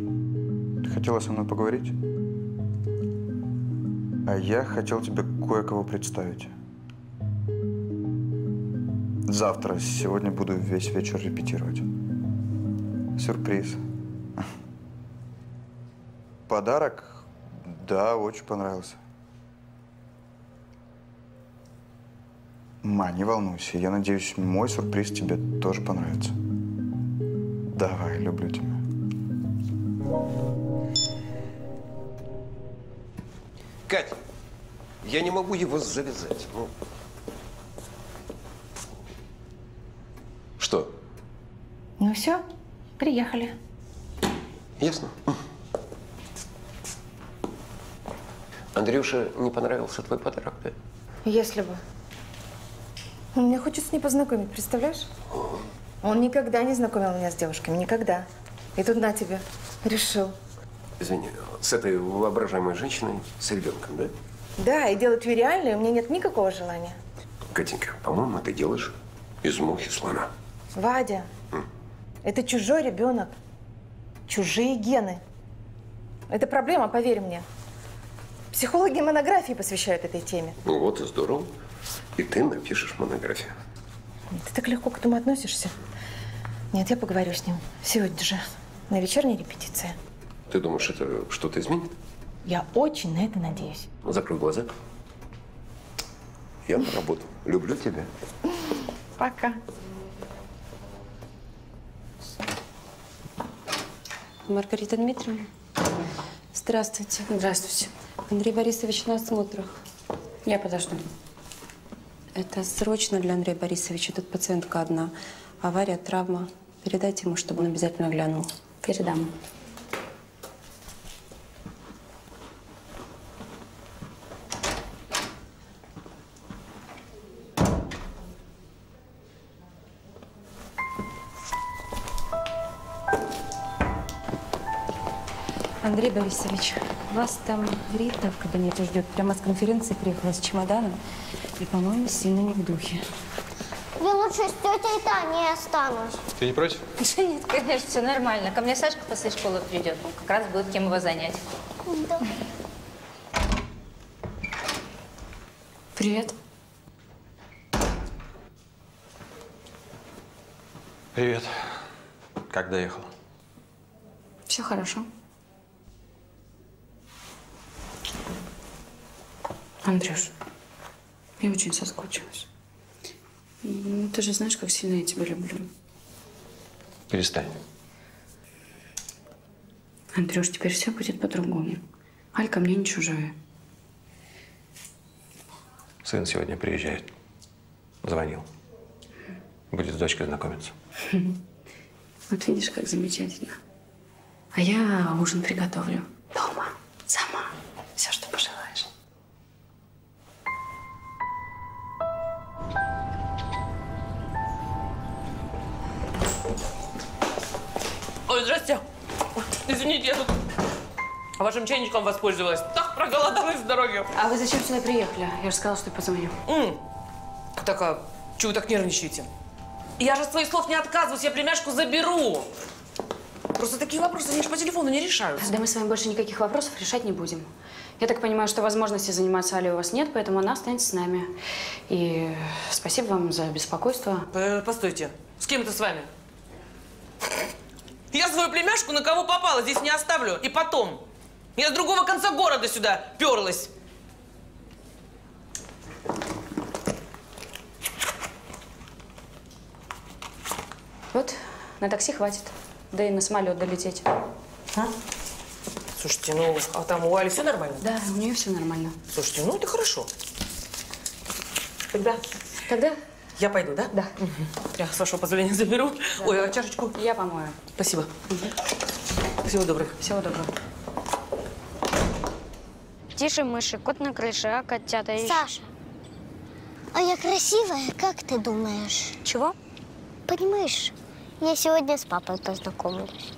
Ты хотела со мной поговорить? А я хотел тебе кое-кого представить. Завтра, сегодня буду весь вечер репетировать. Сюрприз. Подарок? Да, очень понравился. Ма, не волнуйся, я надеюсь, мой сюрприз тебе тоже понравится. Давай, люблю тебя. Кать, я не могу его завязать. Ну. Что? Ну все, приехали. Ясно. Андрюше не понравился твой подарок, да? Если бы. Мне хочется с ней познакомить, представляешь? Он никогда не знакомил меня с девушками, никогда. И тут на тебе, решил. Извини, с этой воображаемой женщиной, с ребенком, да? Да, и делать ее реальной у меня нет никакого желания. Катенька, по-моему, ты делаешь из мухи слона. Вадя, это чужой ребенок, чужие гены. Это проблема, поверь мне. Психологи монографии посвящают этой теме. Ну вот и здорово. И ты напишешь монографию. Ты так легко к этому относишься. Нет, я поговорю с ним. Сегодня же, на вечерней репетиции. Ты думаешь, это что-то изменит? Я очень на это надеюсь. Закрой глаза. Я на работу. Люблю тебя. Пока. Маргарита Дмитриевна. Здравствуйте. Здравствуйте. Андрей Борисович на осмотрах. Я подожду. Это срочно для Андрея Борисовича. Тут пациентка одна. Авария, травма. Передайте ему, чтобы он обязательно глянул. Передам. Андрей Борисович, вас там Рита в кабинете ждет. Прямо с конференции приехала с чемоданом. И, по-моему, сильно не в духе. Я лучше с тетей Таней останусь. Ты не против? Да нет, конечно, все нормально. Ко мне Сашка после школы придет. Он как раз будет кем его занять. Да. Привет. Привет. Как доехала? Все хорошо. Андрюш, я очень соскучилась. Ну, ты же знаешь, как сильно я тебя люблю. Перестань. Андрюш, теперь все будет по-другому. Алька мне не чужая. Сын сегодня приезжает. Звонил. Будет с дочкой знакомиться. Вот видишь, как замечательно. А я ужин приготовлю. Дома. Сама. Все, что пожелаешь. Ой, здрасте. Извините, я тут вашим чайничком воспользовалась. Так проголодалась с дороги. А вы зачем сюда приехали? Я же сказала, что я позвоню. Так, а чего вы так нервничаете? Я же от своих слов не отказываюсь, я племяшку заберу. Просто такие вопросы, они же по телефону не решаются. Да мы с вами больше никаких вопросов решать не будем. Я так понимаю, что возможности заниматься Алей у вас нет, поэтому она останется с нами. И спасибо вам за беспокойство. Постойте, с кем это с вами? Я свою племяшку на кого попало здесь не оставлю. И потом, я с другого конца города сюда перлась. Вот, на такси хватит. Да и на самолет долететь. А? Слушайте, ну, а там у Али все нормально? Да, у нее все нормально. Слушайте, ну это хорошо. Тогда? Тогда? Я пойду, да? Да. Угу. Я, с вашего позволения, заберу. Да. Ой, а чашечку? Я помою. Спасибо. Угу. Всего доброго. Всего доброго. Тише, мыши, кот на крыше, а котята ищут. Саша, а я красивая, как ты думаешь? Чего? Понимаешь, я сегодня с папой познакомилась.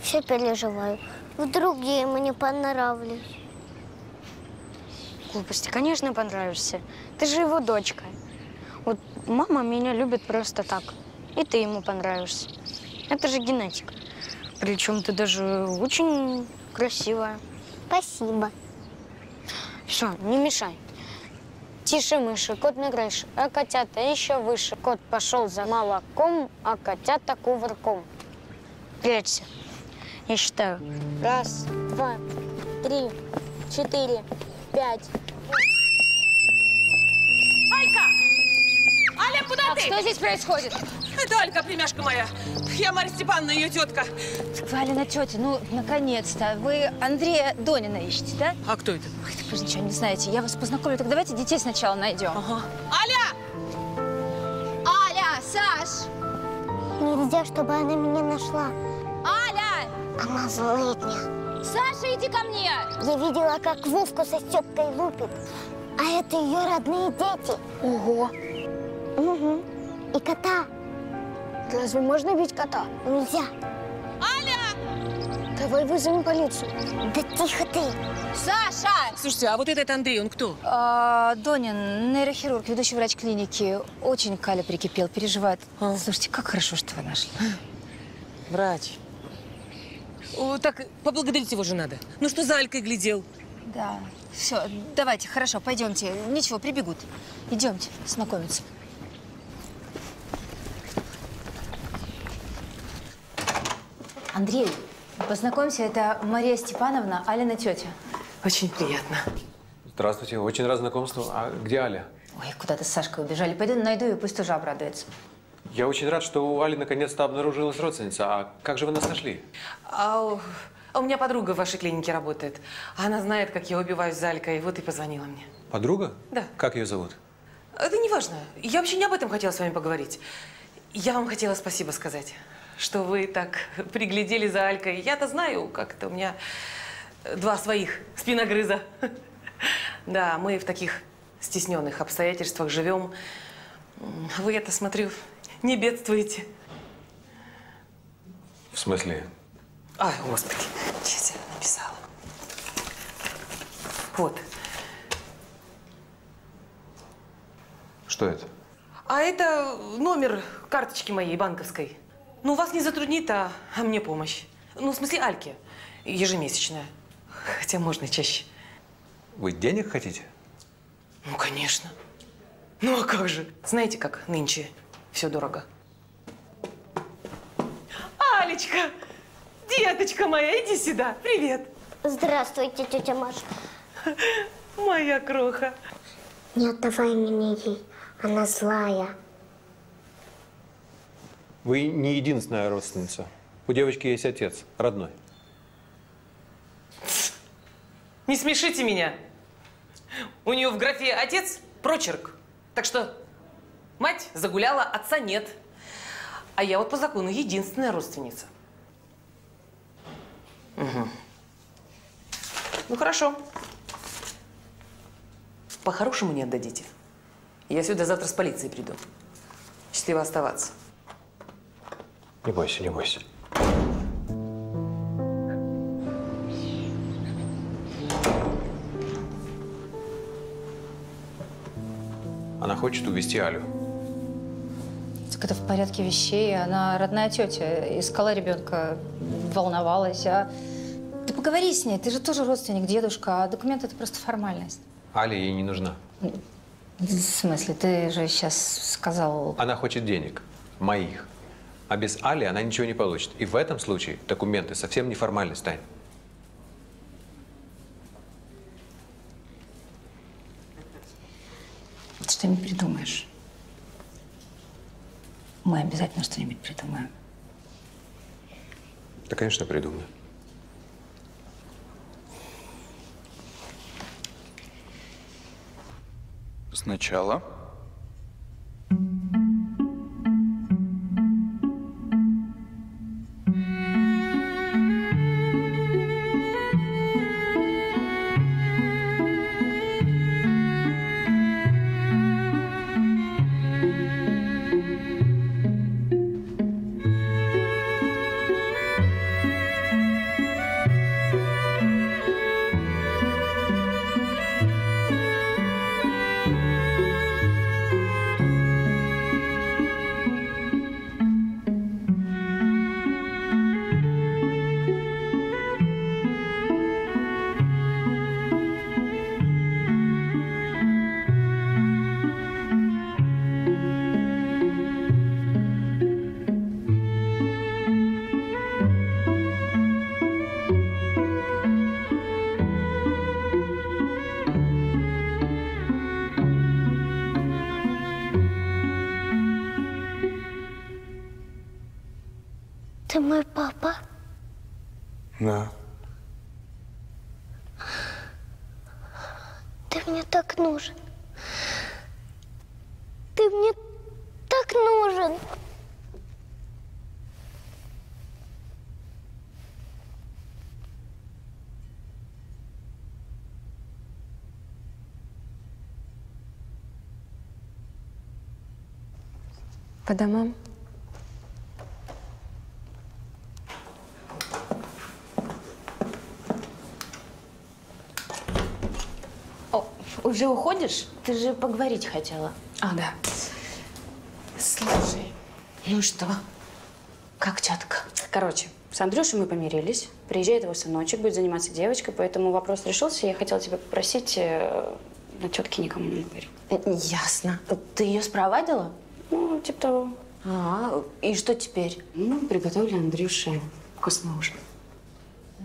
Все переживаю. Вдруг я ему не понравлюсь. Глупости, конечно, понравишься. Ты же его дочка. Вот мама меня любит просто так. И ты ему понравишься. Это же генетика. Причем ты даже очень красивая. Спасибо. Все, не мешай. Тише, мыши, кот на крыше, а котята еще выше. Кот пошел за молоком, а котята кувырком. Прячься. Я считаю. 1, 2, 3, 4, 5. Алька! Аля, куда ты? Что здесь происходит? Это Алька, племяшка моя. Я Мария Степановна, ее тетка. Так, Валина тетя, ну, наконец-то. Вы Андрея Донина ищете, да? А кто это? Ой, так вы же ничего не знаете. Я вас познакомлю. Так давайте детей сначала найдем. Ага. Аля! Аля, Саш! Нельзя, чтобы она меня нашла. Аля! Она злая. Саша, иди ко мне! Я видела, как Вовку со Степкой лупит. А это ее родные дети. Ого! Угу. И кота. Разве можно бить кота? Нельзя. Аля! Давай вызовем полицию. Да тихо ты. Саша! Слушайте, а вот этот Андрей, он кто? Донин, нейрохирург, ведущий врач клиники. Очень к Але прикипел, переживает. Слушайте, как хорошо, что вы нашли. Врач. Так, поблагодарить его же надо. Ну что за Алькой глядел? Да. Все, давайте, хорошо, пойдемте. Ничего, прибегут. Идемте знакомиться. Андрей, познакомься, это Мария Степановна, Алина тетя. Очень приятно. Здравствуйте, очень рад знакомству. А где Аля? Ой, куда-то с Сашкой убежали. Пойду найду ее, пусть тоже обрадуется. Я очень рад, что у Али наконец-то обнаружилась родственница. А как же вы нас нашли? А у меня подруга в вашей клинике работает. Она знает, как я убиваюсь за Алькой, вот и позвонила мне. Подруга? Да. Как ее зовут? Это не важно. Я вообще не об этом хотела с вами поговорить. Я вам хотела спасибо сказать, что вы так приглядели за Алькой. Я-то знаю, как это у меня 2 своих спиногрыза. Да, мы в таких стесненных обстоятельствах живем. Вы, это смотрю, не бедствуете. В смысле? Ай, господи, сейчас я написала. Вот. Что это? А это номер карточки моей банковской. Ну, вас не затруднит, а мне помощь. Ну, в смысле, Альке. Ежемесячная. Хотя можно и чаще. Вы денег хотите? Ну, конечно. Ну, а как же? Знаете, как нынче все дорого. Алечка! Деточка моя, иди сюда. Привет. Здравствуйте, тетя Маша. Моя кроха. Не отдавай меня ей, она злая. Вы не единственная родственница. У девочки есть отец, родной. Не смешите меня. У нее в графе «отец» прочерк. Так что мать загуляла, отца нет. А я вот по закону единственная родственница. Угу. Ну хорошо. По-хорошему не отдадите. Я сюда завтра с полицией приду. Счастливо оставаться. Не бойся, не бойся. Она хочет увезти Алю. Так это в порядке вещей. Она родная тетя. Искала ребенка, волновалась. А... Ты поговори с ней. Ты же тоже родственник, дедушка. А документы – это просто формальность. Аля ей не нужна. В смысле? Ты же сейчас сказал… Она хочет денег. Моих. А без Али она ничего не получит. И в этом случае документы совсем не формальность, Тань. Что-нибудь придумаешь. Мы обязательно что-нибудь придумаем. Да, конечно, придумаю. Сначала. По домам. О, уже уходишь? Ты же поговорить хотела. А, да. Слушай, ну что? Как тетка? Короче, с Андрюшей мы помирились. Приезжает его сыночек, будет заниматься девочкой, поэтому вопрос решился. Я хотела тебя попросить, на тетке никому не говорить. Ясно. Ты ее спровадила? Ну, типа того. А, и что теперь? Ну, приготовили Андрюше вкусный ужин.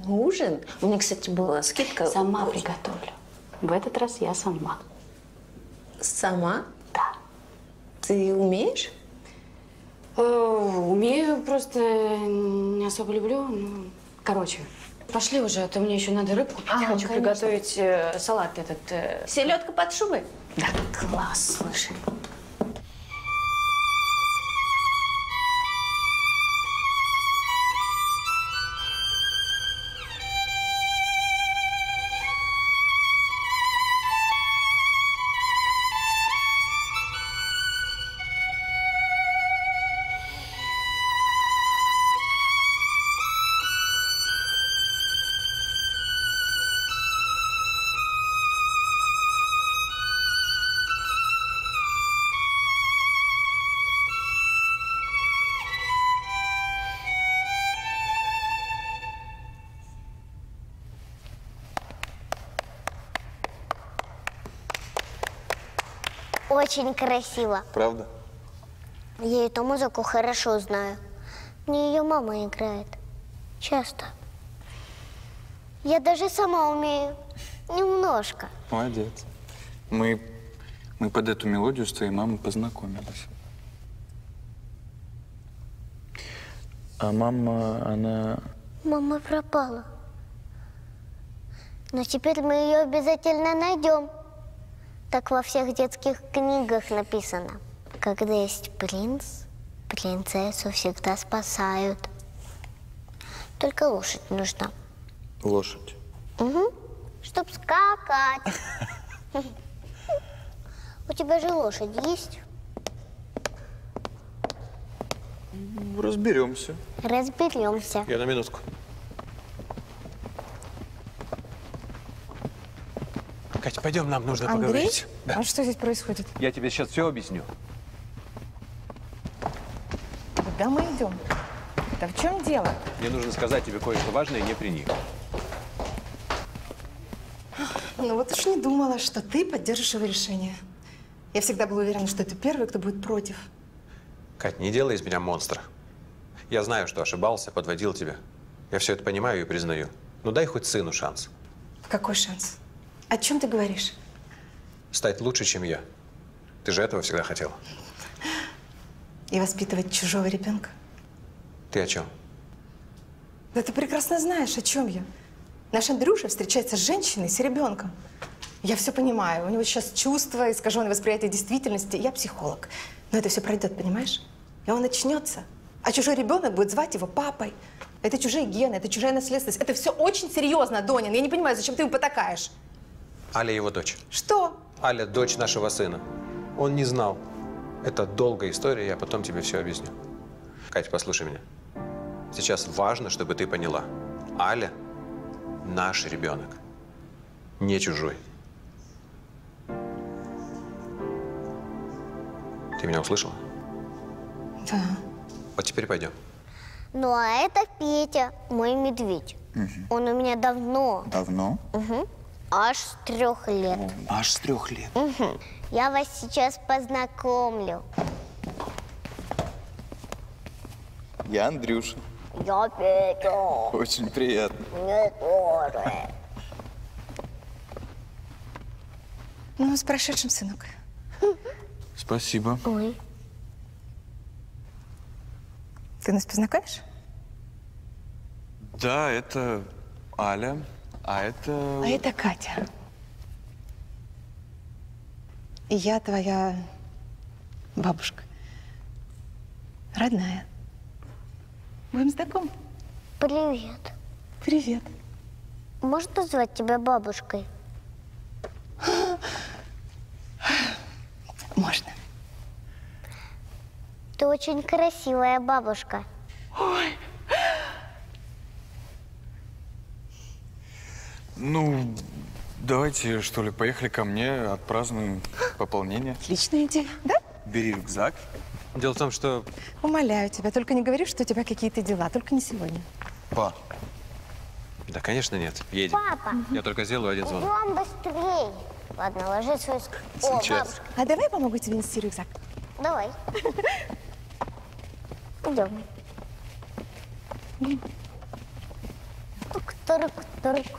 Ужин? У меня, кстати, была скидка. Сама приготовлю. В этот раз я сама. Сама? Да. Ты умеешь? Умею, просто не особо люблю. Ну, короче, пошли уже, а то мне еще надо рыбку. Я хочу приготовить салат этот. Селедка под шубой? Да. Класс, слушай. Очень красиво. Правда? Я эту музыку хорошо знаю. Мне ее мама играет. Часто. Я даже сама умею. Немножко. Молодец. Мы под эту мелодию с твоей мамой познакомились. А мама, она... Мама пропала. Но теперь мы ее обязательно найдем. Так во всех детских книгах написано. Когда есть принц, принцессу всегда спасают. Только лошадь нужна. Лошадь? Угу. Чтоб скакать. У тебя же лошадь есть? Разберемся. Разберемся. Я на минутку. Катя, пойдем, нам нужно Андрей? Поговорить. Да. А что здесь происходит? Я тебе сейчас все объясню. Куда мы идем? Да в чем дело? Мне нужно сказать тебе кое-что важное, не при них. Ну вот уж не думала, что ты поддержишь его решение. Я всегда была уверена, что ты первый, кто будет против. Кать, не делай из меня монстра. Я знаю, что ошибался, подводил тебя. Я все это понимаю и признаю. Ну дай хоть сыну шанс. Какой шанс? О чем ты говоришь? Стать лучше, чем я. Ты же этого всегда хотела. И воспитывать чужого ребенка? Ты о чем? Да ты прекрасно знаешь, о чем я. Наш Андрюша встречается с женщиной, с ребенком. Я все понимаю. У него сейчас чувства, искаженное восприятие действительности. Я психолог. Но это все пройдет, понимаешь? И он очнется. А чужой ребенок будет звать его папой. Это чужие гены, это чужая наследственность. Это все очень серьезно, Донин. Я не понимаю, зачем ты ему потакаешь. Аля его дочь. Что? Аля дочь нашего сына. Он не знал. Это долгая история, я потом тебе все объясню. Катя, послушай меня. Сейчас важно, чтобы ты поняла. Аля наш ребенок, не чужой. Ты меня услышала? Да. Вот теперь пойдем. Ну, а это Петя, мой медведь. Угу. Он у меня давно. Давно? Угу. Аж с 3 лет. О, аж с 3 лет. Угу. Я вас сейчас познакомлю. Я Андрюша. Я Петя. Очень приятно. Мне тоже. Ну, с прошедшим, сынок. Спасибо. Ой. Ты нас познакомишь? Да, это Аля. А это Катя. И я твоя бабушка. Родная. Будем знакомы? Привет. Привет. Можно назвать тебя бабушкой? Можно. Ты очень красивая бабушка. Ой. Ну, давайте, что ли, поехали ко мне, отпразднуем пополнение. Отличная идея, да? Бери рюкзак. Дело в том, что… Умоляю тебя, только не говори, что у тебя какие-то дела, только не сегодня. Па. Да, конечно, нет. Едем. Папа. Я только сделаю один звонок. Идем быстрее. Ладно, ложи свой… О, бабушка. А давай я помогу тебе нести рюкзак? Давай. Идем.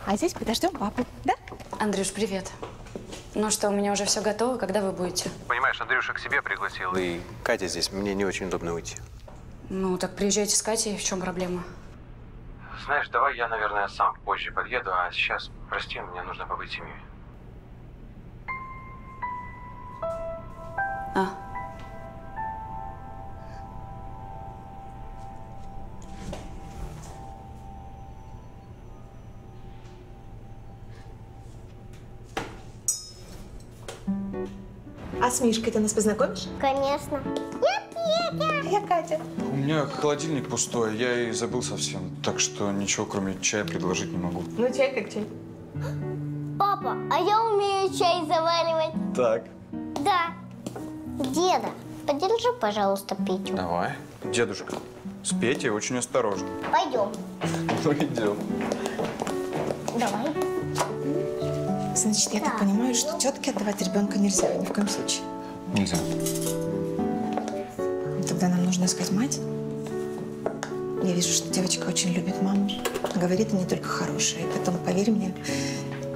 А здесь подождем папу, да? Андрюш, привет. Ну что, у меня уже все готово, когда вы будете? Понимаешь, Андрюша к себе пригласил, и Катя здесь, мне не очень удобно уйти. Ну, так приезжайте с Катей, в чем проблема? Знаешь, давай я, наверное, сам позже подъеду, а сейчас, прости, мне нужно побыть с семьей. А. А с Мишкой ты нас познакомишь? Конечно. Я Катя. У меня холодильник пустой, я и забыл совсем. Так что ничего, кроме чая, предложить не могу. Ну, чай как чай. Папа, а я умею чай заваривать. Так. Да. Деда, подержи, пожалуйста, Петю. Давай. Дедушка, с Петей очень осторожно. Пойдем. Пойдем. Давай. Значит, я так понимаю, что тетке отдавать ребенка нельзя, ни в коем случае. Нельзя. Тогда нам нужно искать мать. Я вижу, что девочка очень любит маму. Говорит, и не только хорошая. И потом, поверь мне,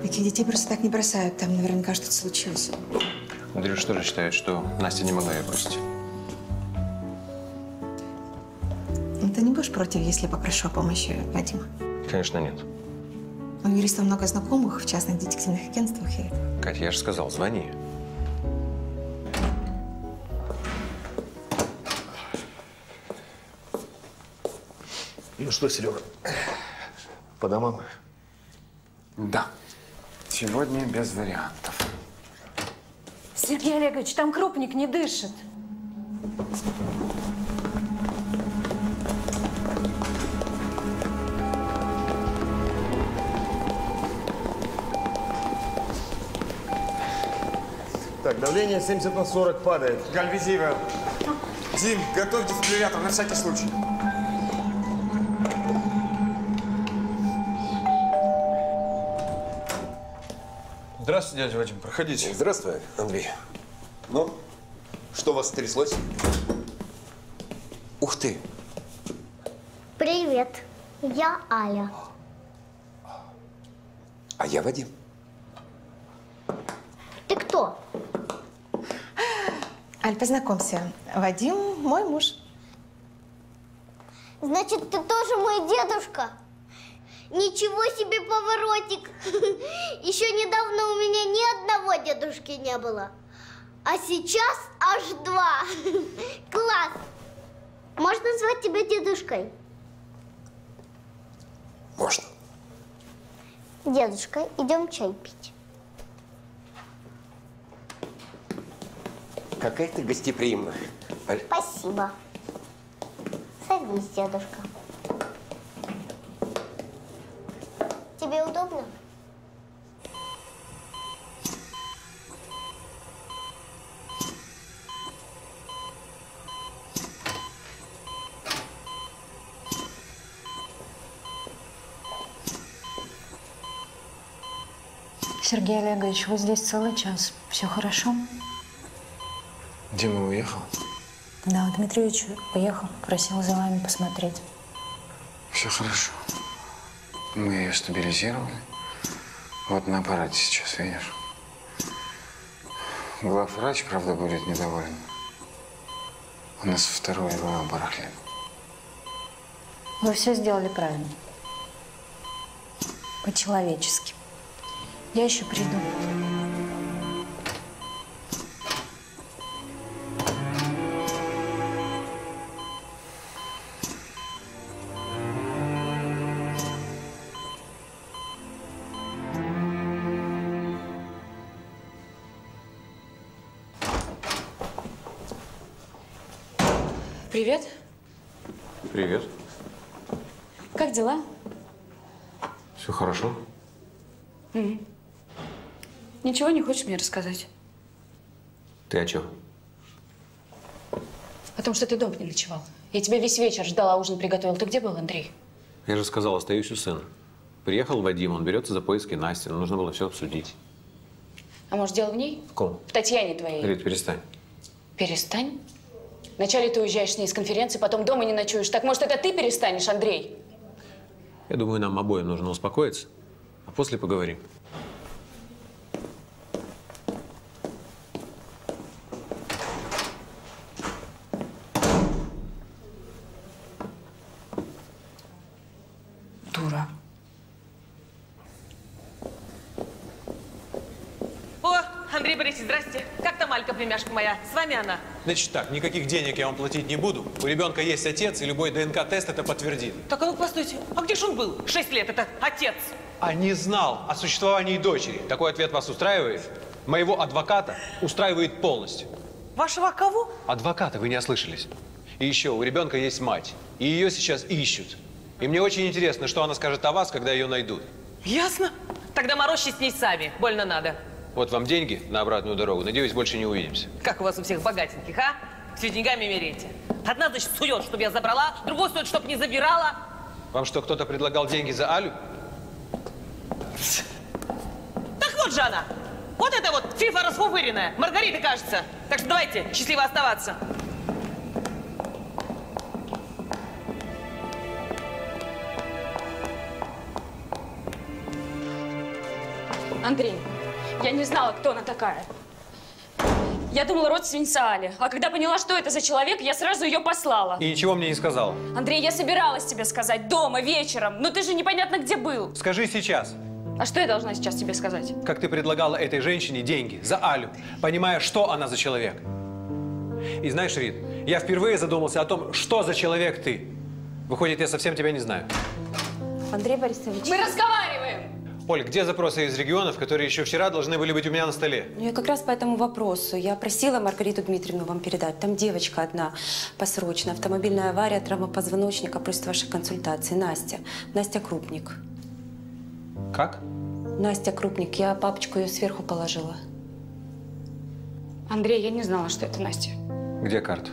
Таких детей просто так не бросают. Там наверняка что-то случилось. Андрюша тоже считает, что Настя не могла ее бросить. Ну, ты не будешь против, если попрошу о помощи Вадима? Конечно, нет. У юриста много знакомых в частных детективных агентствах. И... Катя, я же сказал, звони. Ну что, Серега, по домам? Да. Сегодня без вариантов. Сергей Олегович, там Крупник не дышит. Так, давление 70 на 40 падает. Гальвизива. Дим, готовь дефибриллятор на всякий случай. Здравствуйте, дядя Вадим, проходите. Здравствуй, Андрей. Ну, что у вас тряслось? Ух ты! Привет, я Аля. А я Вадим. Ты кто? Аль, познакомься. Вадим – мой муж. Значит, ты тоже мой дедушка? Ничего себе поворотик! Еще недавно у меня ни одного дедушки не было. А сейчас аж два. Класс! Можно назвать тебя дедушкой? Можно. Дедушка, идем чай пить. Какая ты гостеприимная. Аль. Спасибо. Садись, дедушка. Тебе удобно? Сергей Олегович, вы здесь целый час. Все хорошо? Дима уехал? Да, Дмитриевич уехал. Просил за вами посмотреть. Все хорошо. Мы ее стабилизировали. Вот на аппарате сейчас, видишь. Главврач, правда, будет недоволен. У нас второе было барахле. Вы все сделали правильно. По-человечески. Я еще приду. Привет. Привет. Как дела? Все хорошо. Ничего не хочешь мне рассказать? Ты о чем? О том, что ты дома не ночевал. Я тебя весь вечер ждала, ужин приготовил. Ты где был, Андрей? Я же сказал, остаюсь у сына. Приехал Вадим, он берется за поиски Насти. Нужно было все обсудить. А может, дело в ней? В ком? В Татьяне твоей. Рит, перестань. Перестань? Вначале ты уезжаешь с ней с конференции, потом дома не ночуешь. Так, может, это ты перестанешь, Андрей? Я думаю, нам обоим нужно успокоиться, а после поговорим. Дура. О, Андрей Борисович, здрасте. Как там Алька, племяшка моя? С вами она? Значит так, никаких денег я вам платить не буду. У ребенка есть отец, и любой ДНК-тест это подтвердит. Так, а ну постойте, а где же он был? 6 лет, это отец. А не знал о существовании дочери. Такой ответ вас устраивает? Моего адвоката устраивает полностью. Вашего кого? Адвоката, вы не ослышались. И еще, у ребенка есть мать, и ее сейчас ищут. И мне очень интересно, что она скажет о вас, когда ее найдут. Ясно. Тогда морочьтесь с ней сами, больно надо. Вот вам деньги на обратную дорогу. Надеюсь, больше не увидимся. Как у вас у всех богатеньких, а? С деньгами мерите. Одна, значит, сует, чтобы я забрала, другой сует, чтобы не забирала. Вам что, кто-то предлагал деньги за Алю? Так вот же она. Вот это вот фифа расфуфыренная. Маргарита, кажется. Так что давайте, счастливо оставаться. Андрей, я не знала, кто она такая. Я думала, родственница Али. А когда поняла, что это за человек, я сразу ее послала. И ничего мне не сказал. Андрей, я собиралась тебе сказать дома, вечером. Но ты же непонятно где был. Скажи сейчас. А что я должна сейчас тебе сказать? Как ты предлагала этой женщине деньги за Алю, понимая, что она за человек. И знаешь, Рит, я впервые задумался о том, что за человек ты. Выходит, я совсем тебя не знаю. Андрей Борисович. Мы разговариваем! Оль, где запросы из регионов, которые еще вчера должны были быть у меня на столе? Ну, я как раз по этому вопросу. Я просила Маргариту Дмитриевну вам передать. Там девочка одна посрочно. Автомобильная авария, травма позвоночника. Просит вашей консультации. Настя. Настя Крупник. Как? Настя Крупник. Я папочку ее сверху положила. Андрей, я не знала, что это Настя. Где карта?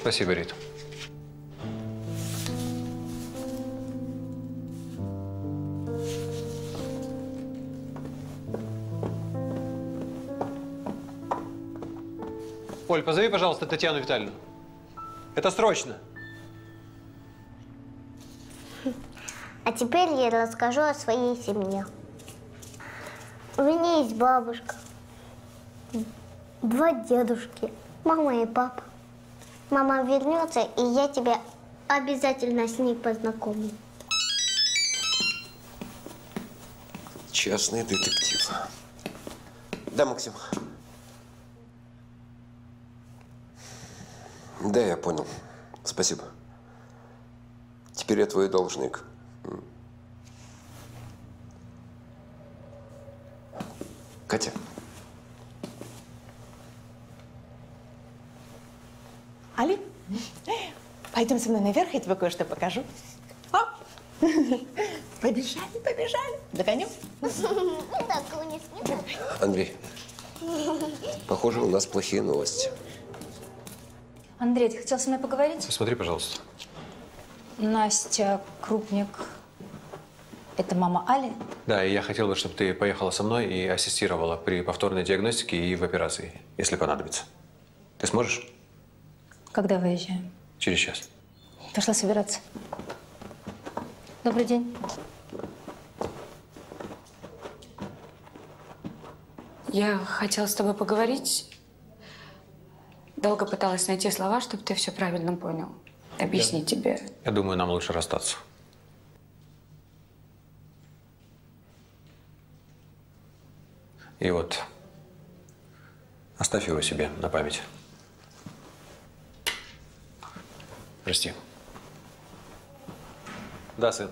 Спасибо, Рит. Оль, позови, пожалуйста, Татьяну Витальевну. Это срочно. А теперь я расскажу о своей семье. У меня есть бабушка, 2 дедушки, мама и папа. Мама вернется, и я тебя обязательно с ней познакомлю. Частный детектив. Да, Максим. Да, я понял. Спасибо. Теперь я твой должник. Катя. Али, пойдем со мной наверх, я тебе кое-что покажу. Оп. Побежали, побежали. Догоним? Андрей, похоже, у нас плохие новости. Андрей, ты хотел со мной поговорить? Посмотри, пожалуйста. Настя Крупник, это мама Али? Да, и я хотел бы, чтобы ты поехала со мной и ассистировала при повторной диагностике и в операции, если понадобится. Ты сможешь? Когда выезжаем? Через час. Пошла собираться. Добрый день. Я хотела с тобой поговорить. Долго пыталась найти слова, чтобы ты все правильно понял. Объяснить тебе. Я думаю, нам лучше расстаться. И вот, оставь его себе на память. Прости. Да, сын.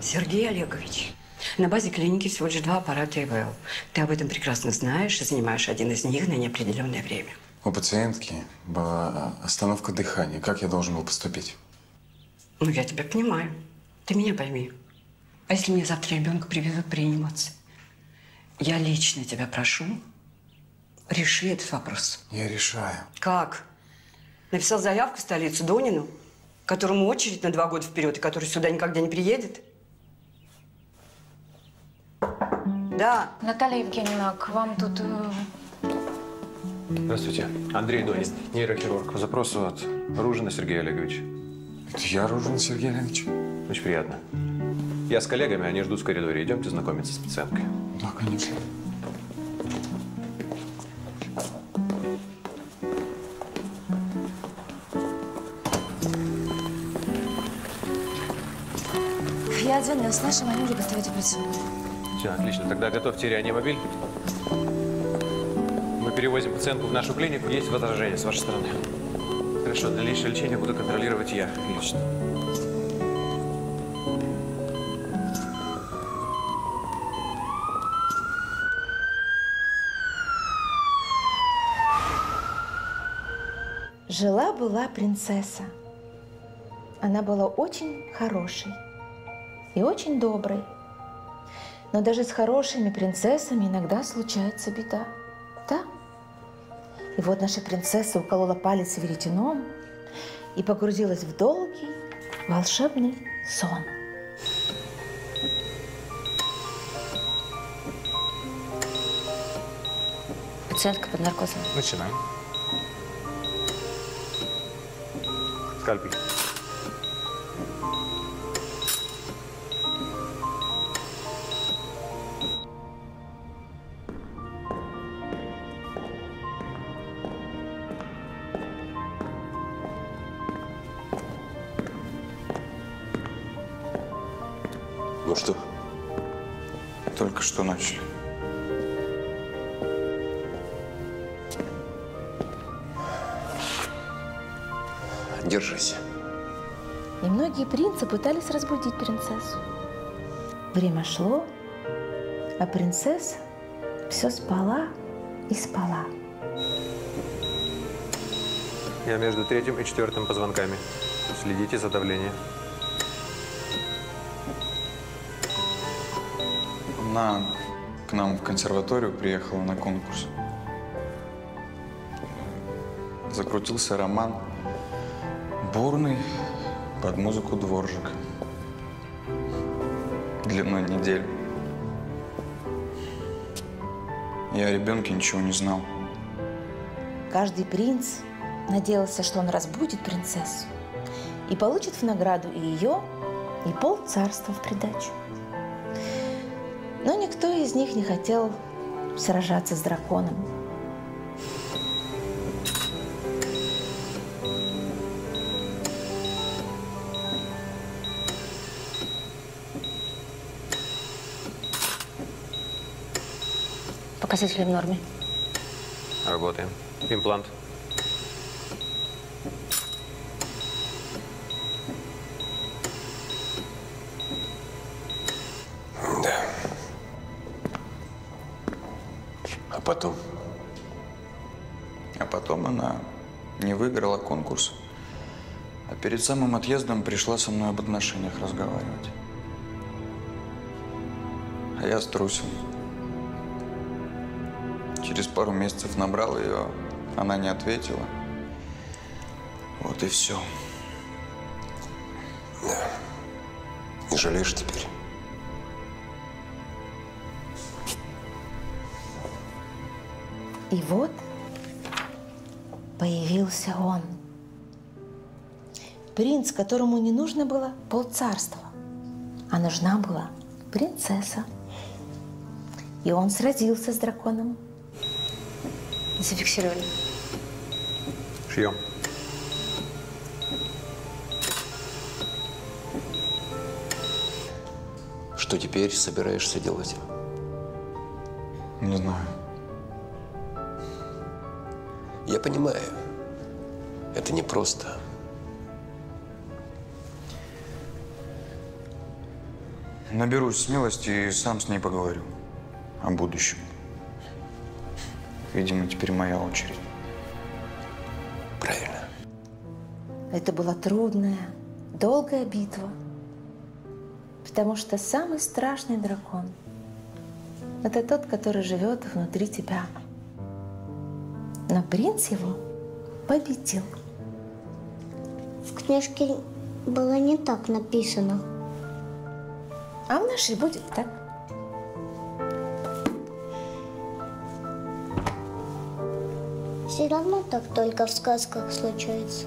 Сергей Олегович. На базе клиники всего лишь 2 аппарата ИВЛ. Ты об этом прекрасно знаешь и занимаешь один из них на неопределенное время. У пациентки была остановка дыхания. Как я должен был поступить? Ну, я тебя понимаю. Ты меня пойми. А если мне завтра ребенка привезут приниматься? Я лично тебя прошу, реши этот вопрос. Я решаю. Как? Написал заявку в столицу Донину, которому очередь на 2 года вперед, и который сюда никогда не приедет? Да. Наталья Евгеньевна, к вам тут… Здравствуйте. Андрей Донин, нейрохирург. По запросу от Ружина Сергея Олеговича. Это я, Ружин Сергей Олегович? Очень приятно. Я с коллегами, они ждут в коридоре. Идемте знакомиться с пациенткой. Да, конечно. Я отзвонилась. Наши мамы уже готовят операцию. Все, отлично. Тогда готовьте реанимобиль. Мы перевозим пациентку в нашу клинику. Есть возражения с вашей стороны? Хорошо, дальнейшее лечение буду контролировать я лично. Жила-была принцесса. Она была очень хорошей и очень доброй. Но даже с хорошими принцессами иногда случается беда. Да? И вот наша принцесса уколола палец веретеном и погрузилась в долгий волшебный сон. Пациентка под наркозом. Начинаем. Скальпель. Ну что? Только что начали. Держись. И многие принцы пытались разбудить принцессу. Время шло, а принцесса все спала и спала. Я между третьим и четвертым позвонками. Следите за давлением. Она к нам в консерваторию приехала на конкурс. Закрутился роман. Бурный, под музыку Дворжика. Длиной неделю. Я о ребенке ничего не знал. Каждый принц надеялся, что он разбудит принцессу и получит в награду и ее, и пол царства в придачу. Но никто из них не хотел сражаться с драконом. Показатели в норме. Работаем. Имплант. Да. А потом? А потом она не выиграла конкурс, а перед самым отъездом пришла со мной об отношениях разговаривать. А я струсил. Через пару месяцев набрал ее, она не ответила. Вот и все. Да. Не жалеешь теперь? И вот появился он. Принц, которому не нужно было полцарства, а нужна была принцесса. И он сразился с драконом. Зафиксировали. Шьем. Что теперь собираешься делать? Не знаю. Я понимаю, это непросто. Наберусь смелости и сам с ней поговорю о будущем. Видимо, теперь моя очередь. Правильно. Это была трудная, долгая битва. Потому что самый страшный дракон – это тот, который живет внутри тебя. Но принц его победил. В книжке было не так написано. А в нашей будет так. Все равно так только в сказках случается.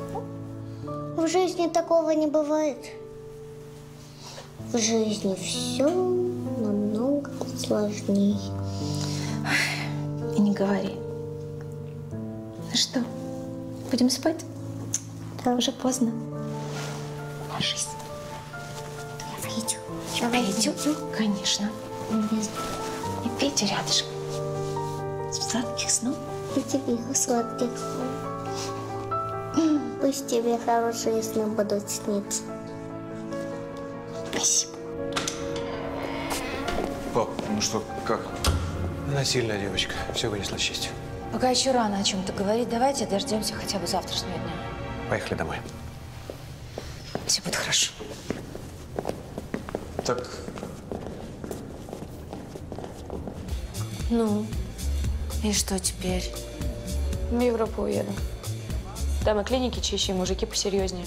В жизни такого не бывает. В жизни все намного сложнее. И не говори. Ну что, будем спать? Да. Уже поздно. Ложись. Я пойду. Я пойду? Ну, конечно. И Петя рядышком. Сладких снов. И тебе сладких снов. Пусть тебе хорошие сны будут сниться. Спасибо. Пап, ну что, как? Она сильная девочка. Все вынесла с честью. Пока еще рано о чем-то говорить. Давайте дождемся хотя бы завтрашнего дня. Поехали домой. Все будет хорошо. Так. Ну, и что теперь? В Европу уеду. Там и клиники чище, и мужики посерьезнее.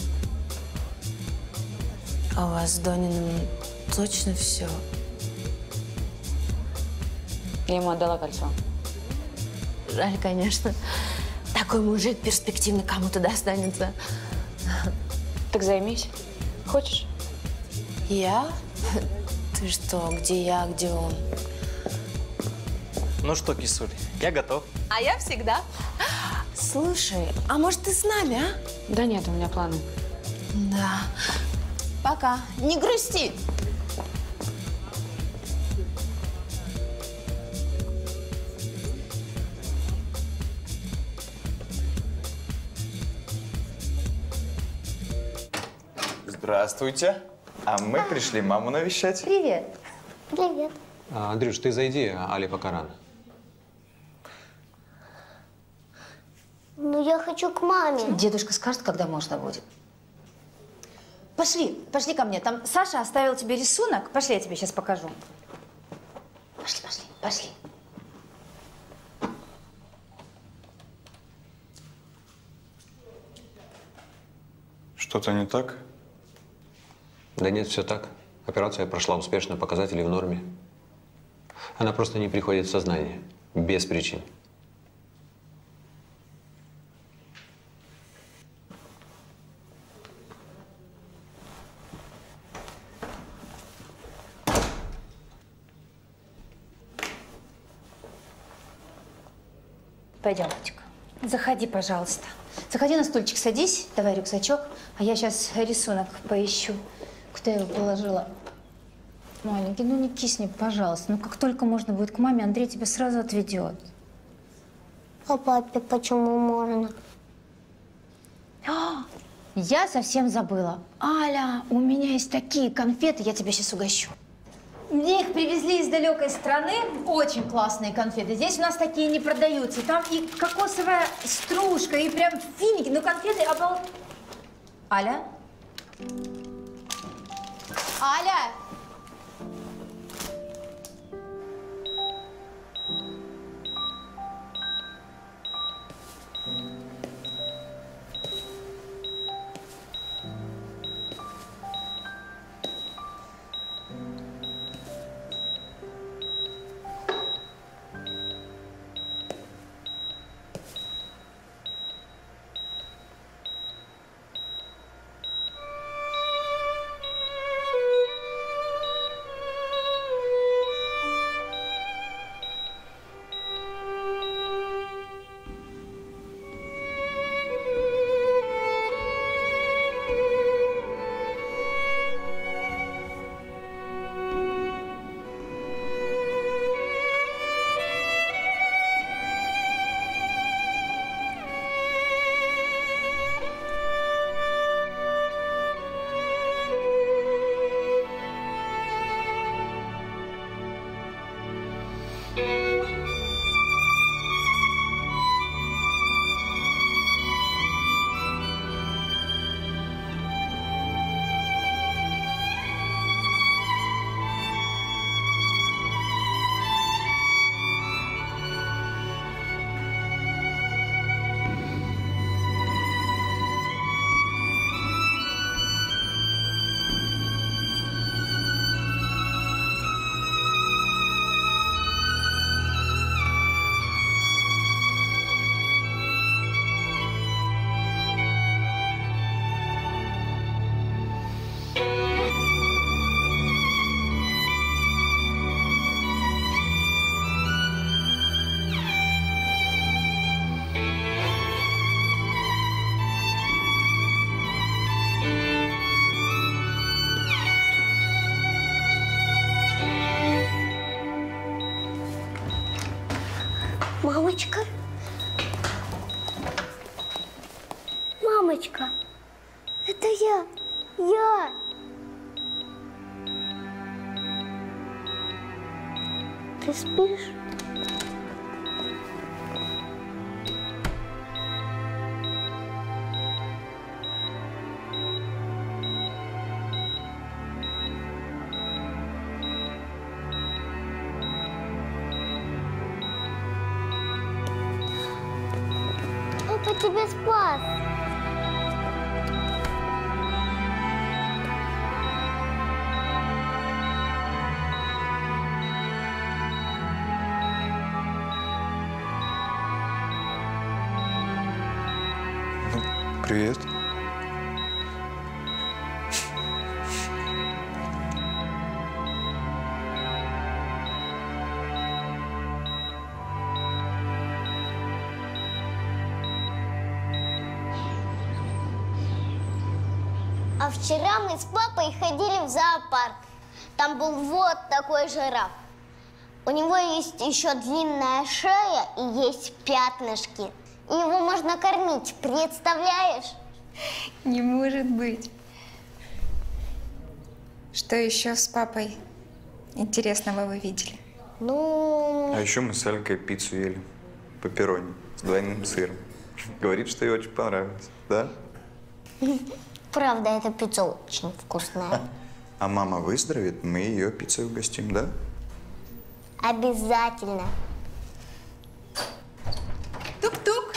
А у вас с Дониным точно все? Я ему отдала кольцо. Жаль, конечно. Такой мужик перспективно кому-то достанется. Так займись. Хочешь? Я? Ты что, где я, где он? Ну что, кисуль, я готов. А я всегда. Слушай, а может ты с нами, а? Да нет, у меня планы. Да. Пока. Не грусти. Здравствуйте. А мы пришли маму навещать. Привет. Привет. А, Андрюш, ты зайди, Али пока рано. Ну, я хочу к маме. Дедушка скажет, когда можно будет. Пошли, пошли ко мне. Там Саша оставил тебе рисунок. Пошли, я тебе сейчас покажу. Пошли, пошли, пошли. Что-то не так? Да нет, все так. Операция прошла успешно, показатели в норме. Она просто не приходит в сознание. Без причин. Пойдем, Катик. Заходи, пожалуйста. Заходи на стульчик, садись, давай рюкзачок, а я сейчас рисунок поищу. Куда я его положила? Маленький, ну не кисни, пожалуйста. Ну как только можно будет к маме, Андрей тебя сразу отведет. А папе почему можно? А, я совсем забыла. Аля, у меня есть такие конфеты, я тебя сейчас угощу. Мне их привезли из далекой страны, очень классные конфеты. Здесь у нас такие не продаются. Там и кокосовая стружка, и прям финики, ну конфеты обал... Аля? Аля! Мамочка? Мамочка, это я! Я! Ты спишь? тебя спас. Ну, привет. Вчера мы с папой ходили в зоопарк. Там был вот такой жираф. У него есть еще длинная шея и есть пятнышки. И его можно кормить, представляешь? Не может быть. Что еще с папой интересного вы видели? Ну… А еще мы с Алькой пиццу ели. Пепперони с двойным сыром. Говорит, что ей очень понравилось, да? Правда, эта пицца очень вкусная. А мама выздоровеет, мы ее пиццей угостим, да? Обязательно. Тук-тук.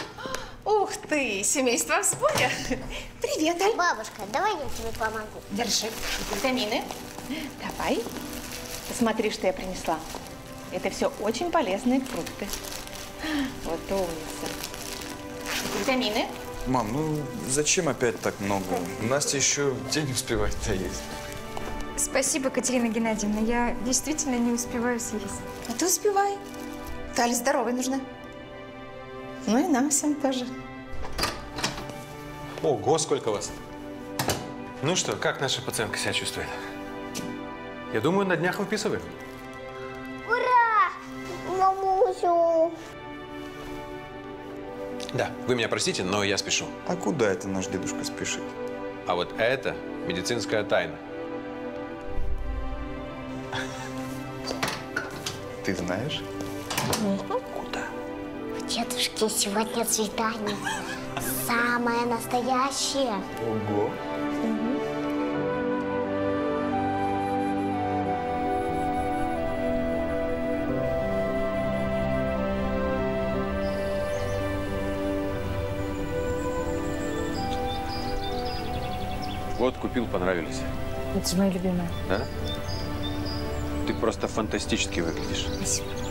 Ух ты, семейство в сборе. Привет, Аль. Бабушка, давай я тебе помогу. Держи витамины. Давай. Смотри, что я принесла. Это все очень полезные фрукты. Вот умница. Витамины. Мам, ну зачем опять так много? Настя еще день успевает доесть. Спасибо, Екатерина Геннадьевна. Я действительно не успеваю съесть. А ты успевай. Таль здоровой нужна. Ну и нам всем тоже. Ого, сколько вас. Ну что, как наша пациентка себя чувствует? Я думаю, на днях выписываем. Ура! Мамусю! Да, вы меня простите, но я спешу. А куда это наш дедушка спешит? А вот это медицинская тайна. Ты знаешь? Куда? У дедушки сегодня свидание. Самое настоящее. Ого. Вот, купил, понравились. Это же мои любимые. Да? Ты просто фантастически выглядишь. Спасибо.